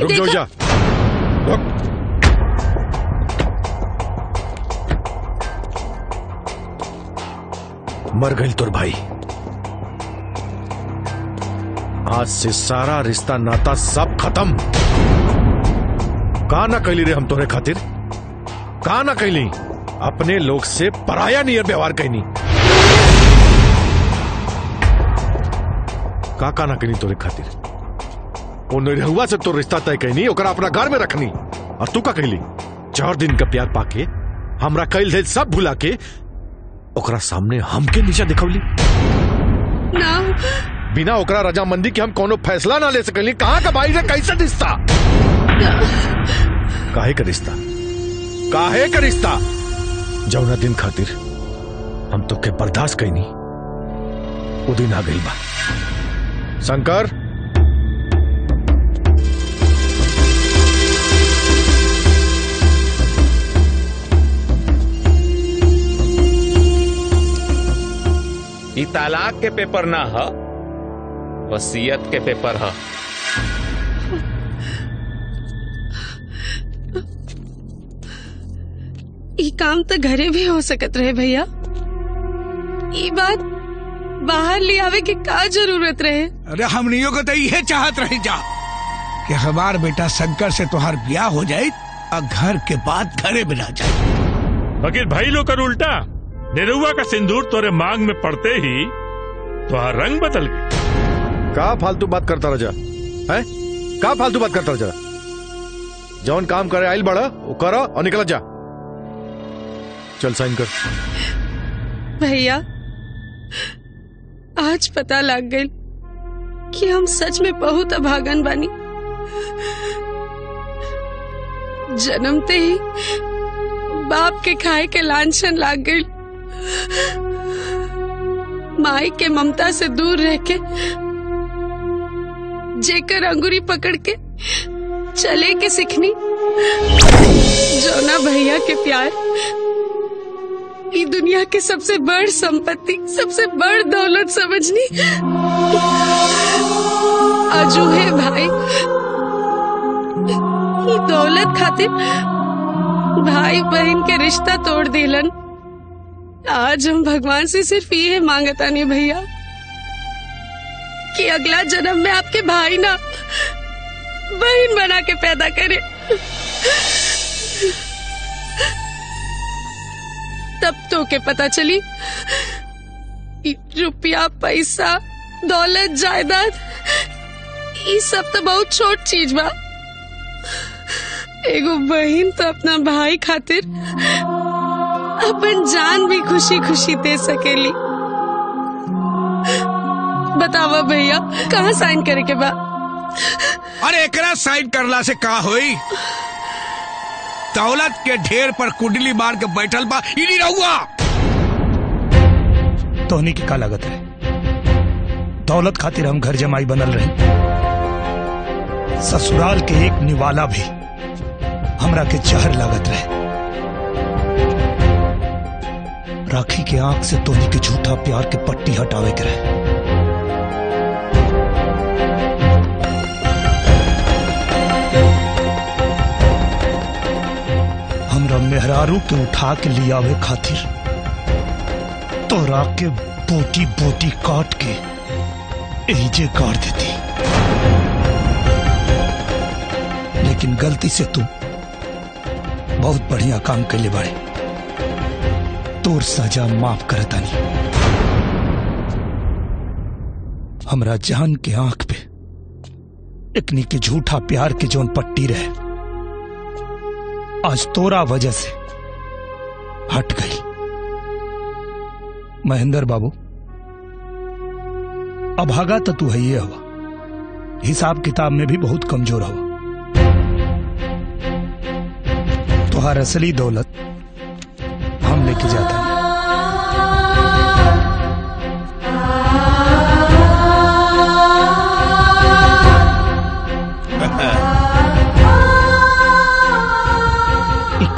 रुक जाओ जा। मर गई तोर भाई, आज से सारा रिश्ता नाता सब खत्म। का ना कैली रे हम तोरे खातिर, का ना कैली। अपने लोग से पराया नियर व्यवहार कहनी, का ना कैली तोरे खातिर। निरहुआ से तो रिश्ता तय कहनी, ओकरा अपना घर में रखनी, और तू का कहली 4 दिन का प्यार पाके हमरा कैल धैल सब भुला के ओकरा सामने हमके नीचा दिखौली। बिना ओकरा रजामंदी के हम कोनो फैसला ना ले सकली। कहाँ का भाई रे, कैसा रिश्ता, काहे का रिश्ता, काहे का रिश्ता। जौना दिन खातिर हम तो के बर्दाश्त कहनी वो दिन आ गई बा। शंकर ई तालाक के पेपर ना है, वसीयत के पेपर है। ई काम तो घरे भी हो सकत रहे भैया, ई बात बाहर ले आवे के का जरूरत रहे। अरे हमनियों को तो ये चाहत रहे जा कि हमार बेटा शंकर से तोहार ब्याह हो जाए और घर के बाद घरे में रह जाए। वकील भाई लोग कर उल्टा निरहुआ का सिंदूर तोरे मांग में पड़ते ही तोहार रंग बदल गया। का फालतू बात करता राजा है, का फालतू बात करता राजा। जौन काम करे आइल बड़ा वो करो और निकल जा। चल साइन कर। भैया आज पता लग गई कि हम सच में बहुत अभागन बानी। जन्मते ही बाप के खाए के लांछन लाग गई। माई के ममता से दूर रह के जेकर अंगुरी पकड़ के चले के सिखनी, जोना भैया के प्यार ये दुनिया के सबसे बड़ संपत्ति सबसे बड़ दौलत समझनी। अजूहे भाई ये दौलत खातिर भाई बहन के रिश्ता तोड़ दिलन। आज हम भगवान से सिर्फ ये मांगता नहीं भैया कि अगला जन्म में आपके भाई ना बहन बना के पैदा करे, तब तो के पता चली रुपया पैसा दौलत जायदाद सब तो बहुत छोट चीज बा। एगो बहन तो अपना भाई खातिर अपन जान भी खुशी खुशी दे सकेली। बतावा भैया कहाँ साइन करे के बा? अरे एकरा साइन करला से का होई? दौलत के ढेर पर कुंडली मार के बैठल बा ई निरहुआ। तोहनी की का लागत है दौलत खातिर हम घर जमाई बनल रहे, ससुराल के एक निवाला भी हमरा के जहर लागत रहे। राखी के आंख से तोहनी के झूठा प्यार के पट्टी हटावे के रहे। हमरा मेहरारू के उठा के लियावे खातिर तोरा के बोटी बोटी काट के एजे गाड़ देती, लेकिन गलती से तू बहुत बढ़िया काम कर ले बाड़े, तोर सजा माफ करता नहीं। हमरा जान के आंख पे इतनी के झूठा प्यार के जोन पट्टी रहे आज तोरा वजह से हट गई। महेंद्र बाबू अब भागा तो तू है, ये हवा हिसाब किताब में भी बहुत कमजोर हवा। तुहार असली दौलत हम लेके जाता है।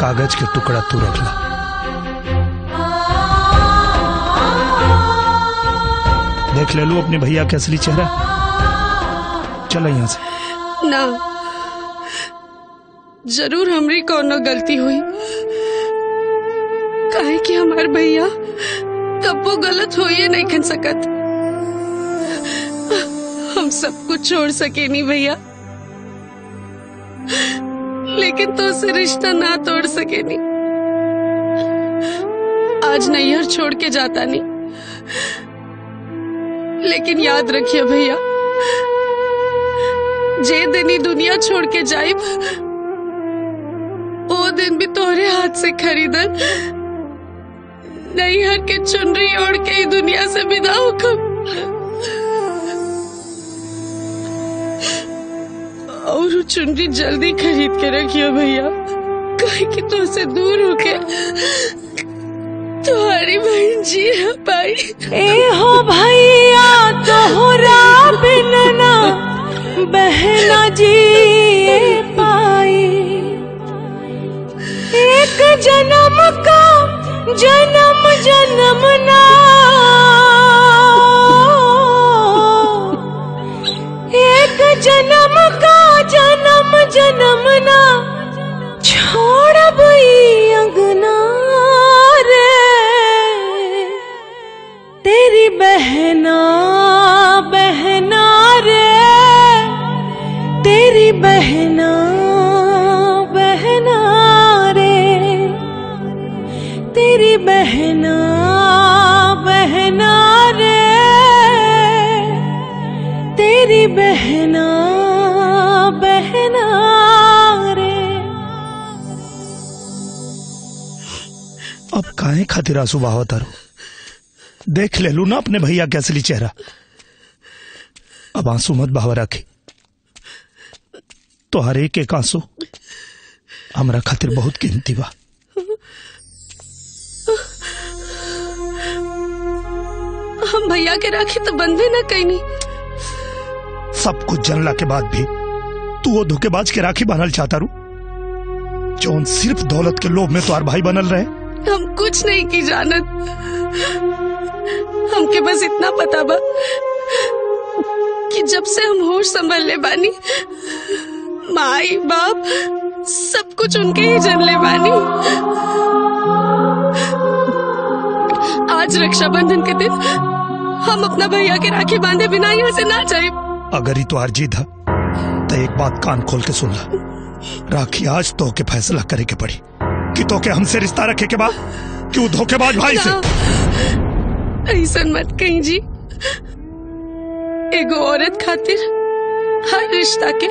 कागज के टुकड़ा तू रख ला, देख ले लो अपने भैया के असली चेहरा। चलो यहाँ से। ना जरूर हमरी कोनो गलती हुई, काहे कि हमारे भैया कब्बो गलत होइए नहीं खन सकत। हम सब कुछ छोड़ सके नहीं भैया, लेकिन तो उसे रिश्ता ना तोड़ सके नहीं। आज नैहर छोड़ के जाता नहीं, लेकिन याद रखिए भैया जे दिन दुनिया छोड़ के जाए वो दिन भी तोहरे हाथ से खरीदल नैहर के चुनरी ओढ़ के ही दुनिया से विदा होखम। और चुनरी जल्दी खरीद के रखियो भैया, कहीं कि तो से दूर होके तुम्हारी बहन जी है पाई। ए हो भैया तोहरा बिना ना बहना जी पाई। एक जन्म का जन्म जन्म ना एक जन्म का जन्म जन्म ना छोड़ब ई अंगना रे तेरी बहना बहना रे तेरी बहना तेरी बहना बहना रे तेरी बहना बहना रे। अब काहे खातिर आंसू बहावत रहो? देख ले लू ना अपने भैया के असली चेहरा। अब आंसू मत बहाव रखी, तो हर एक एक आंसू हमरा खातिर बहुत कीमती बा। हम भैया के राखी तो बंधे ना कहीं नहीं। सब कुछ जनला के बाद भी तू वो धोखेबाज के राखी बनल चाहता रू जो सिर्फ दौलत के लोभ में तुम्हार भाई बनल रहे। हम कुछ नहीं की जानत, हमके बस इतना पता बा कि जब से हम होश संभल ले बानी माई बाप सब कुछ उनके ही जन ले बानी। आज रक्षाबंधन के दिन हम अपना भैया के राखी बांधे बिना यहाँ से ना जाए। अगर ही तो अर्जीद है तो एक बात कान खोल के सुन ला, राखी आज तो के फैसला करे के पड़ी कि तो के हमसे रिश्ता रखे के बाद क्यों धोखेबाज भाई से। ऐसा मत कहीं जी, एगो औरत खातिर हर रिश्ता के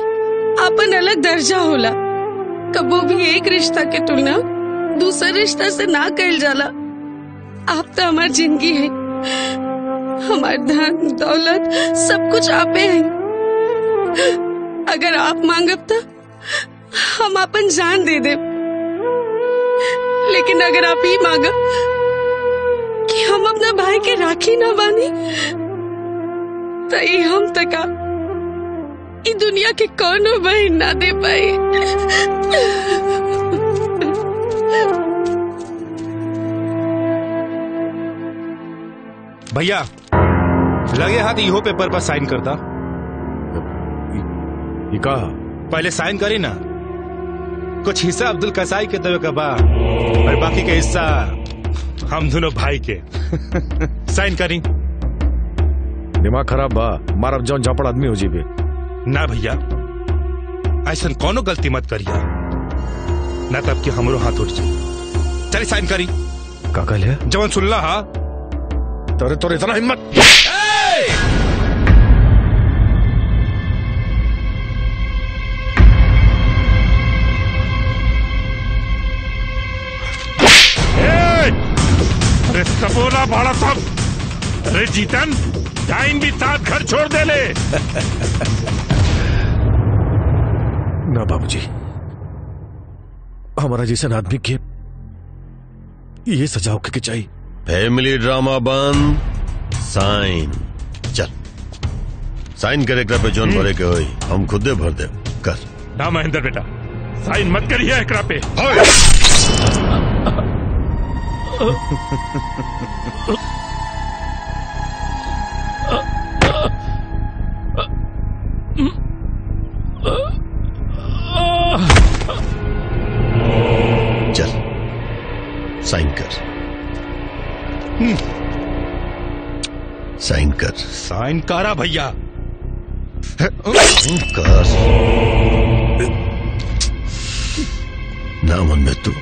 आपन अलग दर्जा होला। कबो भी एक रिश्ता के तुलना दूसरा रिश्ता से ना कल जाला। आप तो हमार जिंदगी है, हमार धन दौलत सब कुछ आपे हैं। अगर आप मांगब तो हम अपन जान दे दे, लेकिन अगर आप ही मांगब कि हम अपना भाई के राखी ना बानी तो ये हम तका इ दुनिया के कौनो बहन ना दे पाए। भैया लगे हाथ इहो पेपर पर साइन करता। ये कहा पहले साइन करी ना। कुछ हिस्सा अब्दुल कसाई के देवे का बा और बाकी के हिस्सा हम दोनों भाई के। साइन करी। दिमाग खराब बा मारब जौन झापड़ आदमी हो जीबे ना। भैया ऐसा कोनो गलती मत करिया ना, तब कि हमरो हाथ उठ जाए। चल साइन करी। का कहल है जवन सुनला हा तोरे तोरे इतना हिम्मत। रिश्ता भाड़ा सब अरे जीतन टाइम भी साथ घर छोड़ दे ले। ना बाबूजी, हमारा जैसन आदमी के ये सजाओ के चाहिए। फैमिली ड्रामा बंद। साइन चल साइन करे एकरा पे जोन भरे के होई हम खुदे भर दे। कर ना महेंद्र बेटा साइन मत करिए एकरा पे। चल साइन कर। साइन कर। साइन करा भैया। कर ना मन में तू।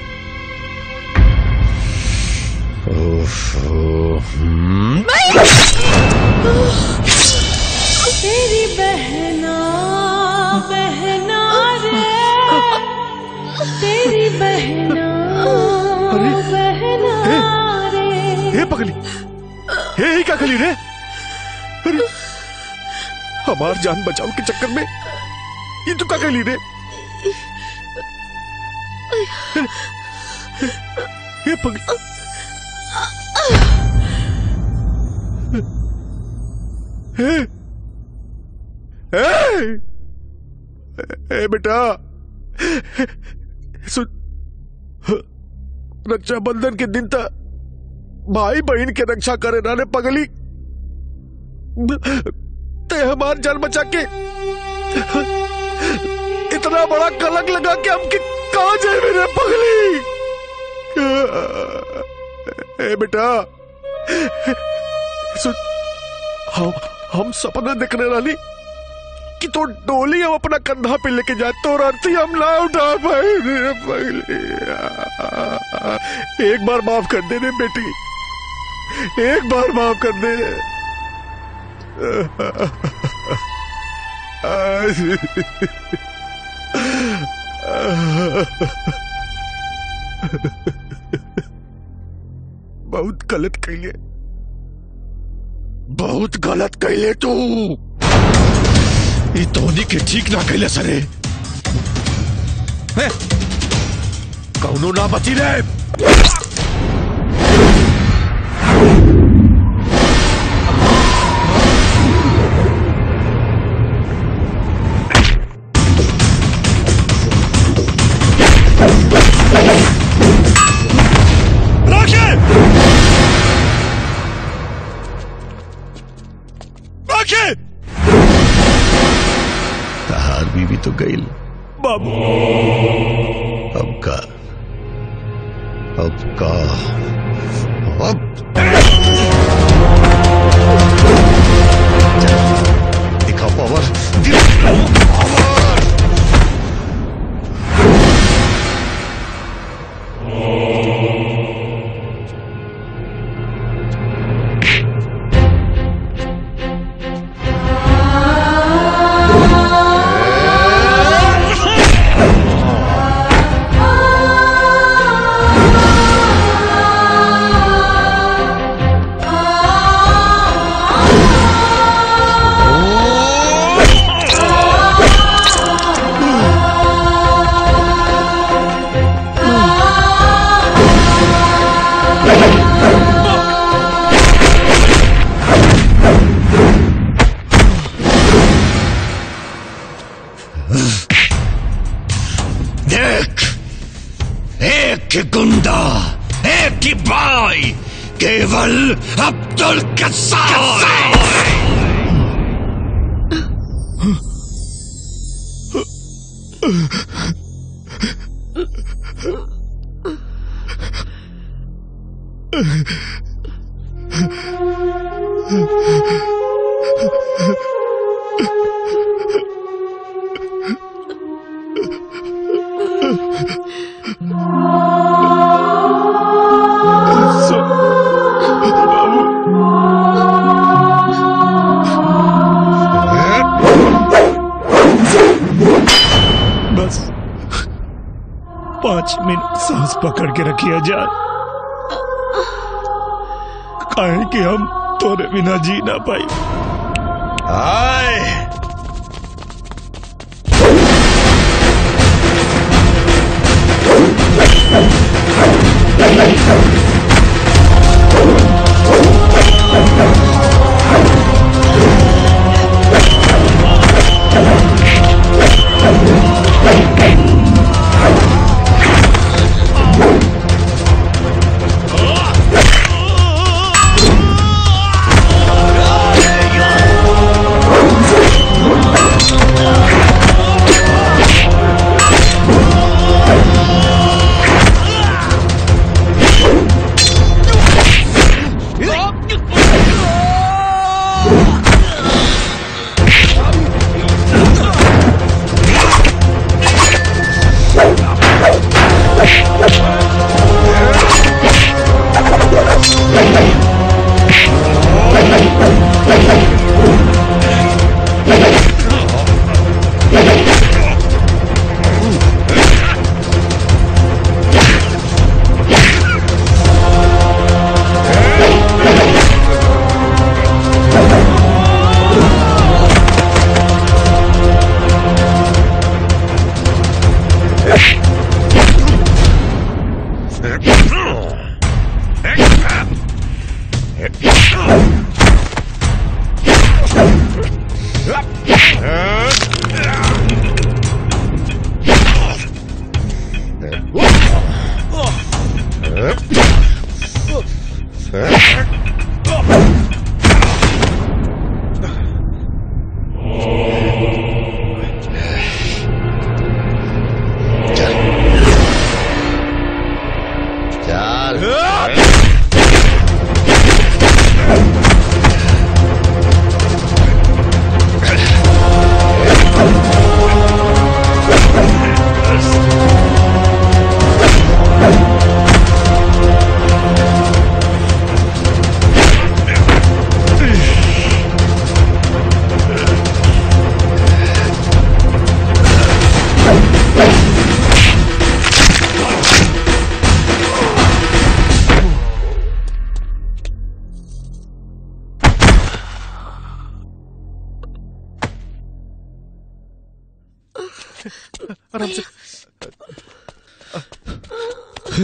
तेरी बहना बहना रे, तेरी बहना बहना रे। हे पगली, हे क्या खली रे। हमार जान बचाओ के चक्कर में ये तू क्या खली रे। हे पगली हे हे बेटा सुन, रक्षाबंधन के दिन तक भाई बहन के रक्षा करे ना रे पगली। ते हमार जान बचा के इतना बड़ा कलंक लगा के हमके कहाँ जाए मेरे पगली। ए बेटा सुन, हम सपना देखने वाली कि तो डोली हम अपना कंधा पे लेके जाते और आरती हम ना उठा पाए। एक बार माफ कर दे रे बेटी, एक बार माफ कर दे। बहुत गलत कहिए, बहुत गलत कहले तू। ये धोनी के ठीक ना कहले सरे। कौनो ना बची रे। तो गई बाबू। अब दिखा पावर, दिखा पावर। जिंदा एक ही भाई केवल अब्दुल कसाई। बस 5 मिनट सांस पकड़ के रखिया जाए, काहे कि हम तोरे बिना जी ना पाई। हाय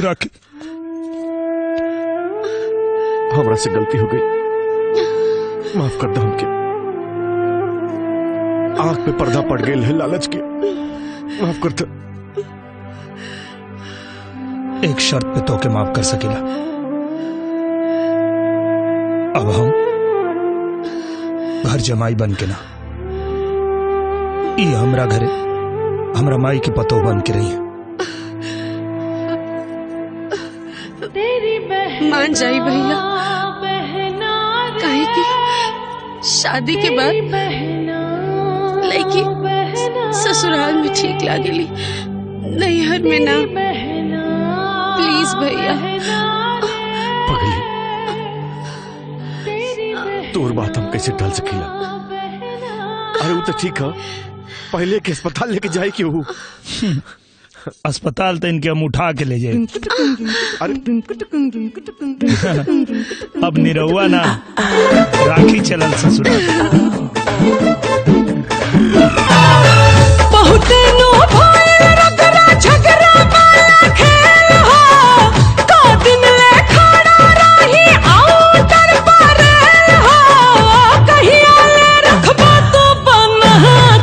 राखी, हमरा से गलती हो गई, माफ कर दो। हमके आंख पे पर्दा पड़ गए है लालच के, माफ कर दो। एक शर्त पे तो के माफ कर सकेला, अब हम घर जमाई बन के ना, ये हमरा घरे हमरा माई के पतो बन के रही है। मान जाई भैया, काहे कि शादी के बाद लड़की ससुराल में ठीक लागेली, नैहर में ना। प्लीज भैया। पगली, तोर बात हम कैसे डाल सकीला? अरे वो तो ठीक है, पहले के अस्पताल लेके जाए कि हो। अस्पताल तो इनके हम उठा के ले जाए। अब निरहुआ ना राखी चलन ससुराल। बहुते नो भइल रगड़ा झगड़ा वाला खेल हो, तो दिन ले खड़ा रही आउं दरबार हो। कहिया ले रखबा तो बना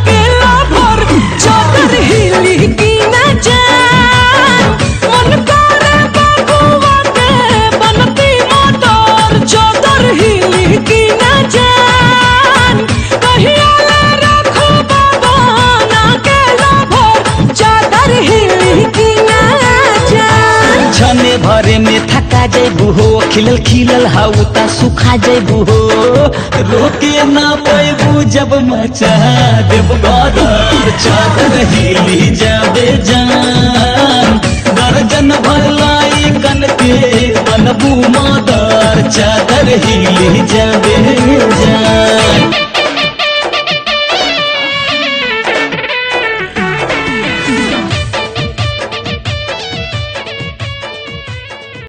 के लाभर, चादर हिली की न जान मन करे। खा जेबू हो, खिलल खिलल हाउ ता सुखा जेबू हो, रोके ना पैबू जब मचा देबू गदर चादर हिली जाबे जान, दर्जन भर लाई कन के बनबू मादर चादर हिली जाबे जान।